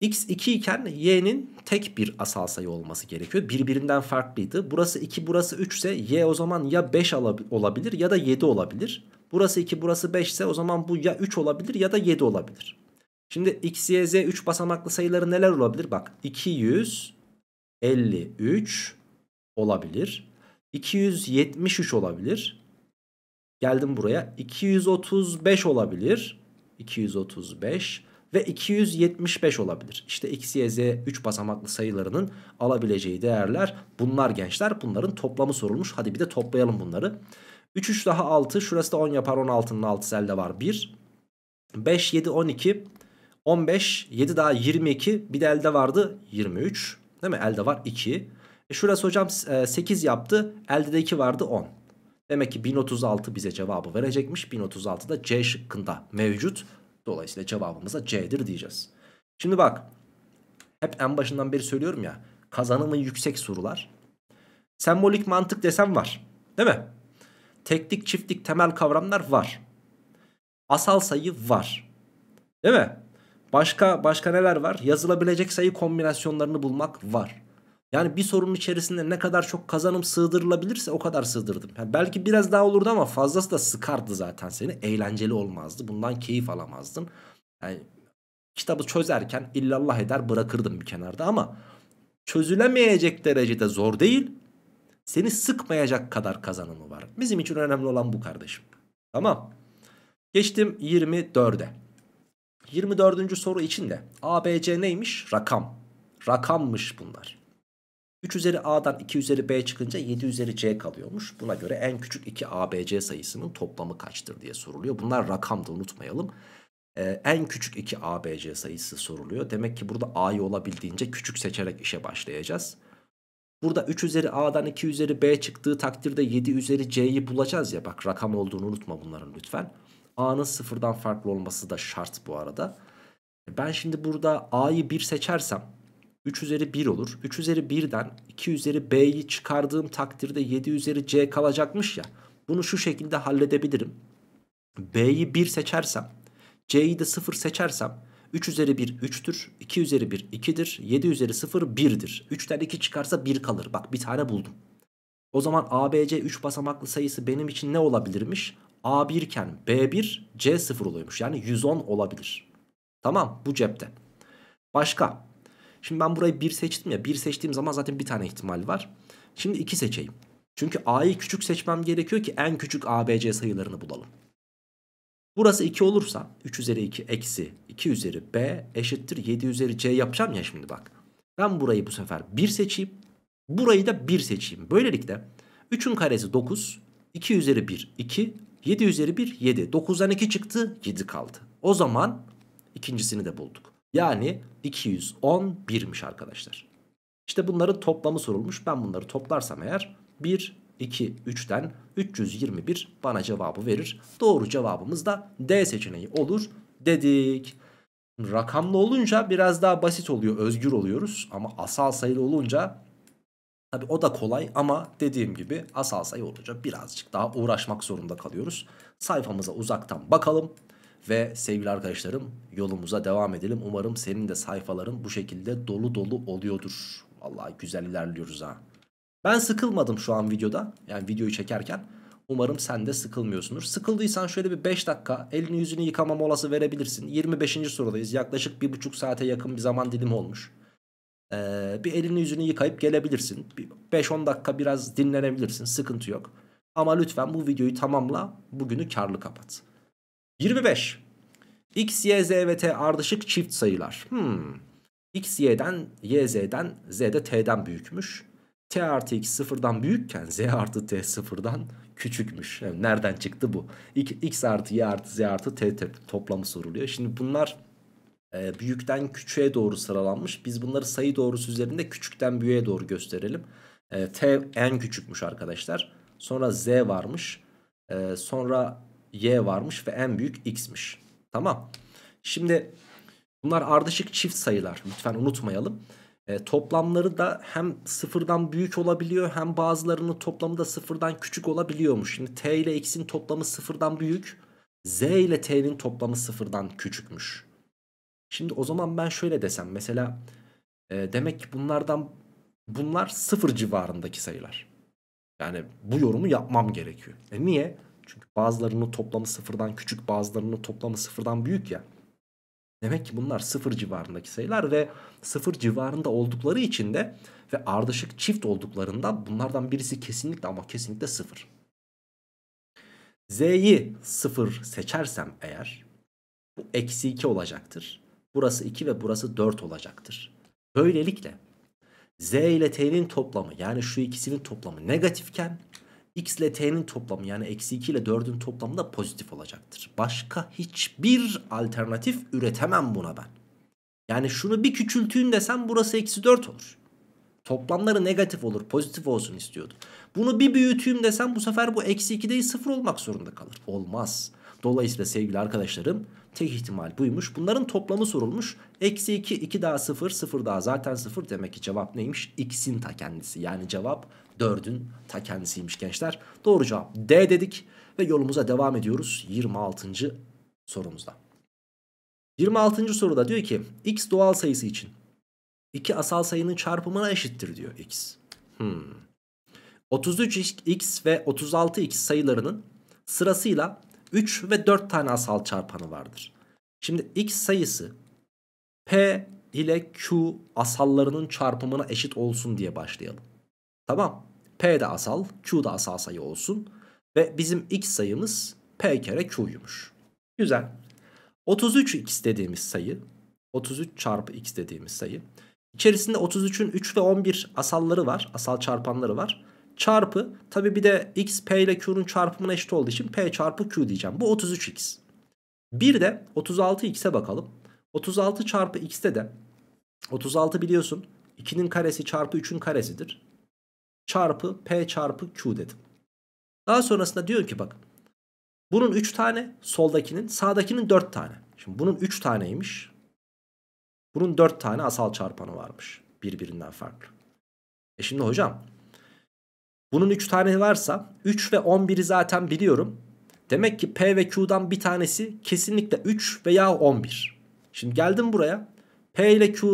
X iki iken y'nin tek bir asal sayı olması gerekiyor. Birbirinden farklıydı. Burası iki, burası üç ise y o zaman ya beş olabilir ya da yedi olabilir. Burası iki, burası beş ise o zaman bu ya üç olabilir ya da yedi olabilir. Şimdi x, y, z üç basamaklı sayıları neler olabilir? Bak iki yüz elli üç olabilir. iki yüz yetmiş üç olabilir. Geldim buraya. iki yüz otuz beş olabilir. iki yüz otuz beş ve iki yüz yetmiş beş olabilir. İşte x, y, z üç basamaklı sayılarının alabileceği değerler bunlar gençler. Bunların toplamı sorulmuş. Hadi bir de toplayalım bunları. üç, üç daha altı. Şurası da on yapar. on altının altısı elde var. bir. beş, yedi, on iki. on beş, yedi daha yirmi iki, bir de elde vardı yirmi üç, değil mi? Elde var iki. E şurası hocam sekiz yaptı, elde de iki vardı on. Demek ki bin otuz altı bize cevabı verecekmiş. bin otuz altı da C şıkkında mevcut. Dolayısıyla cevabımıza C'dir diyeceğiz. Şimdi bak, hep en başından beri söylüyorum ya, kazanımı yüksek sorular. Sembolik mantık desem var, değil mi? Teklik, çiftlik, temel kavramlar var. Asal sayı var, değil mi? Başka başka neler var? Yazılabilecek sayı kombinasyonlarını bulmak var. Yani bir sorunun içerisinde ne kadar çok kazanım sığdırılabilirse o kadar sığdırdım. Yani belki biraz daha olurdu ama fazlası da sıkardı zaten seni. Eğlenceli olmazdı. Bundan keyif alamazdın. Yani kitabı çözerken illallah eder bırakırdım bir kenarda ama çözülemeyecek derecede zor değil. Seni sıkmayacak kadar kazanımı var. Bizim için önemli olan bu kardeşim. Tamam. Geçtim yirmi dörde. yirmi dördüncü soru için de A, B, C neymiş? Rakam. Rakammış bunlar. üç üzeri A'dan iki üzeri B çıkınca yedi üzeri C kalıyormuş. Buna göre en küçük iki A, B, C sayısının toplamı kaçtır diye soruluyor. Bunlar rakamdı, unutmayalım. Ee, en küçük iki A, B, C sayısı soruluyor. Demek ki burada A'yı olabildiğince küçük seçerek işe başlayacağız. Burada üç üzeri A'dan iki üzeri B çıktığı takdirde yedi üzeri C'yi bulacağız ya. Bak rakam olduğunu unutma bunların lütfen. A'nın sıfırdan farklı olması da şart bu arada. Ben şimdi burada A'yı bir seçersem üç üzeri bir olur. üç üzeri birden iki üzeri b'yi çıkardığım takdirde yedi üzeri c kalacakmış ya. Bunu şu şekilde halledebilirim. B'yi bir seçersem, c'yi de sıfır seçersem üç üzeri bir üçtür. iki üzeri bir ikidir. yedi üzeri sıfır birdir. üçten iki çıkarsa bir kalır. Bak bir tane buldum. O zaman A B C üç basamaklı sayısı benim için ne olabilirmiş? A bir iken B bir, C sıfır oluyormuş. Yani yüz on olabilir. Tamam, bu cepte. Başka. Şimdi ben burayı bir seçtim ya. bir seçtiğim zaman zaten bir tane ihtimal var. Şimdi iki seçeyim. Çünkü A'yı küçük seçmem gerekiyor ki en küçük A B C sayılarını bulalım. Burası iki olursa üç üzeri iki eksi iki üzeri b eşittir yedi üzeri c yapacağım ya şimdi bak. Ben burayı bu sefer bir seçeyim. Burayı da bir seçeyim. Böylelikle üçün karesi dokuz, iki üzeri bir iki, yedi üzeri bir yedi. dokuzdan iki çıktı, yedi kaldı. O zaman ikincisini de bulduk. Yani iki yüz on bir'miş arkadaşlar. İşte bunların toplamı sorulmuş. Ben bunları toplarsam eğer bir, iki, üçten üç yüz yirmi bir bana cevabı verir. Doğru cevabımız da D seçeneği olur dedik. Rakamlı olunca biraz daha basit oluyor, özgür oluyoruz. Ama asal sayılı olunca tabii o da kolay ama dediğim gibi asal sayı olunca birazcık daha uğraşmak zorunda kalıyoruz. Sayfamıza uzaktan bakalım ve sevgili arkadaşlarım yolumuza devam edelim. Umarım senin de sayfaların bu şekilde dolu dolu oluyordur. Vallahi güzel ilerliyoruz ha. Ben sıkılmadım şu an videoda, yani videoyu çekerken. Umarım sen de sıkılmıyorsundur. Sıkıldıysan şöyle bir beş dakika elini yüzünü yıkama molası verebilirsin. yirmi beşinci sorudayız, yaklaşık bir buçuk saate yakın bir zaman dilimi olmuş. Ee, bir elini yüzünü yıkayıp gelebilirsin. beş on dakika biraz dinlenebilirsin, sıkıntı yok. Ama lütfen bu videoyu tamamla, bugünü karlı kapat. yirmi beş. X, Y, Z ve T ardışık çift sayılar. Hmm. X, Y'den, Y, Z'den, Z de T'den büyükmüş. T artı X sıfırdan büyükken Z artı T sıfırdan küçükmüş. Yani nereden çıktı bu? X artı Y artı Z artı T, T toplamı soruluyor. Şimdi bunlar e, büyükten küçüğe doğru sıralanmış. Biz bunları sayı doğrusu üzerinde küçükten büyüğe doğru gösterelim. E, T en küçükmüş arkadaşlar. Sonra Z varmış. E, sonra Y varmış ve en büyük X'miş. Tamam. Şimdi bunlar ardışık çift sayılar. Lütfen unutmayalım. E, toplamları da hem sıfırdan büyük olabiliyor hem bazılarının toplamı da sıfırdan küçük olabiliyormuş. Şimdi T ile X'in toplamı sıfırdan büyük. Z ile T'nin toplamı sıfırdan küçükmüş. Şimdi o zaman ben şöyle desem mesela e, demek ki bunlardan bunlar sıfır civarındaki sayılar. Yani bu yorumu yapmam gerekiyor. E niye? Çünkü bazılarının toplamı sıfırdan küçük, bazılarının toplamı sıfırdan büyük ya. Demek ki bunlar sıfır civarındaki sayılar ve sıfır civarında oldukları için de ve ardışık çift olduklarından bunlardan birisi kesinlikle ama kesinlikle sıfır. Z'yi sıfır seçersem eğer bu eksi iki olacaktır. Burası iki ve burası dört olacaktır. Böylelikle Z ile T'nin toplamı yani şu ikisinin toplamı negatifken X ile T'nin toplamı yani eksi iki ile dördün toplamı da pozitif olacaktır. Başka hiçbir alternatif üretemem buna ben. Yani şunu bir küçültün desem burası eksi dört olur. Toplamları negatif olur, pozitif olsun istiyordu. Bunu bir büyüteyim desem bu sefer bu eksi iki değil sıfır olmak zorunda kalır. Olmaz. Dolayısıyla sevgili arkadaşlarım tek ihtimal buymuş. Bunların toplamı sorulmuş. Eksi iki, iki daha sıfır, sıfır daha zaten sıfır. Demek ki cevap neymiş? X'in ta kendisi. Yani cevap dördün ta kendisiymiş gençler. Doğru cevap D dedik ve yolumuza devam ediyoruz yirmi altıncı sorumuzda. yirmi altıncı soruda diyor ki X doğal sayısı için iki asal sayının çarpımına eşittir diyor X. Hmm. otuz üç x ve otuz altı x sayılarının sırasıyla üç ve dört tane asal çarpanı vardır. Şimdi X sayısı P ile Q asallarının çarpımına eşit olsun diye başlayalım. Tamam. P de asal, Q da asal sayı olsun. Ve bizim X sayımız P kere Q'ymuş. Güzel. otuz üç x dediğimiz sayı, otuz üç çarpı X dediğimiz sayı. İçerisinde otuz üçün üç ve on bir asalları var, asal çarpanları var. Çarpı, tabi bir de X, P ile Q'nun çarpımına eşit olduğu için P çarpı Q diyeceğim. Bu otuz üç x. Bir de otuz altı x'e bakalım. otuz altı çarpı X'te de, otuz altı biliyorsun ikinin karesi çarpı üçün karesidir. Çarpı P çarpı Q dedim. Daha sonrasında diyor ki bak. Bunun üç tane soldakinin, sağdakinin dört tane. Şimdi bunun üç taneymiş. Bunun dört tane asal çarpanı varmış. birbirinden farklı. E şimdi hocam bunun üç tane varsa üç ve on biri zaten biliyorum. Demek ki P ve Q'dan bir tanesi kesinlikle üç veya on bir. Şimdi geldim buraya. P ile Q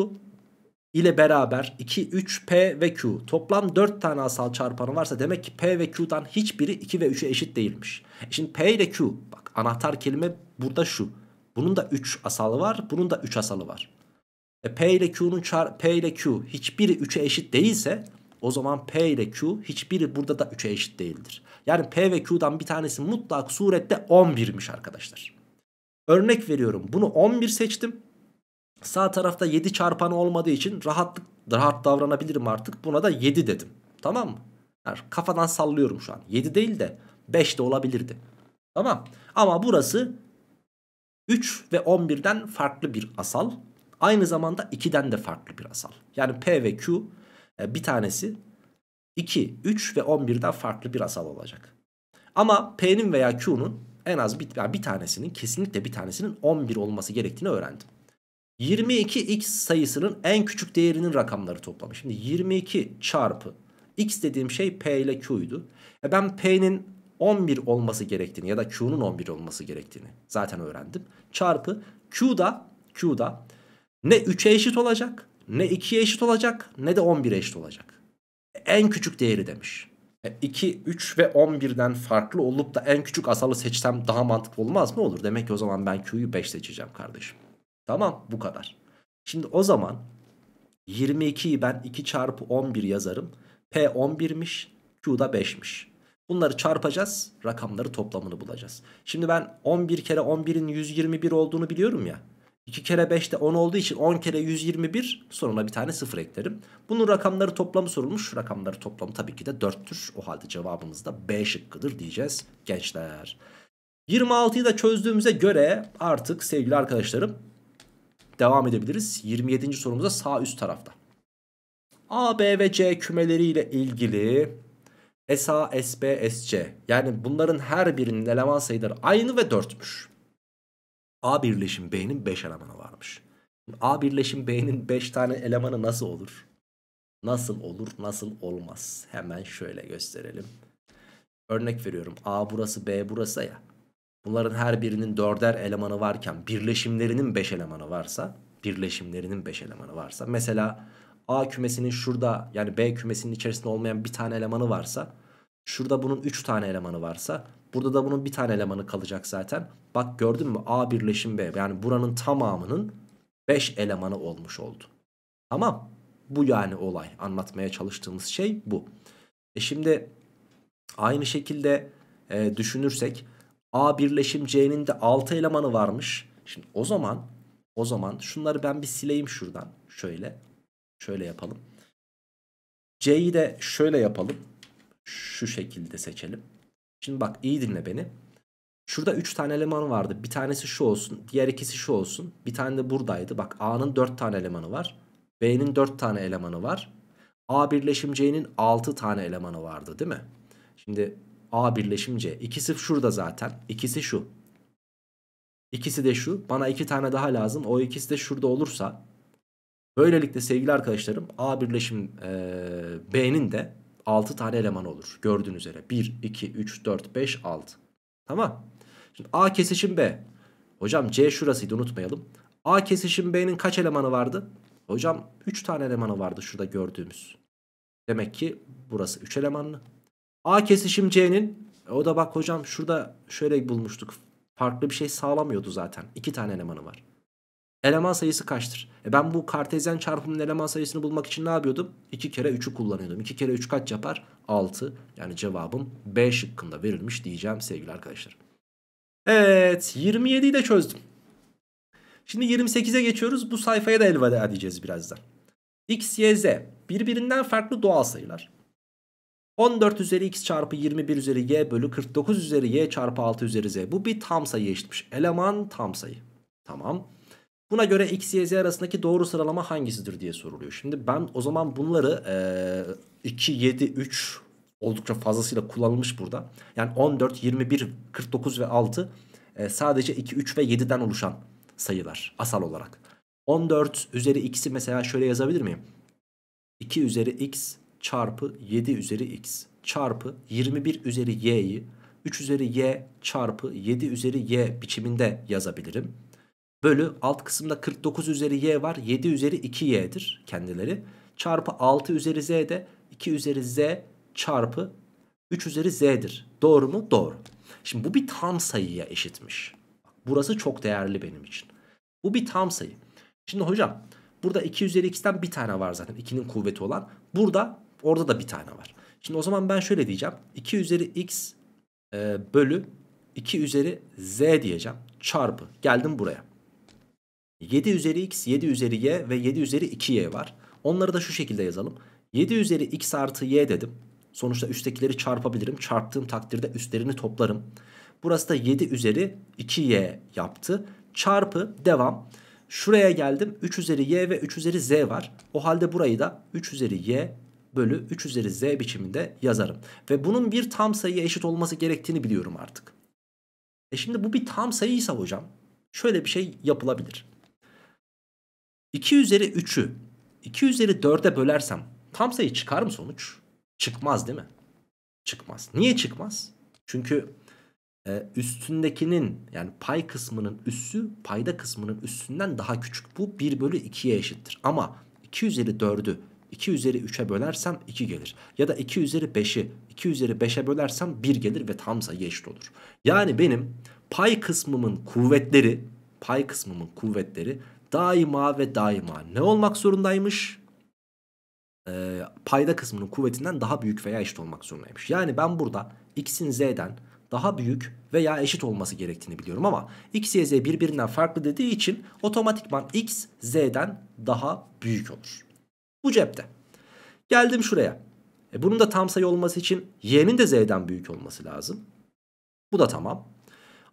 ile beraber iki, üç, P ve Q. Toplam dört tane asal çarpanı varsa demek ki P ve Q'dan hiçbiri iki ve üçe eşit değilmiş. Şimdi P ile Q, bak anahtar kelime burada şu. Bunun da üç asalı var, bunun da üç asalı var. E P ile Q'nun çar P ile Q hiçbiri üçe eşit değilse o zaman P ile Q hiçbiri burada da üçe eşit değildir. Yani P ve Q'dan bir tanesi mutlak surette on birmiş arkadaşlar. Örnek veriyorum, bunu on bir seçtim. Sağ tarafta yedi çarpanı olmadığı için rahat, rahat davranabilirim artık. Buna da yedi dedim. Tamam mı? Yani kafadan sallıyorum şu an. yedi değil de beş de olabilirdi. Tamam. Ama burası üç ve on birden farklı bir asal. Aynı zamanda ikiden de farklı bir asal. Yani P ve Q bir tanesi iki, üç ve on birden farklı bir asal olacak. Ama P'nin veya Q'nun en az bir, yani bir tanesinin, kesinlikle bir tanesinin on bir olması gerektiğini öğrendim. yirmi iki x sayısının en küçük değerinin rakamları toplamı. Şimdi yirmi iki çarpı x dediğim şey P ile Q'ydu. E ben P'nin on bir olması gerektiğini ya da Q'nun on bir olması gerektiğini zaten öğrendim. Çarpı Q'da, Q'da ne üçe eşit olacak, ne ikiye eşit olacak, ne de on bire eşit olacak. E en küçük değeri demiş. E iki, üç ve on birden farklı olup da en küçük asalı seçsem daha mantıklı olmaz mı? Olur. Demek ki o zaman ben Q'yu beş seçeceğim kardeşim. Tamam, bu kadar. Şimdi o zaman yirmi ikiyi ben iki çarpı on bir yazarım. P on birmiş, Q da beşmiş. Bunları çarpacağız, rakamları toplamını bulacağız. Şimdi ben on bir kere on birin yüz yirmi bir olduğunu biliyorum ya. iki kere beş de on olduğu için on kere yüz yirmi bir, sonuna bir tane sıfır eklerim. Bunun rakamları toplamı sorulmuş. Rakamları toplamı tabii ki de dörttür. O halde cevabımız da B şıkkıdır diyeceğiz gençler. yirmi altıyı da çözdüğümüze göre artık sevgili arkadaşlarım devam edebiliriz. yirmi yedinci sorumuza sağ üst tarafta. A, B ve C kümeleriyle ilgili S A, S B, S C. Yani bunların her birinin eleman sayıları aynı ve dörtmüş. A birleşim B'nin beş elemanı varmış. A birleşim B'nin beş tane elemanı nasıl olur? Nasıl olur, nasıl olmaz? Hemen şöyle gösterelim. Örnek veriyorum. A burası, B burası ya. Bunların her birinin dörder elemanı varken birleşimlerinin beş elemanı varsa, birleşimlerinin beş elemanı varsa, mesela A kümesinin şurada, yani B kümesinin içerisinde olmayan bir tane elemanı varsa, şurada bunun üç tane elemanı varsa, burada da bunun bir tane elemanı kalacak zaten. Bak gördün mü? A birleşim B, yani buranın tamamının beş elemanı olmuş oldu. Tamam, bu yani olay, anlatmaya çalıştığımız şey bu. E şimdi aynı şekilde e, düşünürsek A birleşim C'nin de altı elemanı varmış. Şimdi o zaman o zaman şunları ben bir sileyim şuradan. Şöyle şöyle yapalım. C'yi de şöyle yapalım. Şu şekilde seçelim. Şimdi bak iyi dinle beni. Şurada üç tane eleman vardı. Bir tanesi şu olsun, diğer ikisi şu olsun. Bir tane de buradaydı. Bak A'nın dört tane elemanı var. B'nin dört tane elemanı var. A birleşim C'nin altı tane elemanı vardı, değil mi? Şimdi A birleşim C. İkisi şurada zaten. İkisi şu. İkisi de şu. Bana iki tane daha lazım. O ikisi de şurada olursa. Böylelikle sevgili arkadaşlarım A birleşim e, B'nin de altı tane elemanı olur. Gördüğünüz üzere. bir, iki, üç, dört, beş, altı. Tamam. Şimdi A kesişim B. Hocam C şurasıydı, unutmayalım. A kesişim B'nin kaç elemanı vardı? Hocam üç tane elemanı vardı şurada gördüğümüz. Demek ki burası üç elemanlı. A kesişim C'nin, o da bak hocam şurada şöyle bulmuştuk. Farklı bir şey sağlamıyordu zaten. iki tane elemanı var. Eleman sayısı kaçtır? E ben bu kartezyen çarpımın eleman sayısını bulmak için ne yapıyordum? iki kere üçü kullanıyordum. iki kere üç kaç yapar? altı. Yani cevabım B şıkkında verilmiş diyeceğim sevgili arkadaşlar. Evet, yirmi yediyi de çözdüm. Şimdi yirmi sekize geçiyoruz. Bu sayfaya da elveda diyeceğiz birazdan. X, Y, Z birbirinden farklı doğal sayılar. on dört üzeri x çarpı yirmi bir üzeri y bölü kırk dokuz üzeri y çarpı altı üzeri z. Bu bir tam sayı eşitmiş. Eleman tam sayı. Tamam. Buna göre x, y, z arasındaki doğru sıralama hangisidir diye soruluyor. Şimdi ben o zaman bunları e, iki, yedi, üç oldukça fazlasıyla kullanılmış burada. Yani on dört, yirmi bir, kırk dokuz ve altı e, sadece iki, üç ve yediden oluşan sayılar asal olarak. on dört üzeri x'i mesela şöyle yazabilir miyim? iki üzeri x çarpı yedi üzeri x çarpı yirmi bir üzeri y'yi üç üzeri y çarpı yedi üzeri y biçiminde yazabilirim. Bölü alt kısımda kırk dokuz üzeri y var. yedi üzeri iki y'dir kendileri. Çarpı altı üzeri z de iki üzeri z çarpı üç üzeri z'dir. Doğru mu? Doğru. Şimdi bu bir tam sayıya eşitmiş. Burası çok değerli benim için. Bu bir tam sayı. Şimdi hocam burada iki üzeri x'ten bir tane var zaten. ikinin kuvveti olan. Burada orada da bir tane var. Şimdi o zaman ben şöyle diyeceğim. iki üzeri x e, bölü iki üzeri z diyeceğim. Çarpı. Geldim buraya. yedi üzeri x, yedi üzeri y ve yedi üzeri iki y var. Onları da şu şekilde yazalım. yedi üzeri x artı y dedim. Sonuçta üsttekileri çarpabilirim. Çarptığım takdirde üstlerini toplarım. Burası da yedi üzeri iki y yaptı. Çarpı devam. Şuraya geldim. üç üzeri y ve üç üzeri z var. O halde burayı da üç üzeri y bölü üç üzeri z biçiminde yazarım. Ve bunun bir tam sayıya eşit olması gerektiğini biliyorum artık. E şimdi bu bir tam sayıysa hocam şöyle bir şey yapılabilir. iki üzeri üçü iki üzeri dörde bölersem tam sayı çıkar mı sonuç? Çıkmaz değil mi? Çıkmaz. Niye çıkmaz? Çünkü e, üstündekinin yani pay kısmının üssü payda kısmının üssünden daha küçük. Bu bir bölü ikiye eşittir. Ama iki üzeri dördü iki üzeri üçe bölersem iki gelir. Ya da iki üzeri beşi iki üzeri beşe bölersem bir gelir ve tam sayı eşit olur. Yani benim pay kısmımın kuvvetleri pay kısmımın kuvvetleri daima ve daima ne olmak zorundaymış? E, payda kısmının kuvvetinden daha büyük veya eşit olmak zorundaymış. Yani ben burada x'in z'den daha büyük veya eşit olması gerektiğini biliyorum ama x, y, z birbirinden farklı dediği için otomatikman x, z'den daha büyük olur. Bu cepte. Geldim şuraya. E, bunun da tam sayı olması için y'nin de z'den büyük olması lazım. Bu da tamam.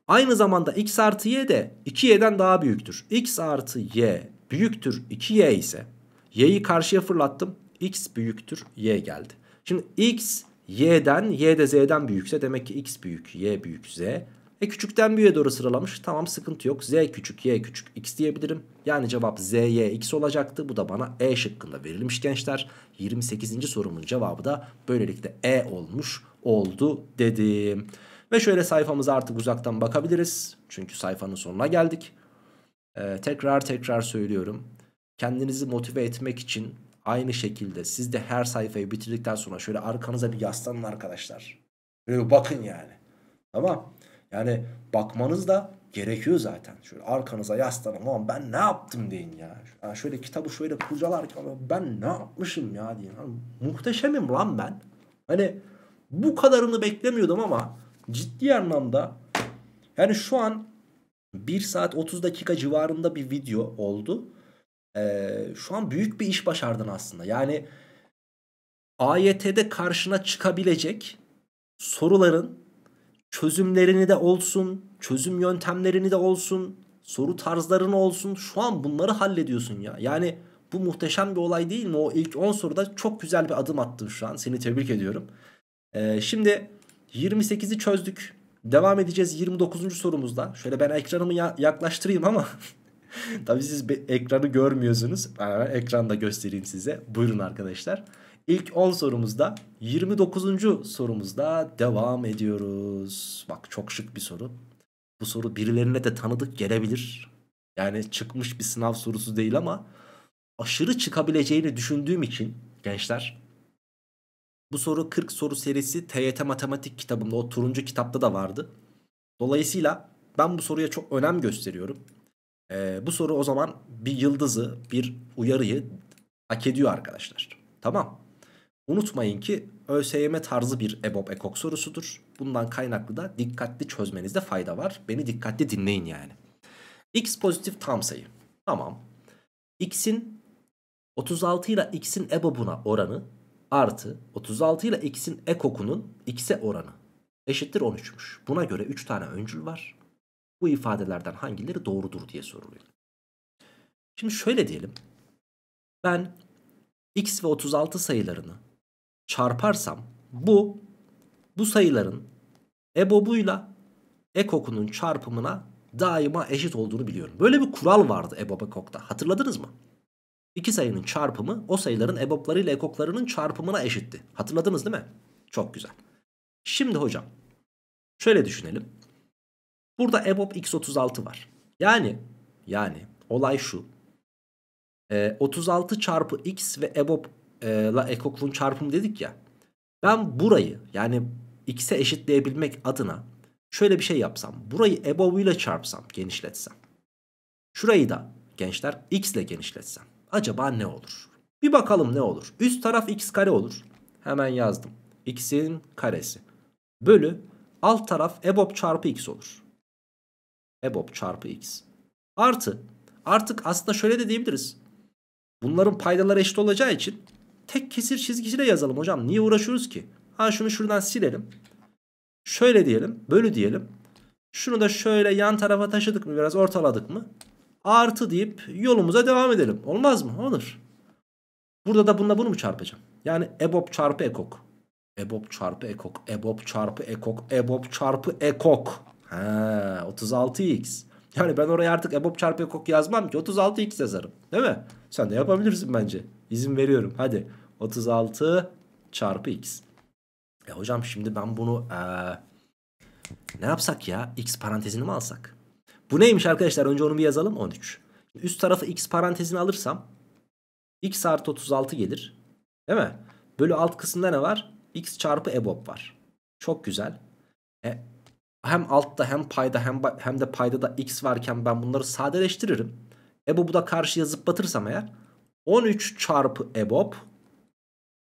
Aynı zamanda x artı y de iki y'den daha büyüktür. X artı y büyüktür iki y ise y'yi karşıya fırlattım. X büyüktür y geldi. Şimdi x y'den y de z'den büyükse demek ki x büyük y büyük z. E küçükten büyüğe doğru sıralamış. Tamam sıkıntı yok. Z küçük y küçük x diyebilirim. Yani cevap z y x olacaktı. Bu da bana E şıkkında verilmiş gençler. yirmi sekizinci sorumun cevabı da böylelikle E olmuş oldu dedim. Ve şöyle sayfamıza artık uzaktan bakabiliriz. Çünkü sayfanın sonuna geldik. Ee, tekrar tekrar söylüyorum. Kendinizi motive etmek için aynı şekilde siz de her sayfayı bitirdikten sonra şöyle arkanıza bir yaslanın arkadaşlar. Böyle bakın yani. Tamam. Yani bakmanız da gerekiyor zaten. Şöyle arkanıza yaslanın. Lan ben ne yaptım deyin ya. Yani şöyle kitabı şöyle kurcalarken ben ne yapmışım ya deyin. Yani muhteşemim lan ben. Hani bu kadarını beklemiyordum ama ciddi anlamda yani şu an bir saat otuz dakika civarında bir video oldu. Ee, şu an büyük bir iş başardın aslında. Yani A Y T'de karşına çıkabilecek soruların çözümlerini de olsun, çözüm yöntemlerini de olsun, soru tarzlarını olsun. Şu an bunları hallediyorsun ya. Yani bu muhteşem bir olay değil mi? O ilk on soruda çok güzel bir adım attın şu an. Seni tebrik ediyorum. Ee, şimdi yirmi sekizi çözdük. Devam edeceğiz yirmi dokuzuncu sorumuzda. Şöyle ben ekranımı yaklaştırayım ama tabii siz ekranı görmüyorsunuz. Ben ekranda göstereyim size. Buyurun arkadaşlar. İlk on sorumuzda yirmi dokuzuncu sorumuzda devam ediyoruz. Bak çok şık bir soru. Bu soru birilerine de tanıdık gelebilir. Yani çıkmış bir sınav sorusu değil ama aşırı çıkabileceğini düşündüğüm için gençler, bu soru kırk soru serisi T Y T matematik kitabımda, o turuncu kitapta da vardı. Dolayısıyla ben bu soruya çok önem gösteriyorum. Ee, bu soru o zaman bir yıldızı, bir uyarıyı hak ediyor arkadaşlar. Tamam. Unutmayın ki ÖSYM tarzı bir EBOB ekok sorusudur. Bundan kaynaklı da dikkatli çözmenizde fayda var. Beni dikkatli dinleyin yani. X pozitif tam sayı. Tamam. X'in otuz altı ile X'in EBOB'una oranı artı otuz altı ile x'in ekokunun x'e oranı eşittir on üçmüş. Buna göre üç tane öncül var. Bu ifadelerden hangileri doğrudur diye soruluyor. Şimdi şöyle diyelim. Ben x ve otuz altı sayılarını çarparsam bu bu sayıların ebobuyla ekokunun çarpımına daima eşit olduğunu biliyorum. Böyle bir kural vardı EBOB ekok'ta. Hatırladınız mı? İki sayının çarpımı o sayıların ebopları ile ekoklarının çarpımına eşitti. Hatırladınız değil mi? Çok güzel. Şimdi hocam şöyle düşünelim. Burada ebop x otuz altı var. Yani yani olay şu. E, otuz altı çarpı x ve ebop e, la ekokluğun çarpımı dedik ya. Ben burayı yani x'e eşitleyebilmek adına şöyle bir şey yapsam. Burayı ebobuyla çarpsam, genişletsem. Şurayı da gençler x ile genişletsem. Acaba ne olur? Bir bakalım ne olur? Üst taraf x kare olur. Hemen yazdım. X'in karesi. Bölü alt taraf ebop çarpı x olur. Ebop çarpı x. Artı. Artık aslında şöyle de diyebiliriz. Bunların paydaları eşit olacağı için tek kesir çizgisiyle yazalım hocam. Niye uğraşıyoruz ki? Ha şunu şuradan silelim. Şöyle diyelim. Bölü diyelim. Şunu da şöyle yan tarafa taşıdık mı? Biraz ortaladık mı? Artı deyip yolumuza devam edelim. Olmaz mı? Olur. Burada da bununla bunu mu çarpacağım? Yani ebop çarpı ekok. Ebop çarpı ekok. Ebop çarpı ekok. Ebop çarpı ekok. He, otuz altı x. Yani ben oraya artık ebop çarpı ekok yazmam ki. otuz altı x yazarım. Değil mi? Sen de yapabilirsin bence. İzin veriyorum. Hadi. otuz altı çarpı x. E hocam şimdi ben bunu ee, ne yapsak ya? X parantezini mi alsak? Bu neymiş arkadaşlar? Önce onu bir yazalım. on üç. Üst tarafı x parantezini alırsam x artı otuz altı gelir. Değil mi? Bölü alt kısımda ne var? X çarpı ebop var. Çok güzel. E, hem altta hem payda hem, hem de paydada x varken ben bunları sadeleştiririm. Ebop'u da karşıya zıplatırsam eğer on üç çarpı ebop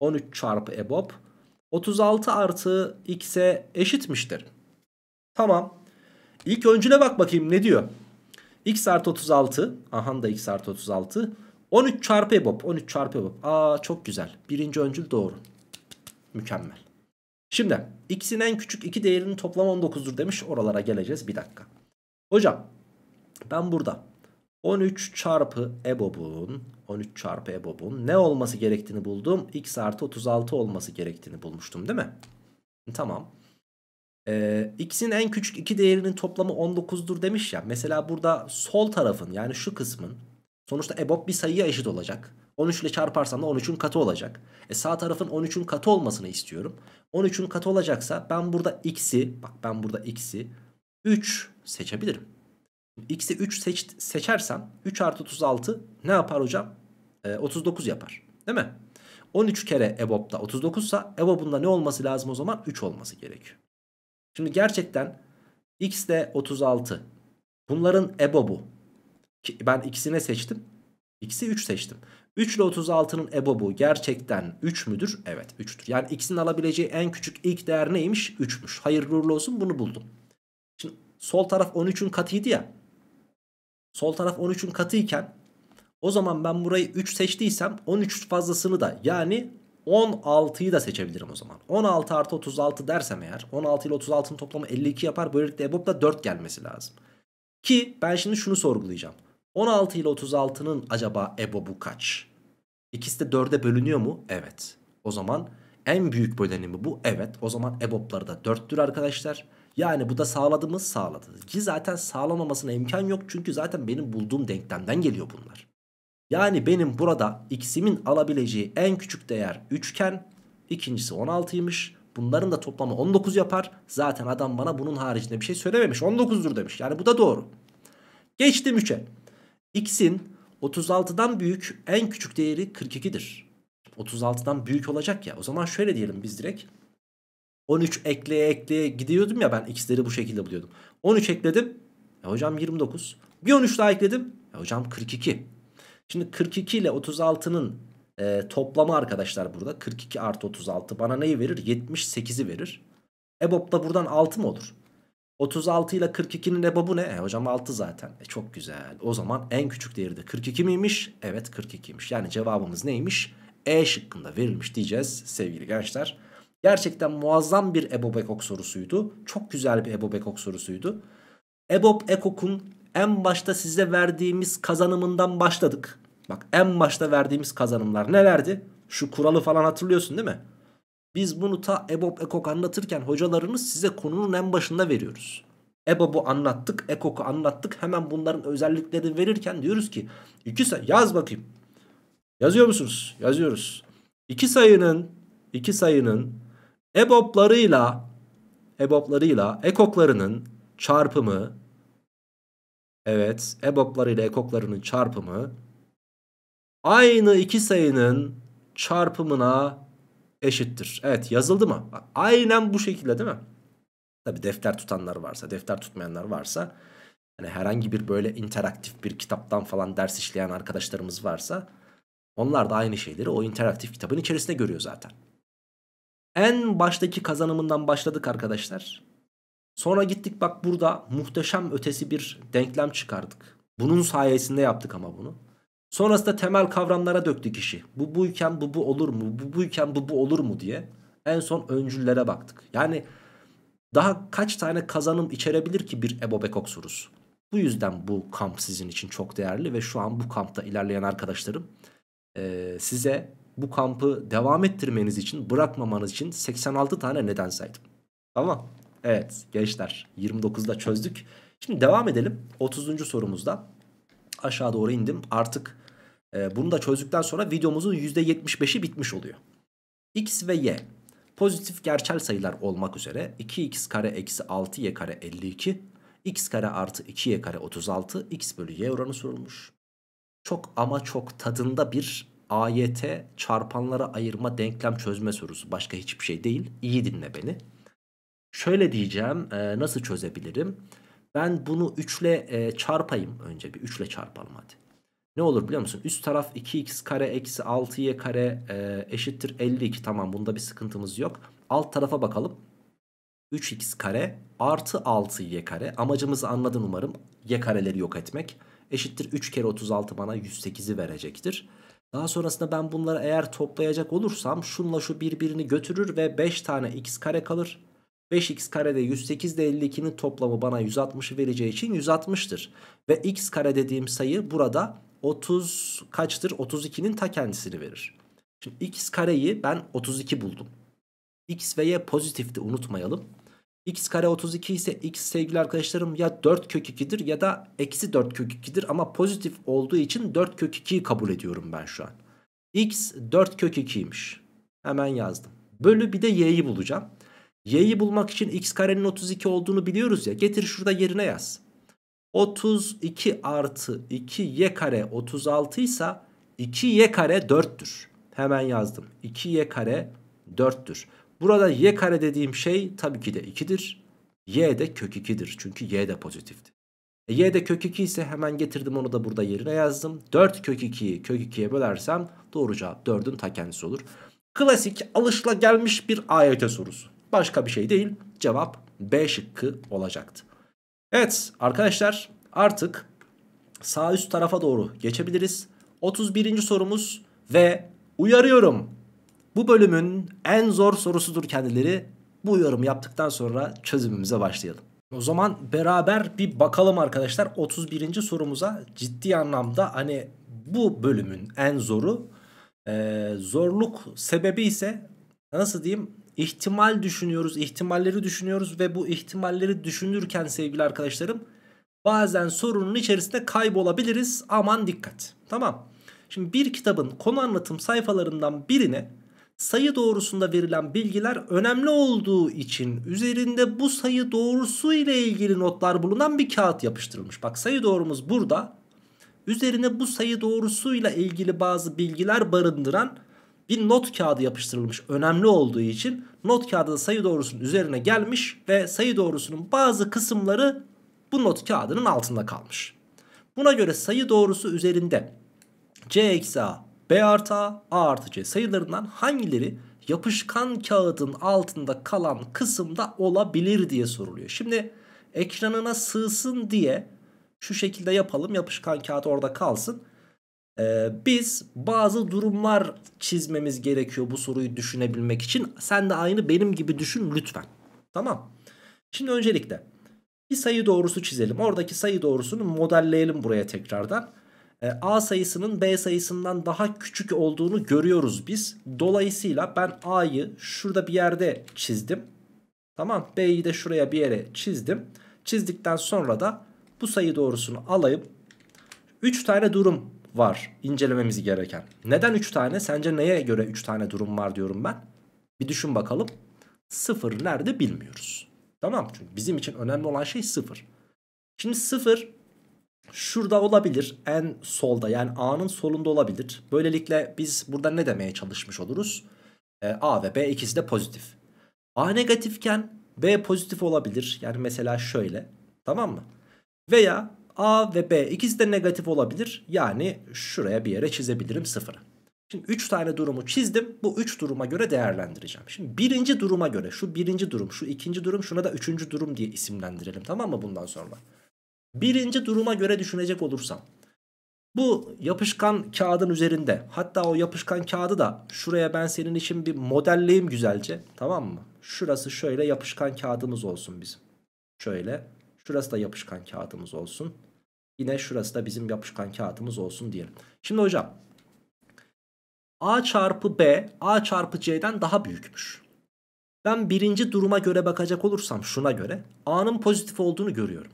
on üç çarpı ebop otuz altı artı x'e eşitmiştir. Tamam. İlk öncüne bak bakayım ne diyor? X artı otuz altı. Aha da x artı otuz altı. on üç çarpı ebop. on üç çarpı ebop. Aa çok güzel. Birinci öncül doğru. Mükemmel. Şimdi x'in en küçük iki değerinin toplamı on dokuzdur demiş. Oralara geleceğiz. Bir dakika. Hocam ben burada on üç çarpı ebobun on üç çarpı ebobun ne olması gerektiğini buldum. X artı otuz altı olması gerektiğini bulmuştum değil mi? Tamam. Ee, x'in en küçük iki değerinin toplamı on dokuzdur demiş ya. Mesela burada sol tarafın yani şu kısmın sonuçta ebop bir sayıya eşit olacak. on üç ile çarparsam da on üçün katı olacak. E sağ tarafın on üçün katı olmasını istiyorum. on üçün katı olacaksa ben burada x'i bak ben burada x'i üç seçebilirim. X'i üç seç, seçersem üç artı otuz altı ne yapar hocam? E, otuz dokuz yapar. Değil mi? on üç kere ebop'ta otuz dokuz sa ebop'un da ne olması lazım o zaman? üç olması gerekiyor. Şimdi gerçekten x ile otuz altı bunların ebobu. Ben x'i ne seçtim? X'i üç seçtim. üç ile otuz altının ebobu gerçekten üç müdür? Evet üçtür. Yani x'in alabileceği en küçük ilk değer neymiş? üçmüş. Hayırlı uğurlu olsun bunu buldum. Şimdi sol taraf on üçün katıydı ya. Sol taraf on üçün katıyken o zaman ben burayı üç seçtiysem on üç fazlasını da yani on altıyı da seçebilirim o zaman. on altı artı otuz altı dersem eğer on altı ile otuz altının toplamı elli iki yapar. Böylelikle ebop da dört gelmesi lazım. Ki ben şimdi şunu sorgulayacağım. on altı ile otuz altının acaba ebobu kaç? İkisi de dörde bölünüyor mu? Evet. O zaman en büyük bölünümü bu. Evet. O zaman ebopları da dörttür arkadaşlar. Yani bu da sağladı mı? Sağladı. Ki zaten sağlamamasına imkan yok. Çünkü zaten benim bulduğum denklemden geliyor bunlar. Yani benim burada x'imin alabileceği en küçük değer üç iken ikincisi on altıymış. Bunların da toplamı on dokuz yapar. Zaten adam bana bunun haricinde bir şey söylememiş. on dokuzdur demiş. Yani bu da doğru. Geçtim üçe. X'in otuz altıdan büyük en küçük değeri kırk ikidir. otuz altıdan büyük olacak ya. O zaman şöyle diyelim biz direkt. on üç ekleye ekleye gidiyordum ya ben x'leri bu şekilde buluyordum. on üç ekledim. E hocam yirmi dokuz. Bir on üç daha ekledim. E hocam kırk iki. Şimdi kırk iki ile otuz altının e, toplamı arkadaşlar burada. kırk iki artı otuz altı bana neyi verir? yetmiş sekizi verir. Ebop da buradan altı mı olur? otuz altı ile kırk ikinin ebobu ne? E hocam altı zaten. E çok güzel. O zaman en küçük değeri de kırk iki miymiş? Evet kırk ikiymiş. Yani cevabımız neymiş? E şıkkında verilmiş diyeceğiz sevgili gençler. Gerçekten muazzam bir ebob ekok sorusuydu. Çok güzel bir ebob ekok sorusuydu. Ebob ekokun en başta size verdiğimiz kazanımından başladık. Bak en başta verdiğimiz kazanımlar nelerdi? Şu kuralı falan hatırlıyorsun değil mi? Biz bunu ta ebop ekok anlatırken hocalarımız size konunun en başında veriyoruz. Ebob'u anlattık, ekoku anlattık. Hemen bunların özelliklerini verirken diyoruz ki iki sayı yaz bakayım. Yazıyor musunuz? Yazıyoruz. İki sayının iki sayının eboplarıyla eboplarıyla ekoklarının çarpımı, evet, eboplarıyla ekoklarının çarpımı aynı iki sayının çarpımına eşittir. Evet, yazıldı mı? Aynen bu şekilde değil mi? Tabi defter tutanlar varsa, defter tutmayanlar varsa, yani herhangi bir böyle interaktif bir kitaptan falan ders işleyen arkadaşlarımız varsa, onlar da aynı şeyleri o interaktif kitabın içerisinde görüyor zaten. En baştaki kazanımından başladık arkadaşlar. Sonra gittik bak, burada muhteşem ötesi bir denklem çıkardık. Bunun sayesinde yaptık ama bunu. Sonrasında temel kavramlara döktük işi. Bu buyken bu bu olur mu? Bu buyken bu bu olur mu diye. En son öncüllere baktık. Yani daha kaç tane kazanım içerebilir ki bir ebobekok sorusu? Bu yüzden bu kamp sizin için çok değerli ve şu an bu kampta ilerleyen arkadaşlarım e, size bu kampı devam ettirmeniz için, bırakmamanız için seksen altı tane neden saydım. Tamam. Evet gençler, yirmi dokuzda çözdük. Şimdi devam edelim otuzuncu sorumuzda. Aşağı doğru indim. Artık e, bunu da çözdükten sonra videomuzun yüzde yetmiş beşi bitmiş oluyor. X ve Y pozitif gerçel sayılar olmak üzere iki x kare eksi altı y kare elli iki, x kare artı iki y kare otuz altı, x bölü y oranı sorulmuş. Çok ama çok tadında bir A Y T çarpanlara ayırma denklem çözme sorusu. Başka hiçbir şey değil. İyi dinle beni. Şöyle diyeceğim, e, nasıl çözebilirim? Ben bunu üç ile e, çarpayım. Önce bir üç ile çarpalım hadi. Ne olur biliyor musun? Üst taraf iki x kare eksi altı y kare e, eşittir elli iki. Tamam, bunda bir sıkıntımız yok. Alt tarafa bakalım. üç x kare artı altı y kare. Amacımızı anladın umarım. Y kareleri yok etmek. Eşittir üç kere otuz altı bana yüz sekizi verecektir. Daha sonrasında ben bunları eğer toplayacak olursam şunla şu birbirini götürür ve beş tane x kare kalır. beş x karede yüz sekiz ile elli ikinin toplamı bana yüz altmışı vereceği için yüz altmıştır. Ve x kare dediğim sayı burada otuz kaçtır? otuz ikinin ta kendisini verir. Şimdi x kareyi ben otuz iki buldum. X ve y pozitifti, unutmayalım. X kare otuz iki ise x sevgili arkadaşlarım ya dört kök ikidir ya da eksi dört kök ikidir. Ama pozitif olduğu için dört kök ikiyi kabul ediyorum ben şu an. X dört kök ikiymiş. Hemen yazdım. Bölü bir de y'yi bulacağım. Y'yi bulmak için x karenin otuz iki olduğunu biliyoruz ya. Getir şurada yerine yaz. otuz iki artı iki y kare otuz altı ise iki y kare dörttür. Hemen yazdım. iki y kare dörttür. Burada y kare dediğim şey tabii ki de ikidir. Y de kök ikidir. Çünkü y de pozitifti. E, y de kök iki ise hemen getirdim onu da burada yerine yazdım. dört kök ikiyi kök ikiye bölersem doğru cevap dördün ta kendisi olur. Klasik alışılagelmiş bir A Y T sorusu. Başka bir şey değil. Cevap B şıkkı olacaktı. Evet arkadaşlar, artık sağ üst tarafa doğru geçebiliriz. otuz birinci sorumuz ve uyarıyorum, bu bölümün en zor sorusudur kendileri. Bu uyarımı yaptıktan sonra çözümümüze başlayalım. O zaman beraber bir bakalım arkadaşlar otuz birinci sorumuza. Ciddi anlamda hani bu bölümün en zoru. Ee, zorluk sebebi ise nasıl diyeyim? İhtimal düşünüyoruz, ihtimalleri düşünüyoruz ve bu ihtimalleri düşünürken sevgili arkadaşlarım bazen sorunun içerisinde kaybolabiliriz. Aman dikkat. Tamam. Şimdi bir kitabın konu anlatım sayfalarından birine sayı doğrusunda verilen bilgiler önemli olduğu için üzerinde bu sayı doğrusu ile ilgili notlar bulunan bir kağıt yapıştırılmış. Bak, sayı doğrumuz burada. Üzerine bu sayı doğrusuyla ilgili bazı bilgiler barındıran bir not kağıdı yapıştırılmış, önemli olduğu için. Not kağıdı da sayı doğrusunun üzerine gelmiş ve sayı doğrusunun bazı kısımları bu not kağıdının altında kalmış. Buna göre sayı doğrusu üzerinde C eksi A, B artı A, A artı C sayılarından hangileri yapışkan kağıdın altında kalan kısımda olabilir diye soruluyor. Şimdi ekranına sığsın diye şu şekilde yapalım, yapışkan kağıt orada kalsın. Ee, biz bazı durumlar çizmemiz gerekiyor bu soruyu düşünebilmek için. Sen de aynı benim gibi düşün lütfen. Tamam. Şimdi öncelikle bir sayı doğrusu çizelim. Oradaki sayı doğrusunu modelleyelim buraya tekrardan. Ee, A sayısının B sayısından daha küçük olduğunu görüyoruz biz. Dolayısıyla ben A'yı şurada bir yerde çizdim. Tamam. B'yi de şuraya bir yere çizdim. Çizdikten sonra da bu sayı doğrusunu alayım. üç tane durum var incelememiz gereken. Neden üç tane? Sence neye göre üç tane durum var diyorum ben. Bir düşün bakalım. Sıfır nerede bilmiyoruz. Tamam, çünkü bizim için önemli olan şey sıfır. Şimdi sıfır şurada olabilir, en solda, yani A'nın solunda olabilir. Böylelikle biz burada ne demeye çalışmış oluruz? E, A ve B ikisi de pozitif. A negatifken B pozitif olabilir. Yani mesela şöyle, tamam mı? Veya A ve B ikisi de negatif olabilir. Yani şuraya bir yere çizebilirim sıfırı. Şimdi üç tane durumu çizdim. Bu üç duruma göre değerlendireceğim. Şimdi birinci duruma göre, şu birinci durum, şu ikinci durum, şuna da üçüncü durum diye isimlendirelim, tamam mı, bundan sonra? Birinci duruma göre düşünecek olursam, bu yapışkan kağıdın üzerinde, hatta o yapışkan kağıdı da şuraya ben senin için bir modelleyim güzelce, tamam mı? Şurası şöyle yapışkan kağıdımız olsun bizim. Şöyle. Şurası da yapışkan kağıdımız olsun. Yine şurası da bizim yapışkan kağıdımız olsun diyelim. Şimdi hocam, A çarpı B, A çarpı C'den daha büyükmüş. Ben birinci duruma göre bakacak olursam, şuna göre A'nın pozitif olduğunu görüyorum.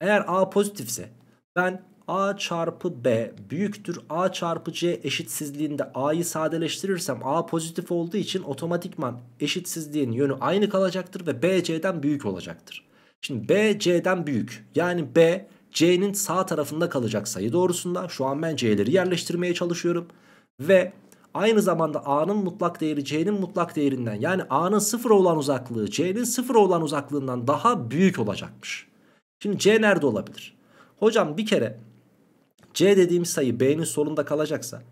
Eğer A pozitifse ben A çarpı B büyüktür A çarpı C eşitsizliğinde A'yı sadeleştirirsem, A pozitif olduğu için otomatikman eşitsizliğin yönü aynı kalacaktır ve B C'den büyük olacaktır. Şimdi B C'den büyük, yani B C'nin sağ tarafında kalacak sayı doğrusunda. Şu an ben C'leri yerleştirmeye çalışıyorum. Ve aynı zamanda A'nın mutlak değeri C'nin mutlak değerinden, yani A'nın sıfıra olan uzaklığı C'nin sıfıra olan uzaklığından daha büyük olacakmış. Şimdi C nerede olabilir? Hocam bir kere C dediğim sayı B'nin solunda kalacaksa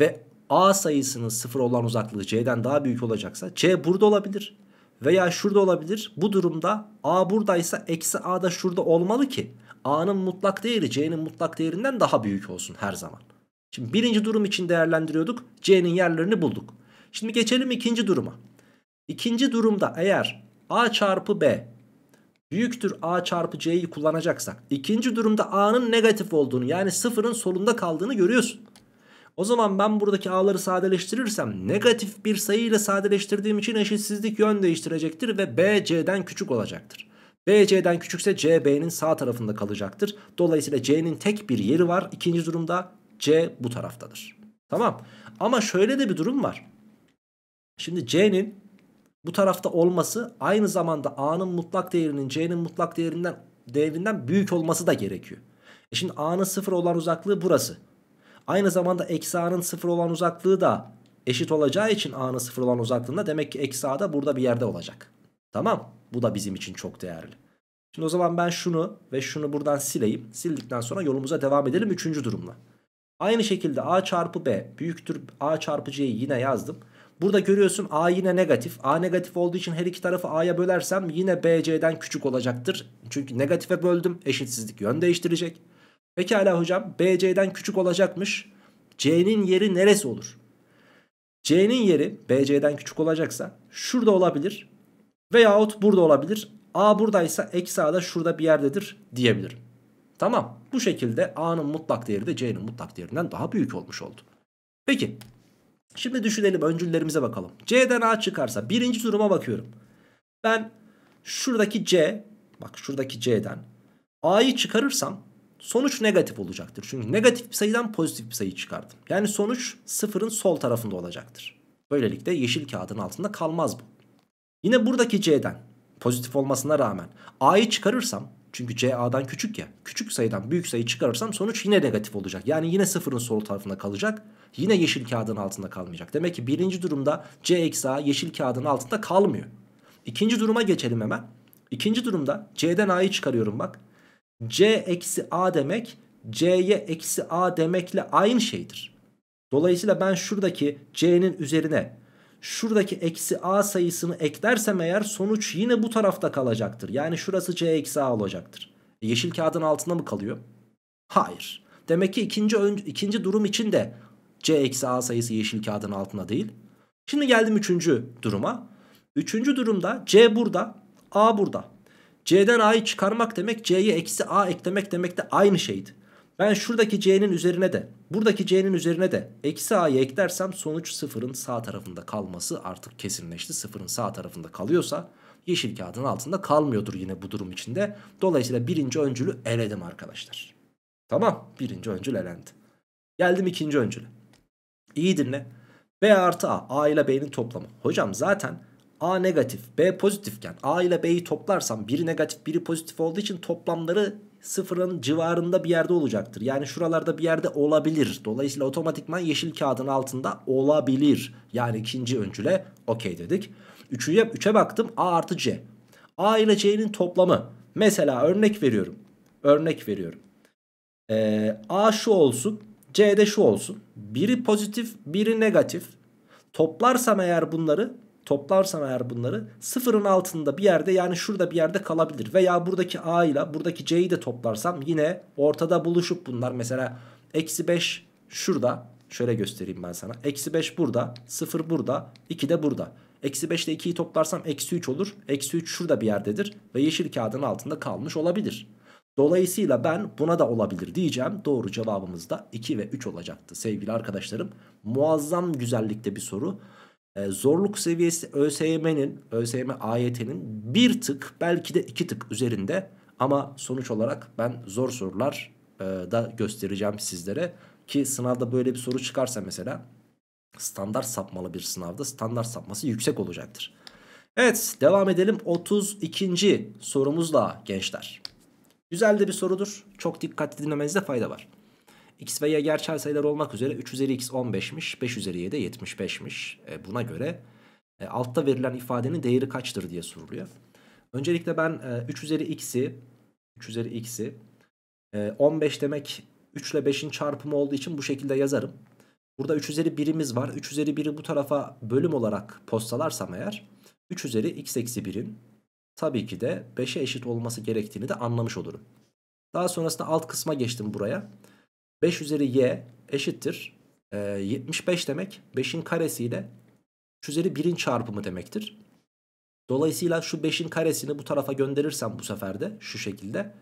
ve A sayısının sıfıra olan uzaklığı C'den daha büyük olacaksa C burada olabilir. Veya şurada olabilir. Bu durumda A buradaysa eksi A da şurada olmalı ki A'nın mutlak değeri C'nin mutlak değerinden daha büyük olsun her zaman. Şimdi birinci durum için değerlendiriyorduk. C'nin yerlerini bulduk. Şimdi geçelim ikinci duruma. İkinci durumda eğer A çarpı B büyüktür A çarpı C'yi kullanacaksak, ikinci durumda A'nın negatif olduğunu, yani sıfırın solunda kaldığını görüyorsun. O zaman ben buradaki A'ları sadeleştirirsem negatif bir sayı ile sadeleştirdiğim için eşitsizlik yön değiştirecektir ve B C'den küçük olacaktır. B C'den küçükse C B'nin sağ tarafında kalacaktır. Dolayısıyla C'nin tek bir yeri var. İkinci durumda C bu taraftadır. Tamam, ama şöyle de bir durum var. Şimdi C'nin bu tarafta olması aynı zamanda A'nın mutlak değerinin C'nin mutlak değerinden, değerinden büyük olması da gerekiyor. E şimdi A'nın sıfır olan uzaklığı burası. Aynı zamanda eksi A'nın sıfır olan uzaklığı da eşit olacağı için A'nın sıfır olan uzaklığında, demek ki eksi A da burada bir yerde olacak. Tamam, bu da bizim için çok değerli. Şimdi o zaman ben şunu ve şunu buradan sileyim. Sildikten sonra yolumuza devam edelim üçüncü durumla. Aynı şekilde A çarpı B büyüktür A çarpı C'yi yine yazdım. Burada görüyorsun A yine negatif. A negatif olduğu için her iki tarafı A'ya bölersem yine B C'den küçük olacaktır. Çünkü negatife böldüm, eşitsizlik yön değiştirecek. Pekala hocam, B C'den küçük olacakmış. C'nin yeri neresi olur? C'nin yeri B C'den küçük olacaksa şurada olabilir veyahut burada olabilir. A buradaysa eksi A da şurada bir yerdedir diyebilirim. Tamam, bu şekilde A'nın mutlak değeri de C'nin mutlak değerinden daha büyük olmuş oldu. Peki şimdi düşünelim, öncüllerimize bakalım. C'den A çıkarsa birinci duruma bakıyorum. Ben şuradaki C, bak şuradaki C'den A'yı çıkarırsam sonuç negatif olacaktır. Çünkü negatif bir sayıdan pozitif bir sayı çıkardım. Yani sonuç sıfırın sol tarafında olacaktır. Böylelikle yeşil kağıdın altında kalmaz bu. Yine buradaki C'den pozitif olmasına rağmen A'yı çıkarırsam, çünkü C A'dan küçük ya, küçük sayıdan büyük sayı çıkarırsam sonuç yine negatif olacak. Yani yine sıfırın sol tarafında kalacak. Yine yeşil kağıdın altında kalmayacak. Demek ki birinci durumda C eksi A yeşil kağıdın altında kalmıyor. İkinci duruma geçelim hemen. İkinci durumda C'den A'yı çıkarıyorum bak. C eksi A demek C'ye eksi A demekle aynı şeydir. Dolayısıyla ben şuradaki C'nin üzerine şuradaki eksi A sayısını eklersem eğer sonuç yine bu tarafta kalacaktır. Yani şurası C eksi A olacaktır. E, yeşil kağıdın altında mı kalıyor? Hayır. Demek ki ikinci, ikinci durum için de C eksi A sayısı yeşil kağıdın altında değil. Şimdi geldim üçüncü duruma. Üçüncü durumda C burada, A burada. C'den A'yı çıkarmak demek C'ye eksi A eklemek demek de aynı şeydi. Ben şuradaki C'nin üzerine de buradaki C'nin üzerine de eksi A'yı eklersem sonuç sıfırın sağ tarafında kalması artık kesinleşti. Sıfırın sağ tarafında kalıyorsa yeşil kağıdın altında kalmıyordur yine bu durum içinde. Dolayısıyla birinci öncülü eledim arkadaşlar. Tamam, birinci öncül elendi. Geldim ikinci öncüle. İyi dinle. B artı A. A ile B'nin toplamı. Hocam zaten A negatif, B pozitifken A ile B'yi toplarsam biri negatif biri pozitif olduğu için toplamları sıfırın civarında bir yerde olacaktır. Yani şuralarda bir yerde olabilir. Dolayısıyla otomatikman yeşil kağıdın altında olabilir. Yani ikinci öncüle okey dedik. Üçüye, üçe baktım. A artı C. A ile C'nin toplamı. Mesela örnek veriyorum. Örnek veriyorum. Ee, A şu olsun. C de şu olsun. Biri pozitif, biri negatif. Toplarsam eğer bunları, toplarsam eğer bunları sıfırın altında bir yerde, yani şurada bir yerde kalabilir. Veya buradaki A ile buradaki C'yi de toplarsam yine ortada buluşup bunlar mesela eksi beş şurada. Şöyle göstereyim ben sana. Eksi beş burada, sıfır burada, iki de burada. Eksi beş ile ikiyi toplarsam eksi üç olur. Eksi üç şurada bir yerdedir ve yeşil kağıdın altında kalmış olabilir. Dolayısıyla ben buna da olabilir diyeceğim. Doğru cevabımız da iki ve üç olacaktı sevgili arkadaşlarım. Muazzam güzellikte bir soru. Ee, zorluk seviyesi ÖSYM'nin, ÖSYM A Y T'nin bir tık belki de iki tık üzerinde. Ama sonuç olarak ben zor sorular e, da göstereceğim sizlere. Ki sınavda böyle bir soru çıkarsa mesela standart sapmalı bir sınavda standart sapması yüksek olacaktır. Evet, devam edelim otuz ikinci sorumuzla gençler. Güzel de bir sorudur. Çok dikkatli dinlemenizde fayda var. X ve Y gerçel sayılar olmak üzere üç üzeri X on beşmiş. beş üzeri Y de yetmiş beşmiş. E buna göre e, altta verilen ifadenin değeri kaçtır diye soruluyor. Öncelikle ben e, üç üzeri X'i üç üzeri X'i e, on beş demek üç ile beşin çarpımı olduğu için bu şekilde yazarım. Burada üç üzeri birimiz var. üç üzeri biri bu tarafa bölüm olarak postalarsam eğer üç üzeri X eksi birin tabii ki de beşe eşit olması gerektiğini de anlamış olurum. Daha sonrasında alt kısma geçtim buraya. beş üzeri Y eşittir e, yetmiş beş demek beşin karesiyle üç üzeri birin çarpımı demektir. Dolayısıyla şu beşin karesini bu tarafa gönderirsem bu sefer de şu şekilde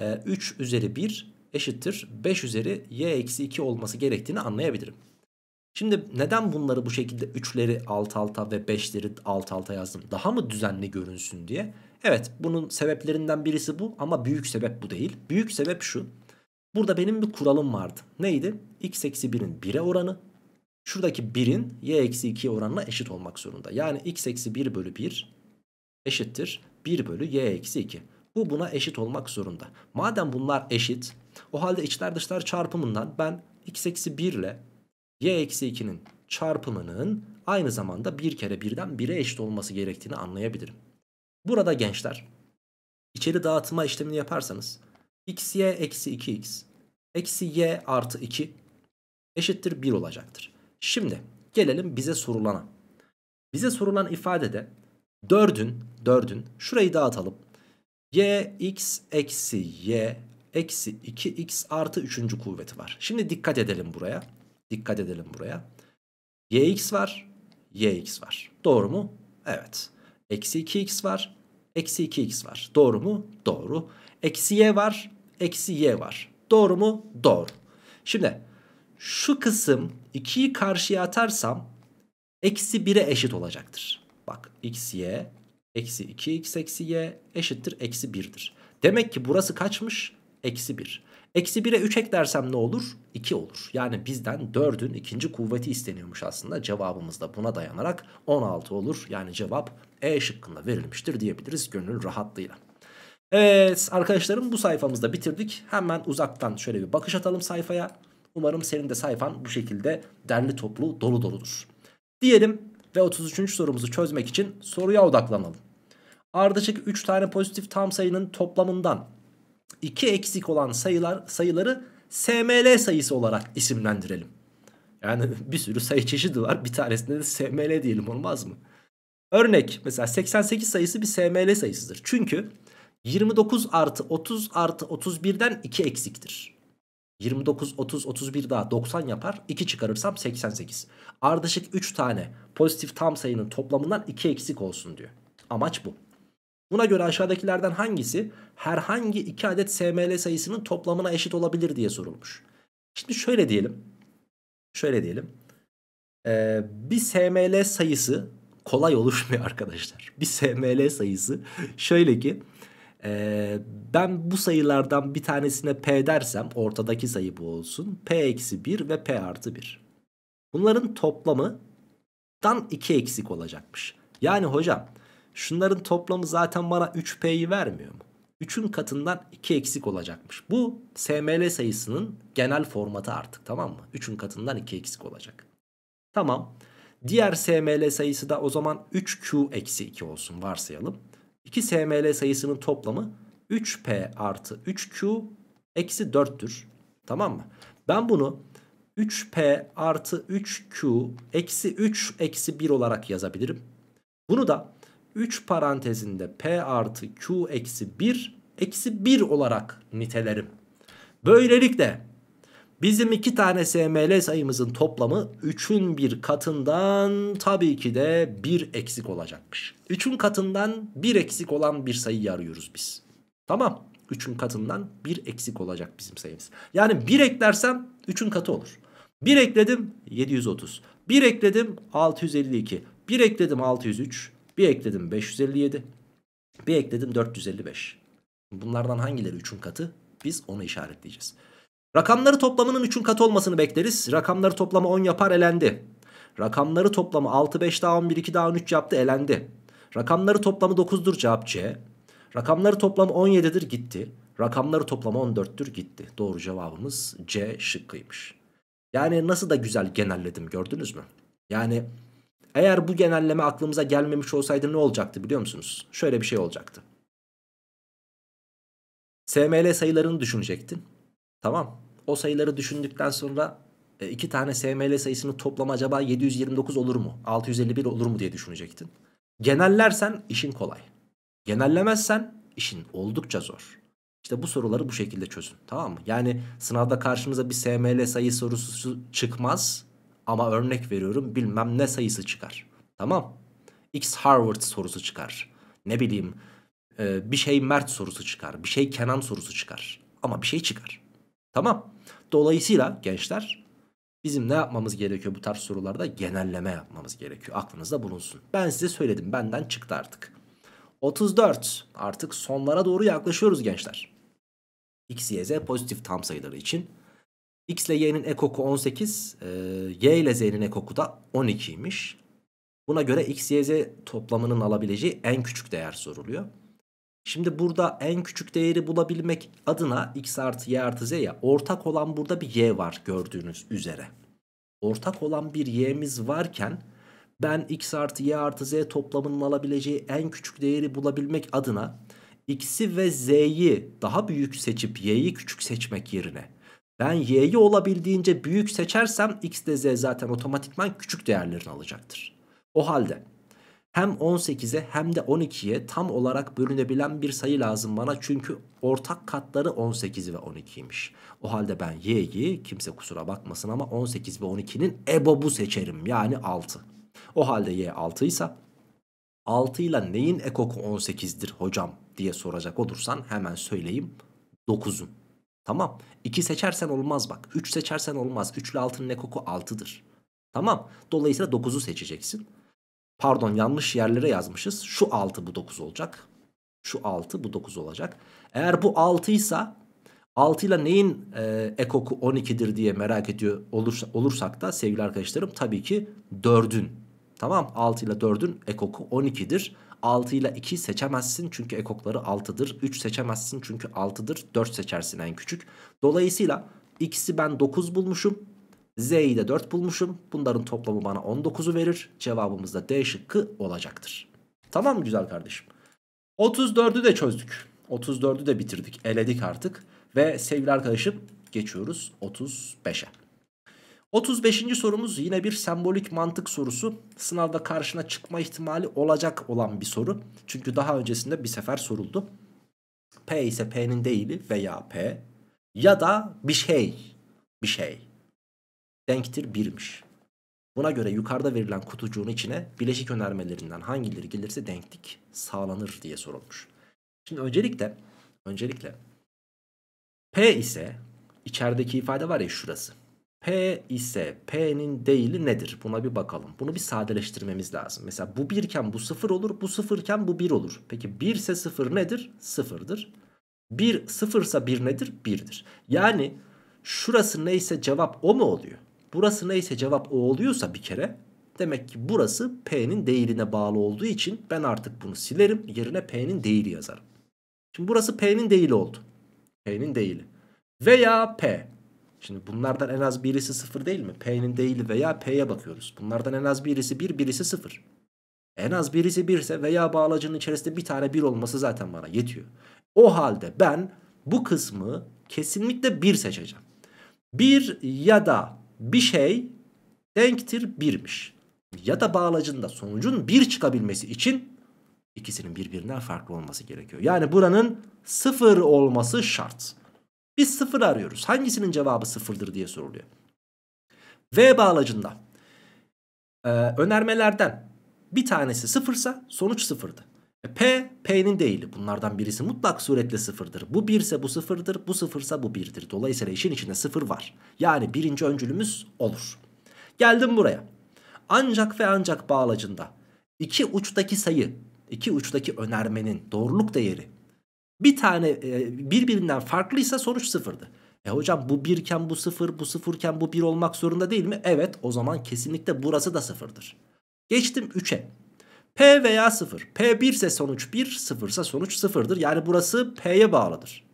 e, üç üzeri bir eşittir beş üzeri Y eksi iki olması gerektiğini anlayabilirim. Şimdi neden bunları bu şekilde üçleri alt alta ve beşleri alt alta yazdım? Daha mı düzenli görünsün diye. Evet, bunun sebeplerinden birisi bu ama büyük sebep bu değil. Büyük sebep şu. Burada benim bir kuralım vardı. Neydi? X eksi birin bire oranı. Şuradaki birin Y eksi ikiye oranına eşit olmak zorunda. Yani X eksi bir bölü bir eşittir bir bölü Y eksi iki. Bu buna eşit olmak zorunda. Madem bunlar eşit, o halde içler dışlar çarpımından ben X eksi bir ile Y eksi ikinin çarpımının aynı zamanda bir kere birden bire eşit olması gerektiğini anlayabilirim. Burada gençler içeri dağıtma işlemini yaparsanız X Y eksi iki X eksi Y artı iki eşittir bir olacaktır. Şimdi gelelim bize sorulana. Bize sorulan ifadede dördün dördün şurayı dağıtalım. Y X eksi Y eksi iki X artı üçüncü kuvveti var. Şimdi dikkat edelim buraya. Dikkat edelim buraya. Yx var. Yx var. Doğru mu? Evet. Eksi iki X var. Eksi iki X var. Doğru mu? Doğru. Eksi Y var. Eksi Y var. Doğru mu? Doğru. Şimdi şu kısım ikiyi karşıya atarsam eksi bire eşit olacaktır. Bak X Y eksi iki X eksi Y eşittir eksi birdir. Demek ki burası kaçmış? Eksi bir. Eksi bire üç eklersem ne olur? iki olur. Yani bizden dördün ikinci kuvveti isteniyormuş aslında. Cevabımız da buna dayanarak on altı olur. Yani cevap E şıkkında verilmiştir diyebiliriz gönül rahatlığıyla. Evet arkadaşlarım, bu sayfamızda bitirdik. Hemen uzaktan şöyle bir bakış atalım sayfaya. Umarım senin de sayfan bu şekilde derli toplu dolu doludur diyelim ve otuz üçüncü sorumuzu çözmek için soruya odaklanalım. Ardışık üç tane pozitif tam sayının toplamından iki eksik olan sayılar sayıları S M L sayısı olarak isimlendirelim. Yani bir sürü sayı çeşidi var. Bir tanesinde de S M L diyelim, olmaz mı? Örnek mesela seksen sekiz sayısı bir S M L sayısıdır. Çünkü yirmi dokuz artı otuz artı otuz birden iki eksiktir. yirmi dokuz, otuz, otuz bir daha doksan yapar. iki çıkarırsam seksen sekiz. Ardışık üç tane pozitif tam sayının toplamından iki eksik olsun diyor. Amaç bu. Buna göre aşağıdakilerden hangisi herhangi iki adet S M L sayısının toplamına eşit olabilir diye sorulmuş. Şimdi şöyle diyelim. Şöyle diyelim. Ee, bir S M L sayısı kolay oluşmuyor arkadaşlar. Bir S M L sayısı şöyle ki Ee, ben bu sayılardan bir tanesine P dersem, ortadaki sayı bu olsun, P eksi bir ve P artı bir. Bunların toplamından iki eksik olacakmış. Yani hocam şunların toplamı zaten bana üç P'yi vermiyor mu? üçün katından iki eksik olacakmış. Bu S M L sayısının genel formatı artık, tamam mı? üçün katından iki eksik olacak. Tamam. Diğer S M L sayısı da o zaman üç Q eksi iki olsun varsayalım. iki S M L sayısının toplamı üç P artı üç Q eksi dörttür. Tamam mı? Ben bunu üç P artı üç Q eksi üç eksi bir olarak yazabilirim. Bunu da üç parantezinde P artı Q eksi bir eksi bir olarak nitelerim. Böylelikle bizim iki tane S M L sayımızın toplamı üçün bir katından tabii ki de bir eksik olacakmış. üçün katından bir eksik olan bir sayıyı arıyoruz biz. Tamam. üçün katından bir eksik olacak bizim sayımız. Yani bir eklersem üçün katı olur. bir ekledim yedi yüz otuz. bir ekledim altı yüz elli iki. bir ekledim altı yüz üç. bir ekledim beş yüz elli yedi. bir ekledim dört yüz elli beş. Bunlardan hangileri üçün katı? Biz onu işaretleyeceğiz. Rakamları toplamının üçün katı olmasını bekleriz. Rakamları toplamı on yapar, elendi. Rakamları toplamı altı beş daha on bir iki daha on üç yaptı, elendi. Rakamları toplamı dokuzdur, cevap C. Rakamları toplamı on yedidir, gitti. Rakamları toplamı on dörttür, gitti. Doğru cevabımız C şıkkıymış. Yani nasıl da güzel genelledim, gördünüz mü? Yani eğer bu genelleme aklımıza gelmemiş olsaydı ne olacaktı biliyor musunuz? Şöyle bir şey olacaktı. S M L sayılarını düşünecektin. Tamam. O sayıları düşündükten sonra iki tane S M L sayısının toplamı acaba yedi yüz yirmi dokuz olur mu? altı yüz elli bir olur mu diye düşünecektin. Genellersen işin kolay. Genellemezsen işin oldukça zor. İşte bu soruları bu şekilde çözün. Tamam mı? Yani sınavda karşınıza bir S M L sayı sorusu çıkmaz ama örnek veriyorum bilmem ne sayısı çıkar. Tamam. X Harvard sorusu çıkar. Ne bileyim bir şey Mert sorusu çıkar. Bir şey Kenan sorusu çıkar. Ama bir şey çıkar. Tamam. Dolayısıyla gençler bizim ne yapmamız gerekiyor bu tarz sorularda? Genelleme yapmamız gerekiyor. Aklınızda bulunsun. Ben size söyledim. Benden çıktı artık. otuz dört. Artık sonlara doğru yaklaşıyoruz gençler. X, Y, Z pozitif tam sayıları için. X ile Y'nin ekoku on sekiz. E, Y ile Z'nin ekoku da on ikiymiş. Buna göre X, Y, Z toplamının alabileceği en küçük değer soruluyor. Şimdi burada en küçük değeri bulabilmek adına x artı y artı z, ya ortak olan burada bir y var gördüğünüz üzere. Ortak olan bir y'miz varken ben x artı y artı z toplamının alabileceği en küçük değeri bulabilmek adına x'i ve z'yi daha büyük seçip y'yi küçük seçmek yerine ben y'yi olabildiğince büyük seçersem x de z zaten otomatikman küçük değerlerini alacaktır. O halde hem on sekize hem de on ikiye tam olarak bölünebilen bir sayı lazım bana. Çünkü ortak katları on sekiz ve on ikiymiş. O halde ben y'yi, kimse kusura bakmasın ama on sekiz ve on ikinin ebobu seçerim. Yani altı. O halde y altı ise altı ile neyin ekoku on sekizdir hocam diye soracak olursan hemen söyleyeyim, dokuzun. Tamam. iki seçersen olmaz bak. üç seçersen olmaz. üç ile altının ekoku altıdır. Tamam. Dolayısıyla dokuzu seçeceksin. Pardon, yanlış yerlere yazmışız. Şu altı bu dokuz olacak. Şu altı bu dokuz olacak. Eğer bu altı ise altı ile neyin e, ekoku on ikidir diye merak ediyor olursa, olursak da sevgili arkadaşlarım tabii ki dördün. Tamam, altı ile dördün ekoku on ikidir. altı ile ikiyi seçemezsin çünkü ekokları altıdır. üç seçemezsin çünkü altıdır. dört seçersin en küçük. Dolayısıyla x'i ben dokuz bulmuşum. Z'yi de dört bulmuşum. Bunların toplamı bana on dokuzu verir. Cevabımız da D şıkkı olacaktır. Tamam mı güzel kardeşim? otuz dördü de çözdük. otuz dördü de bitirdik. Eledik artık. Ve sevgili arkadaşım geçiyoruz otuz beşe. otuz beşinci sorumuz yine bir sembolik mantık sorusu. Sınavda karşına çıkma ihtimali olacak olan bir soru. Çünkü daha öncesinde bir sefer soruldu. P ise P'nin değili veya P ya da bir şey. Bir şey. Denktir birmiş. Buna göre yukarıda verilen kutucuğun içine bileşik önermelerinden hangileri gelirse denklik sağlanır diye sorulmuş. Şimdi öncelikle öncelikle P ise içerideki ifade var ya, şurası. P ise P'nin değili nedir? Buna bir bakalım. Bunu bir sadeleştirmemiz lazım. Mesela bu bir iken bu sıfır olur. Bu sıfır iken bu bir olur. Peki bir ise sıfır nedir? sıfırdır. bir sıfır ise bir nedir? birdir. Yani şurası neyse cevap o mu oluyor? Burası neyse cevap o oluyorsa bir kere, demek ki burası P'nin değiline bağlı olduğu için ben artık bunu silerim. Yerine P'nin değili yazarım. Şimdi burası P'nin değili oldu. P'nin değili. Veya P. Şimdi bunlardan en az birisi sıfır değil mi? P'nin değili veya P'ye bakıyoruz. Bunlardan en az birisi bir, birisi sıfır. En az birisi bir ise veya bağlacının içerisinde bir tane bir olması zaten bana yetiyor. O halde ben bu kısmı kesinlikle bir seçeceğim. bir ya da bir şey denktir birmiş. Ya da bağlacında sonucun bir çıkabilmesi için ikisinin birbirinden farklı olması gerekiyor. Yani buranın sıfır olması şart. Biz sıfır arıyoruz. Hangisinin cevabı sıfırdır diye soruluyor. V bağlacında e, önermelerden bir tanesi sıfırsa sonuç sıfırdı. E, P, P'nin değili. Bunlardan birisi mutlak suretle sıfırdır. Bu bir ise bu sıfırdır. Bu sıfırsa bu birdir. Dolayısıyla işin içinde sıfır var. Yani birinci öncülümüz olur. Geldim buraya. Ancak ve ancak bağlacında iki uçtaki sayı, iki uçtaki önermenin doğruluk değeri bir tane birbirinden farklıysa sonuç sıfırdı. E hocam bu bir iken bu sıfır, bu sıfır iken bu bir olmak zorunda değil mi? Evet, o zaman kesinlikle burası da sıfırdır. Geçtim üçe. P veya sıfır. P bir ise sonuç bir, sıfır ise sonuç sıfırdır. Yani burası P'ye bağlıdır.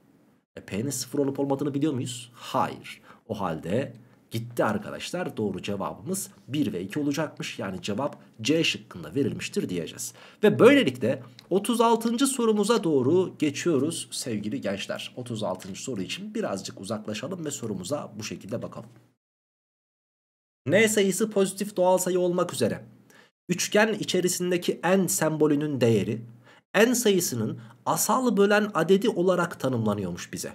E P'nin sıfır olup olmadığını biliyor muyuz? Hayır. O halde gitti arkadaşlar, doğru cevabımız bir ve iki olacakmış. Yani cevap C şıkkında verilmiştir diyeceğiz. Ve böylelikle otuz altıncı sorumuza doğru geçiyoruz sevgili gençler. otuz altıncı soru için birazcık uzaklaşalım ve sorumuza bu şekilde bakalım. N sayısı pozitif doğal sayı olmak üzere üçgen içerisindeki n sembolünün değeri n sayısının asal bölen adedi olarak tanımlanıyormuş bize.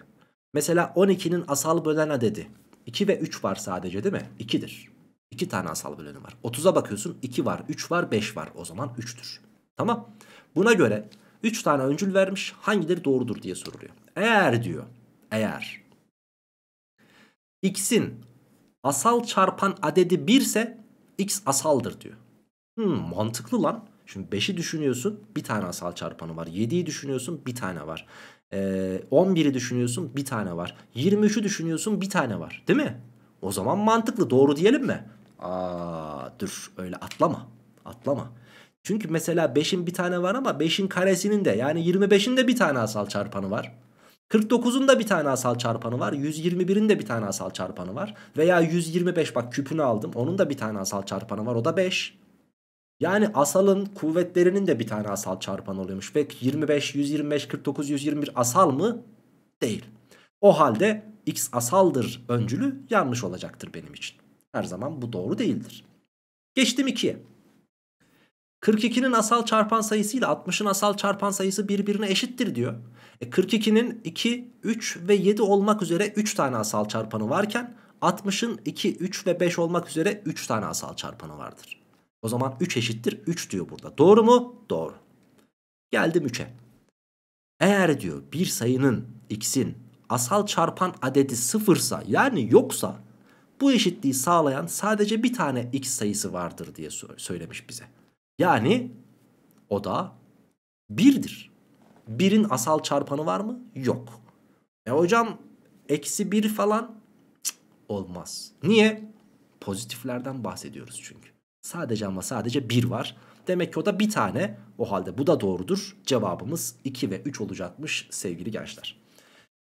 Mesela on ikinin asal bölen adedi. iki ve üç var sadece değil mi? ikidir. iki tane asal böleni var. otuza bakıyorsun, iki var, üç var, beş var. O zaman üçtür. Tamam. Buna göre üç tane öncül vermiş. Hangileri doğrudur diye soruluyor. Eğer diyor. Eğer x'in asal çarpan adedi bir ise x asaldır diyor. Hmm, mantıklı lan. Şimdi beşi düşünüyorsun. Bir tane asal çarpanı var. yediyi düşünüyorsun. Bir tane var. on biri düşünüyorsun, bir tane var. yirmi üçü düşünüyorsun, bir tane var. Değil mi? O zaman mantıklı, doğru diyelim mi? Aa, dur öyle atlama. Atlama. Çünkü mesela beşin bir tane var ama beşin karesinin de, yani yirmi beşin de bir tane asal çarpanı var. kırk dokuzun da bir tane asal çarpanı var. yüz yirmi birin de bir tane asal çarpanı var. Veya yüz yirmi beş, bak küpünü aldım. Onun da bir tane asal çarpanı var. O da beş. Yani asalın kuvvetlerinin de bir tane asal çarpanı oluyormuş. Ve yirmi beş, yüz yirmi beş, kırk dokuz, yüz yirmi bir asal mı? Değil. O halde x asaldır öncülü yanlış olacaktır benim için. Her zaman bu doğru değildir. Geçtim ikiye. kırk ikinin asal çarpan sayısıyla altmışın asal çarpan sayısı birbirine eşittir diyor. E kırk ikinin iki, üç ve yedi olmak üzere üç tane asal çarpanı varken altmışın iki, üç ve beş olmak üzere üç tane asal çarpanı vardır. O zaman üç eşittir üç diyor burada. Doğru mu? Doğru. Geldim üçe. Eğer diyor bir sayının x'in asal çarpan adedi sıfırsa, yani yoksa, bu eşitliği sağlayan sadece bir tane x sayısı vardır diye söylemiş bize. Yani o da birdir. birin asal çarpanı var mı? Yok. E hocam eksi bir falan cık, olmaz. Niye? Pozitiflerden bahsediyoruz çünkü. Sadece ama sadece bir var. Demek ki o da bir tane. O halde bu da doğrudur. Cevabımız iki ve üç olacakmış sevgili gençler.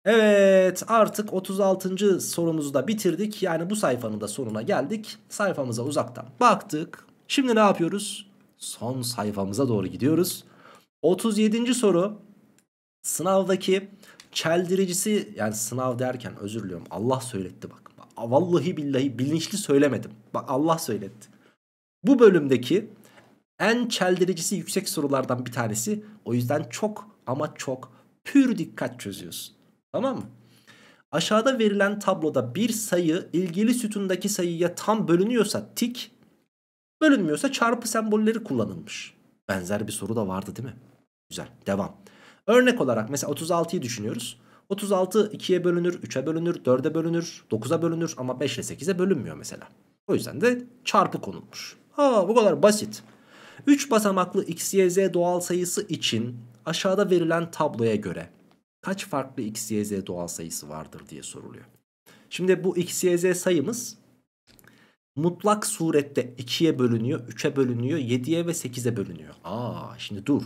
Evet, artık otuz altıncı sorumuzu da bitirdik. Yani bu sayfanın da sonuna geldik. Sayfamıza uzaktan baktık. Şimdi ne yapıyoruz? Son sayfamıza doğru gidiyoruz. otuz yedinci soru. Sınavdaki çeldiricisi, yani sınav derken özür diliyorum. Allah söyletti bak. Vallahi billahi bilinçli söylemedim. Bak Allah söyletti. Bu bölümdeki en çeldiricisi yüksek sorulardan bir tanesi. O yüzden çok ama çok pür dikkat çözüyorsun. Tamam mı? Aşağıda verilen tabloda bir sayı ilgili sütundaki sayıya tam bölünüyorsa tik, bölünmüyorsa çarpı sembolleri kullanılmış. Benzer bir soru da vardı değil mi? Güzel. Devam. Örnek olarak mesela otuz altıyı düşünüyoruz. otuz altı ikiye bölünür, üçe bölünür, dörde bölünür, dokuza bölünür ama beş ile sekize bölünmüyor mesela. O yüzden de çarpı konulmuş. Ha, bu kadar basit. üç basamaklı x, y, z doğal sayısı için aşağıda verilen tabloya göre kaç farklı x, y, z doğal sayısı vardır diye soruluyor. Şimdi bu x, y, z sayımız mutlak surette ikiye bölünüyor, üçe bölünüyor, yediye ve sekize bölünüyor. Aa, şimdi dur.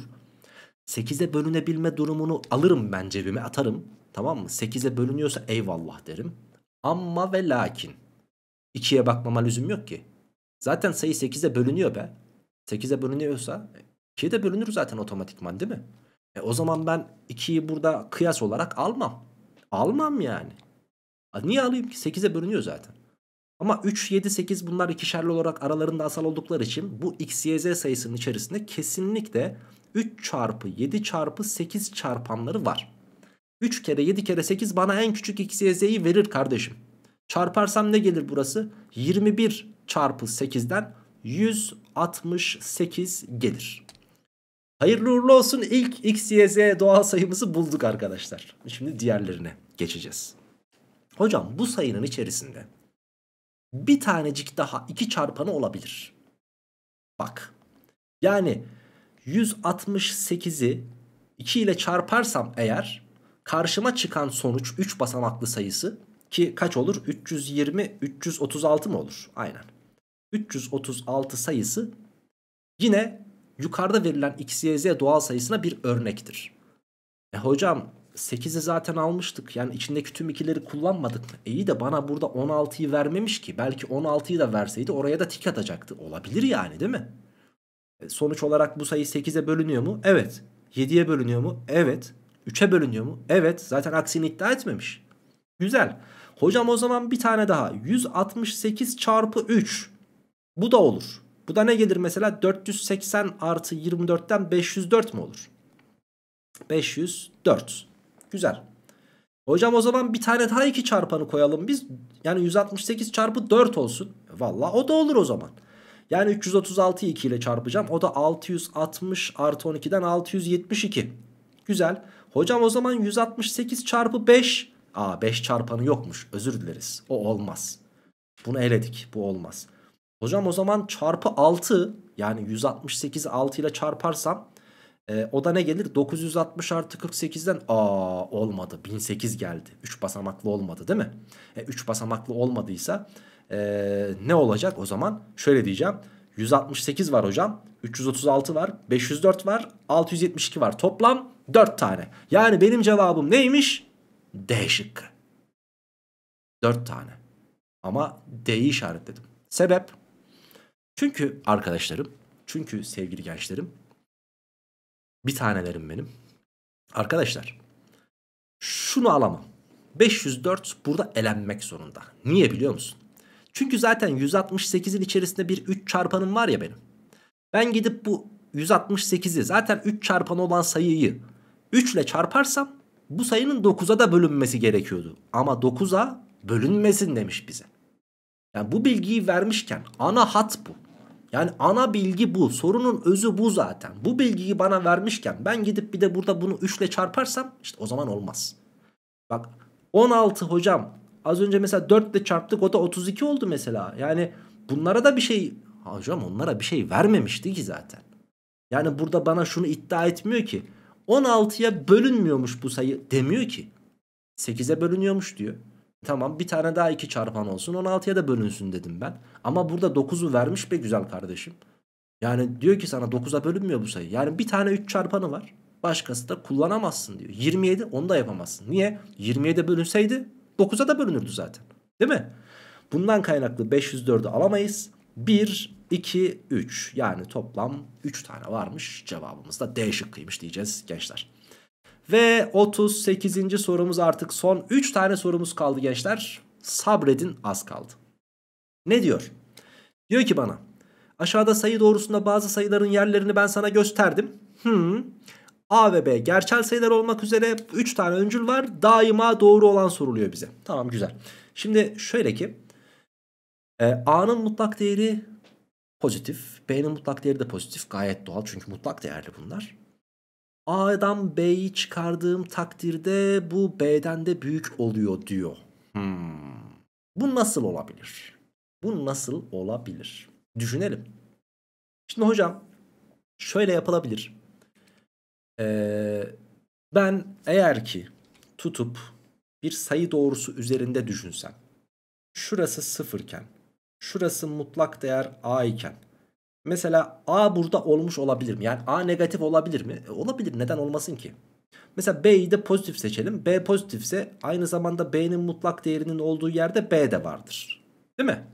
sekize bölünebilme durumunu alırım ben, cebime atarım. Tamam mı? sekize bölünüyorsa eyvallah derim. Amma ve lakin ikiye bakmama lüzum yok ki. Zaten sayı sekize bölünüyor be. sekize bölünüyorsa ikiye de bölünür zaten otomatikman, değil mi? E o zaman ben ikiyi burada kıyas olarak almam. Almam yani. Niye alayım ki? sekize bölünüyor zaten. Ama üç, yedi, sekiz bunlar ikişerli olarak aralarında asal oldukları için bu x, y, z sayısının içerisinde kesinlikle üç çarpı yedi çarpı sekiz çarpanları var. üç kere yedi kere sekiz bana en küçük x, y, z'yi verir kardeşim. Çarparsam ne gelir burası? yirmi bir çarpı sekizden yüz altmış sekiz gelir. Hayırlı uğurlu olsun, ilk x, y, z doğal sayımızı bulduk arkadaşlar. Şimdi diğerlerine geçeceğiz. Hocam bu sayının içerisinde bir tanecik daha iki çarpanı olabilir. Bak. Yani yüz altmış sekizi iki ile çarparsam eğer karşıma çıkan sonuç üç basamaklı sayısı ki kaç olur? üç yüz yirmi, üç yüz otuz altı mı olur? Aynen. üç yüz otuz altı sayısı yine yukarıda verilen x, y, z doğal sayısına bir örnektir. E hocam sekizi zaten almıştık. Yani içindeki tüm ikileri kullanmadık mı? İyi de bana burada on altıyı vermemiş ki. Belki on altıyı da verseydi oraya da tik atacaktı. Olabilir yani, değil mi? Sonuç olarak bu sayı sekize bölünüyor mu? Evet. yediye bölünüyor mu? Evet. üçe bölünüyor mu? Evet. Zaten aksini iddia etmemiş. Güzel. Hocam o zaman bir tane daha. yüz altmış sekiz çarpı üç. Bu da olur. Bu da ne gelir mesela? dört yüz seksen artı yirmi dörtten beş yüz dört mi olur? beş yüz dört. Güzel. Hocam o zaman bir tane daha iki çarpanı koyalım biz. Yani yüz altmış sekiz çarpı dört olsun. Valla o da olur o zaman. Yani üç yüz otuz altıyı iki ile çarpacağım. O da altı yüz altmış artı on ikiden altı yüz yetmiş iki. Güzel. Hocam o zaman yüz altmış sekiz çarpı beş. Aa, beş çarpanı yokmuş. Özür dileriz. O olmaz. Bunu eledik. Bu olmaz. Hocam o zaman çarpı altı. Yani yüz altmış sekizi altı ile çarparsam. Ee, o da ne gelir? dokuz yüz altmış artı kırk sekizden aa olmadı. bin sekiz geldi. üç basamaklı olmadı değil mi? E, üç basamaklı olmadıysa ee, ne olacak o zaman? Şöyle diyeceğim. yüz altmış sekiz var hocam. üç yüz otuz altı var. beş yüz dört var. altı yüz yetmiş iki var. Toplam dört tane. Yani benim cevabım neymiş? D şıkkı. dört tane. Ama D'yi işaretledim. Sebep? Çünkü arkadaşlarım, çünkü sevgili gençlerim, bir tanelerim benim. Arkadaşlar şunu alamam. beş yüz dört burada elenmek zorunda. Niye biliyor musun? Çünkü zaten yüz altmış sekizin içerisinde bir üç çarpanım var ya benim. Ben gidip bu yüz altmış sekizi zaten üç çarpanı olan sayıyı üç ile çarparsam bu sayının dokuza da bölünmesi gerekiyordu. Ama dokuza bölünmesin demiş bize. Yani bu bilgiyi vermişken ana hat bu. Yani ana bilgi bu. Sorunun özü bu zaten. Bu bilgiyi bana vermişken ben gidip bir de burada bunu üç ile çarparsam işte o zaman olmaz. Bak on altı hocam az önce mesela dört ile çarptık, o da otuz iki oldu mesela. Yani bunlara da bir şey hocam, onlara bir şey vermemişti ki zaten. Yani burada bana şunu iddia etmiyor ki on altıya bölünmüyormuş bu sayı demiyor ki. sekize bölünüyormuş diyor. Tamam, bir tane daha iki çarpan olsun, on altıya da bölünsün dedim ben. Ama burada dokuzu vermiş be güzel kardeşim. Yani diyor ki sana dokuza bölünmüyor bu sayı. Yani bir tane üç çarpanı var. Başkası da kullanamazsın diyor. yirmi yedi, onu da yapamazsın. Niye? yirmi yediye bölünseydi dokuza da bölünürdü zaten. Değil mi? Bundan kaynaklı beş yüz dördü alamayız. bir, iki, üç. Yani toplam üç tane varmış. Cevabımız da D şıkkıymış diyeceğiz gençler. Ve otuz sekizinci sorumuz artık son üç tane sorumuz kaldı gençler. Sabredin, az kaldı. Ne diyor? Diyor ki bana aşağıda sayı doğrusunda bazı sayıların yerlerini ben sana gösterdim. Hmm. A ve B gerçel sayılar olmak üzere üç tane öncül var. Daima doğru olan soruluyor bize. Tamam, güzel. Şimdi şöyle ki A'nın mutlak değeri pozitif. B'nin mutlak değeri de pozitif. Gayet doğal çünkü mutlak değerli bunlar. A'dan B'yi çıkardığım takdirde bu B'den de büyük oluyor diyor. Hmm. Bu nasıl olabilir? Bu nasıl olabilir? Düşünelim. Şimdi hocam şöyle yapılabilir. Ee, ben eğer ki tutup bir sayı doğrusu üzerinde düşünsem, şurası sıfır iken, şurası mutlak değer A iken, mesela A burada olmuş olabilir mi? Yani A negatif olabilir mi? E, olabilir. Neden olmasın ki? Mesela B'yi de pozitif seçelim. B pozitifse aynı zamanda B'nin mutlak değerinin olduğu yerde B de vardır. Değil mi?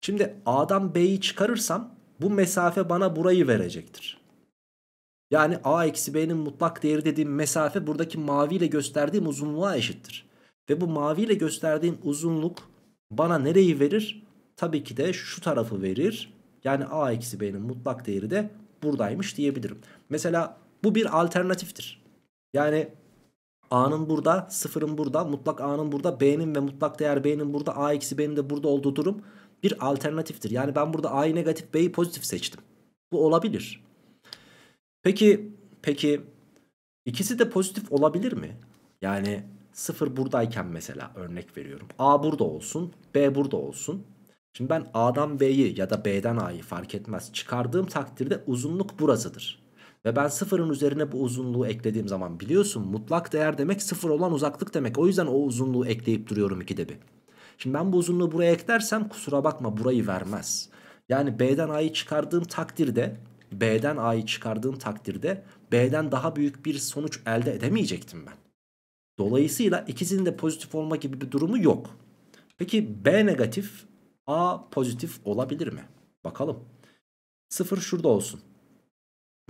Şimdi A'dan B'yi çıkarırsam bu mesafe bana burayı verecektir. Yani A eksi B'nin mutlak değeri dediğim mesafe buradaki maviyle gösterdiğim uzunluğa eşittir. Ve bu maviyle gösterdiğim uzunluk bana nereyi verir? Tabii ki de şu tarafı verir. Yani A eksi B'nin mutlak değeri de buradaymış diyebilirim. Mesela bu bir alternatiftir. Yani A'nın burada, sıfırın burada, mutlak A'nın burada, B'nin ve mutlak değer B'nin burada, A eksi B'nin de burada olduğu durum bir alternatiftir. Yani ben burada A'yı negatif, B'yi pozitif seçtim. Bu olabilir. Peki, peki ikisi de pozitif olabilir mi? Yani sıfır buradayken mesela örnek veriyorum. A burada olsun, B burada olsun. Şimdi ben A'dan B'yi ya da B'den A'yı fark etmez çıkardığım takdirde uzunluk burasıdır. Ve ben sıfırın üzerine bu uzunluğu eklediğim zaman biliyorsun mutlak değer demek sıfır olan uzaklık demek. O yüzden o uzunluğu ekleyip duruyorum ikide bir. Şimdi ben bu uzunluğu buraya eklersem kusura bakma burayı vermez. Yani B'den A'yı çıkardığım takdirde B'den A'yı çıkardığım takdirde B'den daha büyük bir sonuç elde edemeyecektim ben. Dolayısıyla ikisinin de pozitif olma gibi bir durumu yok. Peki B negatif, A pozitif olabilir mi? Bakalım. sıfır şurada olsun.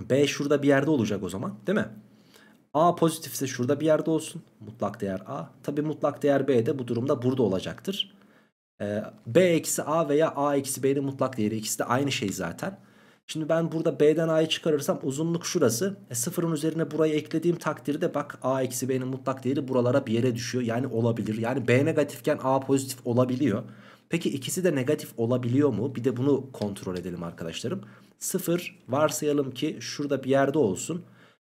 B şurada bir yerde olacak o zaman, değil mi? A pozitifse şurada bir yerde olsun. Mutlak değer A. Tabii mutlak değer B de bu durumda burada olacaktır. Ee, B eksi A veya A eksi B'nin mutlak değeri ikisi de aynı şey zaten. Şimdi ben burada B'den A'yı çıkarırsam uzunluk şurası. E, sıfırın üzerine burayı eklediğim takdirde bak A eksi B'nin mutlak değeri buralara bir yere düşüyor. Yani olabilir. Yani B negatifken A pozitif olabiliyor. Peki ikisi de negatif olabiliyor mu? Bir de bunu kontrol edelim arkadaşlarım. sıfır varsayalım ki şurada bir yerde olsun.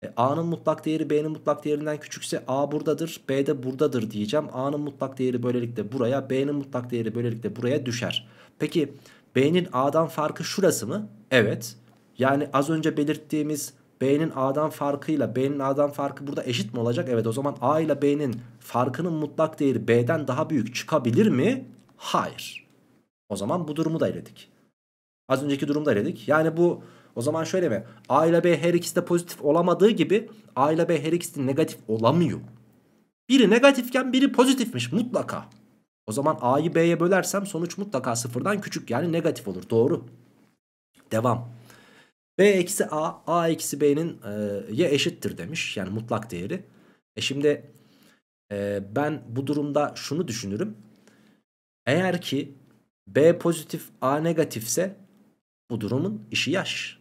E, A'nın mutlak değeri B'nin mutlak değerinden küçükse A buradadır, B de buradadır diyeceğim. A'nın mutlak değeri böylelikle buraya, B'nin mutlak değeri böylelikle buraya düşer. Peki B'nin A'dan farkı şurası mı? Evet. Yani az önce belirttiğimiz B'nin A'dan farkıyla B'nin A'dan farkı burada eşit mi olacak? Evet, o zaman A ile B'nin farkının mutlak değeri B'den daha büyük çıkabilir mi? Hayır. O zaman bu durumu da eledik. Az önceki durumda eledik. Yani bu o zaman şöyle mi? A ile B her ikisi de pozitif olamadığı gibi A ile B her ikisi de negatif olamıyor. Biri negatifken biri pozitifmiş mutlaka. O zaman A'yı B'ye bölersem sonuç mutlaka sıfırdan küçük yani negatif olur. Doğru. Devam. B eksi A, A eksi B'nin e, ye eşittir demiş. Yani mutlak değeri. E şimdi e, ben bu durumda şunu düşünürüm. Eğer ki B pozitif A negatifse bu durumun işi yaş.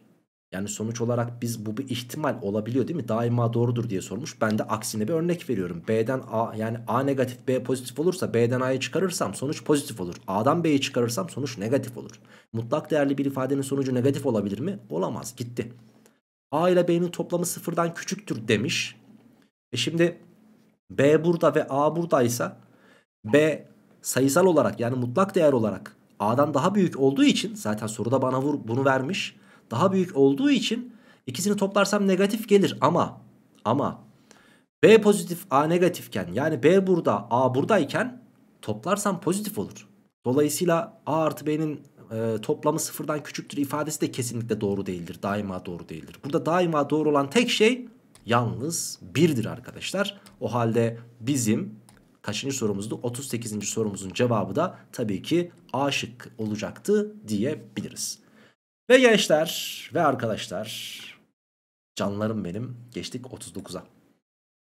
Yani sonuç olarak biz bu bir ihtimal olabiliyor değil mi? Daima doğrudur diye sormuş. Ben de aksine bir örnek veriyorum. B'den A yani A negatif B pozitif olursa B'den A'yı çıkarırsam sonuç pozitif olur. A'dan B'yi çıkarırsam sonuç negatif olur. Mutlak değerli bir ifadenin sonucu negatif olabilir mi? Olamaz. Gitti. A ile B'nin toplamı sıfırdan küçüktür demiş. E şimdi B burada ve A buradaysa B sayısal olarak yani mutlak değer olarak A'dan daha büyük olduğu için zaten soruda bana vur, bunu vermiş. Daha büyük olduğu için ikisini toplarsam negatif gelir ama ama B pozitif A negatifken yani B burada A buradayken toplarsam pozitif olur. Dolayısıyla A artı B'nin e, toplamı sıfırdan küçüktür ifadesi de kesinlikle doğru değildir. Daima doğru değildir. Burada daima doğru olan tek şey yalnız birdir arkadaşlar. O halde bizim kaçıncı sorumuzdu? otuz sekizinci sorumuzun cevabı da tabii ki A şıkkı olacaktı diyebiliriz. Ve gençler ve arkadaşlar canlarım benim geçtik otuz dokuza.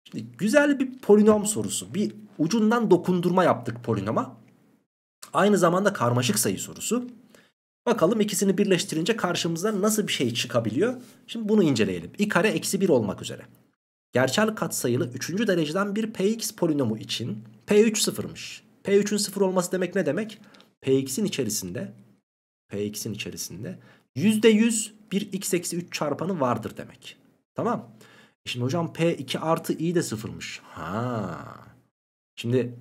Şimdi güzel bir polinom sorusu. Bir ucundan dokundurma yaptık polinoma. Aynı zamanda karmaşık sayı sorusu. Bakalım ikisini birleştirince karşımıza nasıl bir şey çıkabiliyor? Şimdi bunu inceleyelim. i kare eksi bir olmak üzere. Gerçel katsayılı üçüncü dereceden bir px polinomu için p üç sıfırmış. p üçün sıfır olması demek ne demek? px'in içerisinde px'in içerisinde yüzde yüz bir x eksi üç çarpanı vardır demek. Tamam. Şimdi hocam P iki artı i de sıfırmış. Ha. Şimdi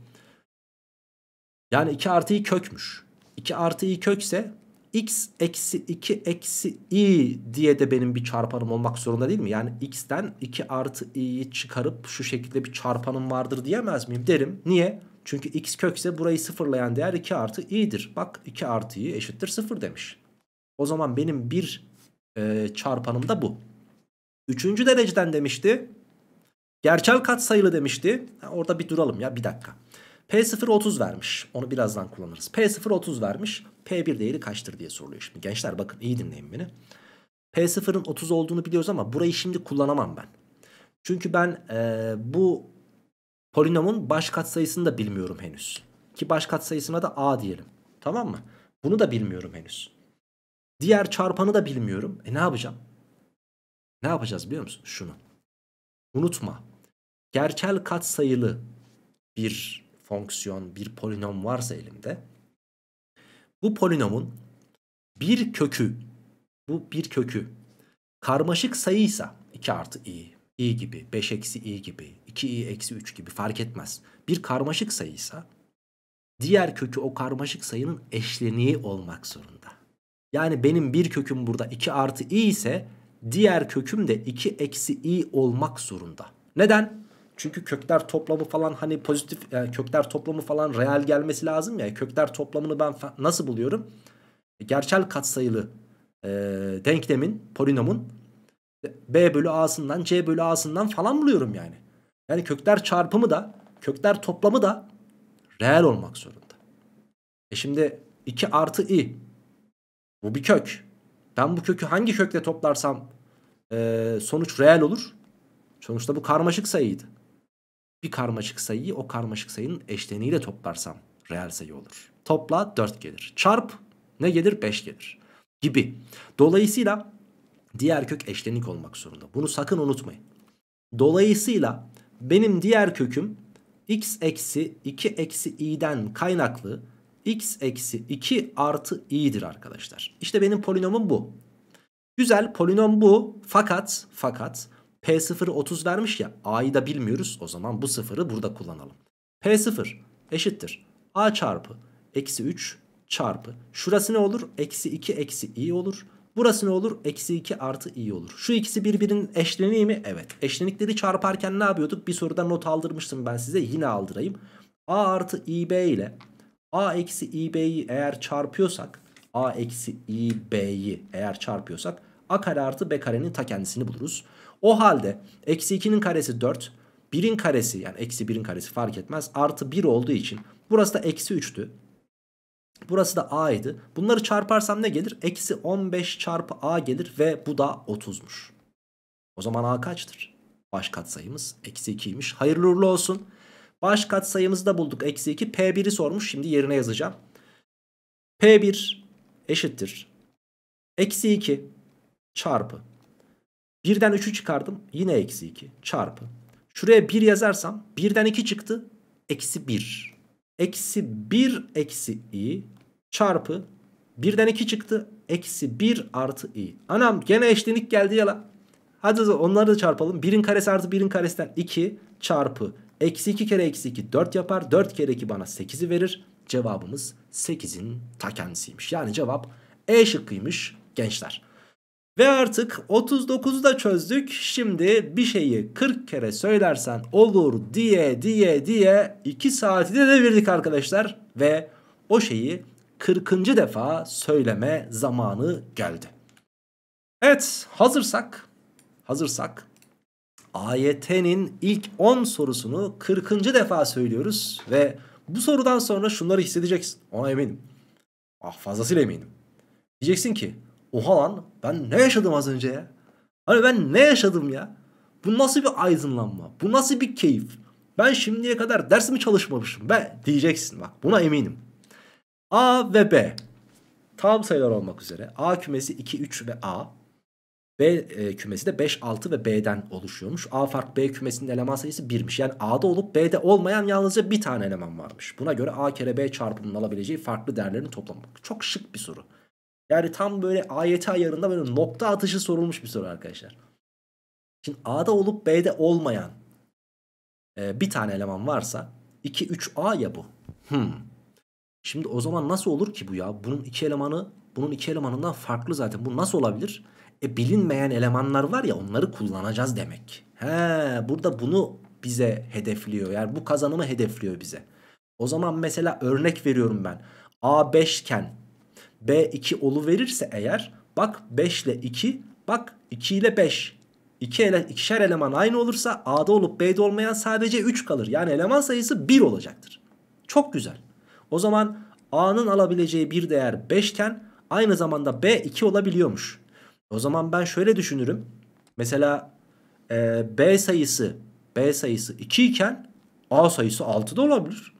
yani iki artı i kökmüş. iki artı i kökse x eksi iki eksi i diye de benim bir çarpanım olmak zorunda değil mi? Yani x'ten iki artı i'yi çıkarıp şu şekilde bir çarpanım vardır diyemez miyim? Derim. Niye? Çünkü x kökse burayı sıfırlayan değer iki artı i'dir. Bak iki artı i eşittir sıfır demiş. O zaman benim bir e, çarpanım da bu. Üçüncü dereceden demişti. Gerçel katsayılı demişti. Ha, orada bir duralım ya, bir dakika. P sıfır otuz vermiş. Onu birazdan kullanırız. P sıfır otuz vermiş. P bir değeri kaçtır diye soruluyor şimdi. Gençler bakın iyi dinleyin beni. P sıfırın otuz olduğunu biliyoruz ama burayı şimdi kullanamam ben. Çünkü ben e, bu polinomun baş katsayısını da bilmiyorum henüz. Ki baş katsayısına da a diyelim. Tamam mı? Bunu da bilmiyorum henüz. Diğer çarpanı da bilmiyorum. E ne yapacağım? Ne yapacağız biliyor musun? Şunu. Unutma. Gerçel katsayılı bir fonksiyon, bir polinom varsa elimde, bu polinomun bir kökü, bu bir kökü karmaşık sayıysa iki artı i, i gibi, beş eksi i gibi, iki i eksi üç gibi fark etmez. Bir karmaşık sayıysa diğer kökü o karmaşık sayının eşleniği olmak zorunda. Yani benim bir köküm burada iki artı i ise diğer köküm de iki eksi i olmak zorunda. Neden? Çünkü kökler toplamı falan hani pozitif, yani kökler toplamı falan reel gelmesi lazım ya. Kökler toplamını ben nasıl buluyorum? Gerçel katsayılı e, denklemin, polinomun b bölü a'sından, c bölü a'sından falan buluyorum yani. Yani kökler çarpımı da, kökler toplamı da reel olmak zorunda. E şimdi iki artı i, bu bir kök. Ben bu kökü hangi kökle toplarsam e, sonuç reel olur. Sonuçta bu karmaşık sayıydı. Bir karmaşık sayıyı o karmaşık sayının eşleniğiyle toplarsam reel sayı olur. Topla dört gelir. Çarp ne gelir? beş gelir. Gibi. Dolayısıyla diğer kök eşlenik olmak zorunda. Bunu sakın unutmayın. Dolayısıyla benim diğer köküm x eksi iki eksi i'den kaynaklı x eksi iki artı i'dir arkadaşlar. İşte benim polinomum bu. Güzel, polinom bu. Fakat, fakat P sıfır otuz vermiş ya, a'yı da bilmiyoruz. O zaman bu sıfırı burada kullanalım. P sıfır eşittir a çarpı eksi üç çarpı. Şurası ne olur? Eksi iki eksi i olur. Burası ne olur? Eksi iki artı i olur. Şu ikisi birbirinin eşleniği mi? Evet. Eşlenikleri çarparken ne yapıyorduk? Bir soruda not aldırmıştım ben size. Yine aldırayım. A artı i b ile a eksi i b'yi eğer çarpıyorsak, a eksi i b'yi eğer çarpıyorsak a kare artı b karenin ta kendisini buluruz. O halde eksi ikinin karesi dört, birin karesi, yani eksi birin karesi fark etmez, artı bir olduğu için burası da eksi üçtü. Burası da a'ydı. Bunları çarparsam ne gelir? Eksi on beş çarpı a gelir ve bu da otuzmuş. O zaman a kaçtır? Baş katsayımız eksi ikiymiş. Hayırlı uğurlu olsun. Baş katsayımızı da bulduk. Eksi iki. P bir'i sormuş. Şimdi yerine yazacağım. P bir eşittir eksi iki çarpı. birden üçü çıkardım. Yine eksi iki çarpı. Şuraya bir yazarsam birden iki çıktı. Eksi bir. Eksi bir eksi i çarpı. birden iki çıktı. Eksi bir artı i. Anam gene eşlenik geldi ya la. Hadi onları da çarpalım. birin karesi artı birin karesinden iki çarpı. Eksi iki kere eksi iki dört yapar. dört kere iki bana sekizi verir. Cevabımız sekizin ta kendisiymiş. Yani cevap E şıkkıymış gençler. Ve artık otuz dokuzu da çözdük. Şimdi bir şeyi kırk kere söylersen olur diye diye diye iki saati de devirdik arkadaşlar. Ve o şeyi kırkıncı defa söyleme zamanı geldi. Evet, hazırsak, hazırsak A Y T'nin ilk on sorusunu kırkıncı defa söylüyoruz. Ve bu sorudan sonra şunları hissedeceksin. Ona eminim. Ah, fazlasıyla eminim. Diyeceksin ki oha lan, ben ne yaşadım az önce ya? Hani ben ne yaşadım ya? Bu nasıl bir aydınlanma? Bu nasıl bir keyif? Ben şimdiye kadar ders mi çalışmamışım be? Diyeceksin, bak buna eminim. A ve B tam sayılar olmak üzere. A kümesi iki, üç ve A. B kümesi de beş, altı ve B'den oluşuyormuş. A fark B kümesinin eleman sayısı birmiş. Yani A'da olup B'de olmayan yalnızca bir tane eleman varmış. Buna göre A kere B çarpımının alabileceği farklı değerlerini toplamak. Çok şık bir soru. Yani tam böyle A Y T ayarında böyle nokta atışı sorulmuş bir soru arkadaşlar. Şimdi A'da olup B'de olmayan e, bir tane eleman varsa iki, üç A ya bu. Hmm. Şimdi o zaman nasıl olur ki bu ya? Bunun iki elemanı bunun iki elemanından farklı zaten. Bu nasıl olabilir? E, bilinmeyen elemanlar var ya, onları kullanacağız demek. He, burada bunu bize hedefliyor. Yani bu kazanımı hedefliyor bize. O zaman mesela örnek veriyorum ben. A beş iken B iki oluverirse eğer, bak beş ile iki, bak iki ile beş. İki ele, ikişer eleman aynı olursa A'da olup B'de olmayan sadece üç kalır. Yani eleman sayısı bir olacaktır. Çok güzel. O zaman A'nın alabileceği bir değer beş iken aynı zamanda B iki olabiliyormuş. O zaman ben şöyle düşünürüm. Mesela e, B sayısı B sayısı iki iken A sayısı altı da olabilir.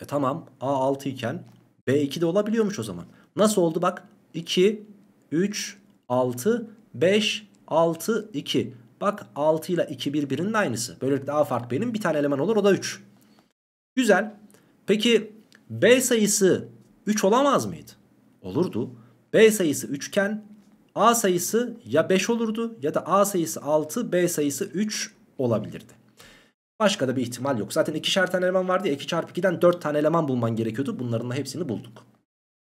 E tamam, A altı iken B iki de olabiliyormuş o zaman. Nasıl oldu bak? iki, üç, altı, beş, altı, iki. Bak altı ile iki birbirinin aynısı. Böylelikle A fark benim bir tane eleman olur, o da üç. Güzel. Peki B sayısı üç olamaz mıydı? Olurdu. B sayısı üç iken A sayısı ya beş olurdu ya da A sayısı altı, B sayısı üç olabilirdi. Başka da bir ihtimal yok. Zaten ikişer tane eleman vardı ya, iki çarpı ikiden dört tane eleman bulman gerekiyordu. Bunların da hepsini bulduk.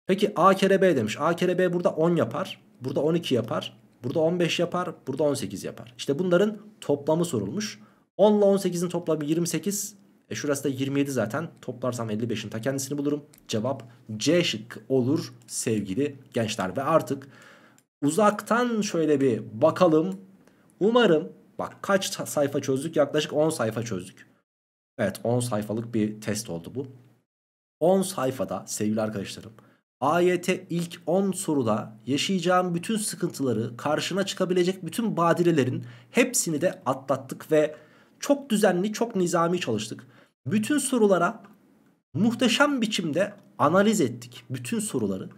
Peki A kere B demiş. A kere B burada on yapar. Burada on iki yapar. Burada on beş yapar. Burada on sekiz yapar. İşte bunların toplamı sorulmuş. on ile on sekizin toplamı yirmi sekiz. E şurası da yirmi yedi zaten. Toplarsam elli beşin ta kendisini bulurum. Cevap C şıkkı olur sevgili gençler. Ve artık uzaktan şöyle bir bakalım. Umarım, bak kaç sayfa çözdük? Yaklaşık on sayfa çözdük. Evet, on sayfalık bir test oldu bu. on sayfada sevgili arkadaşlarım, A Y T ilk on soruda yaşayacağım bütün sıkıntıları, karşına çıkabilecek bütün badirelerin hepsini de atlattık ve çok düzenli, çok nizami çalıştık. Bütün sorulara muhteşem biçimde analiz ettik, bütün soruları.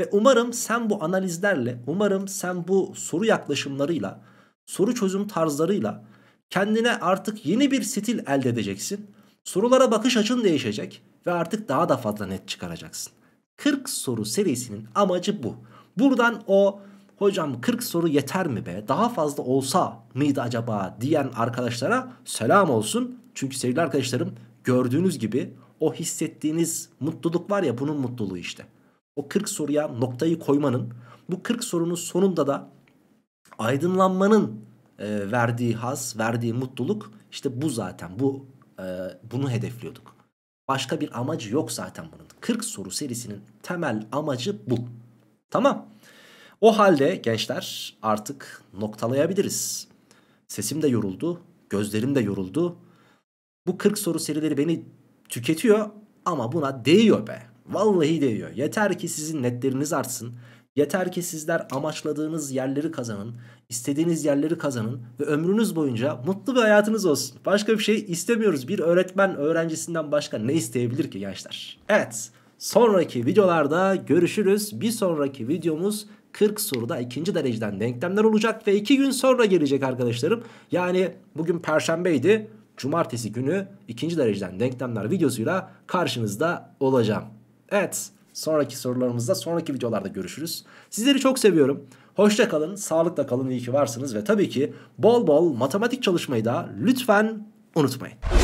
Ve umarım sen bu analizlerle, umarım sen bu soru yaklaşımlarıyla, soru çözüm tarzlarıyla kendine artık yeni bir stil elde edeceksin. Sorulara bakış açın değişecek ve artık daha da fazla net çıkaracaksın. kırk soru serisinin amacı bu. Buradan o "hocam kırk soru yeter mi be, daha fazla olsa mıydı acaba" diyen arkadaşlara selam olsun. Çünkü sevgili arkadaşlarım, gördüğünüz gibi o hissettiğiniz mutluluk var ya, bunun mutluluğu işte. O kırk soruya noktayı koymanın, bu kırk sorunun sonunda da aydınlanmanın e, verdiği haz, verdiği mutluluk işte bu zaten. Bu e, bunu hedefliyorduk. Başka bir amacı yok zaten bunun. kırk soru serisinin temel amacı bu. Tamam. O halde gençler artık noktalayabiliriz. Sesim de yoruldu, gözlerim de yoruldu. Bu kırk soru serileri beni tüketiyor ama buna değiyor be. Vallahi değiyor. Yeter ki sizin netleriniz artsın. Yeter ki sizler amaçladığınız yerleri kazanın, istediğiniz yerleri kazanın ve ömrünüz boyunca mutlu bir hayatınız olsun. Başka bir şey istemiyoruz. Bir öğretmen öğrencisinden başka ne isteyebilir ki gençler? Evet, sonraki videolarda görüşürüz. Bir sonraki videomuz kırk soruda ikinci dereceden denklemler olacak ve iki gün sonra gelecek arkadaşlarım. Yani bugün Perşembeydi. Cumartesi günü ikinci dereceden denklemler videosuyla karşınızda olacağım. Evet. Sonraki sorularımızda, sonraki videolarda görüşürüz. Sizleri çok seviyorum. Hoşça kalın, sağlıkla kalın, iyi ki varsınız ve tabii ki bol bol matematik çalışmayı da lütfen unutmayın.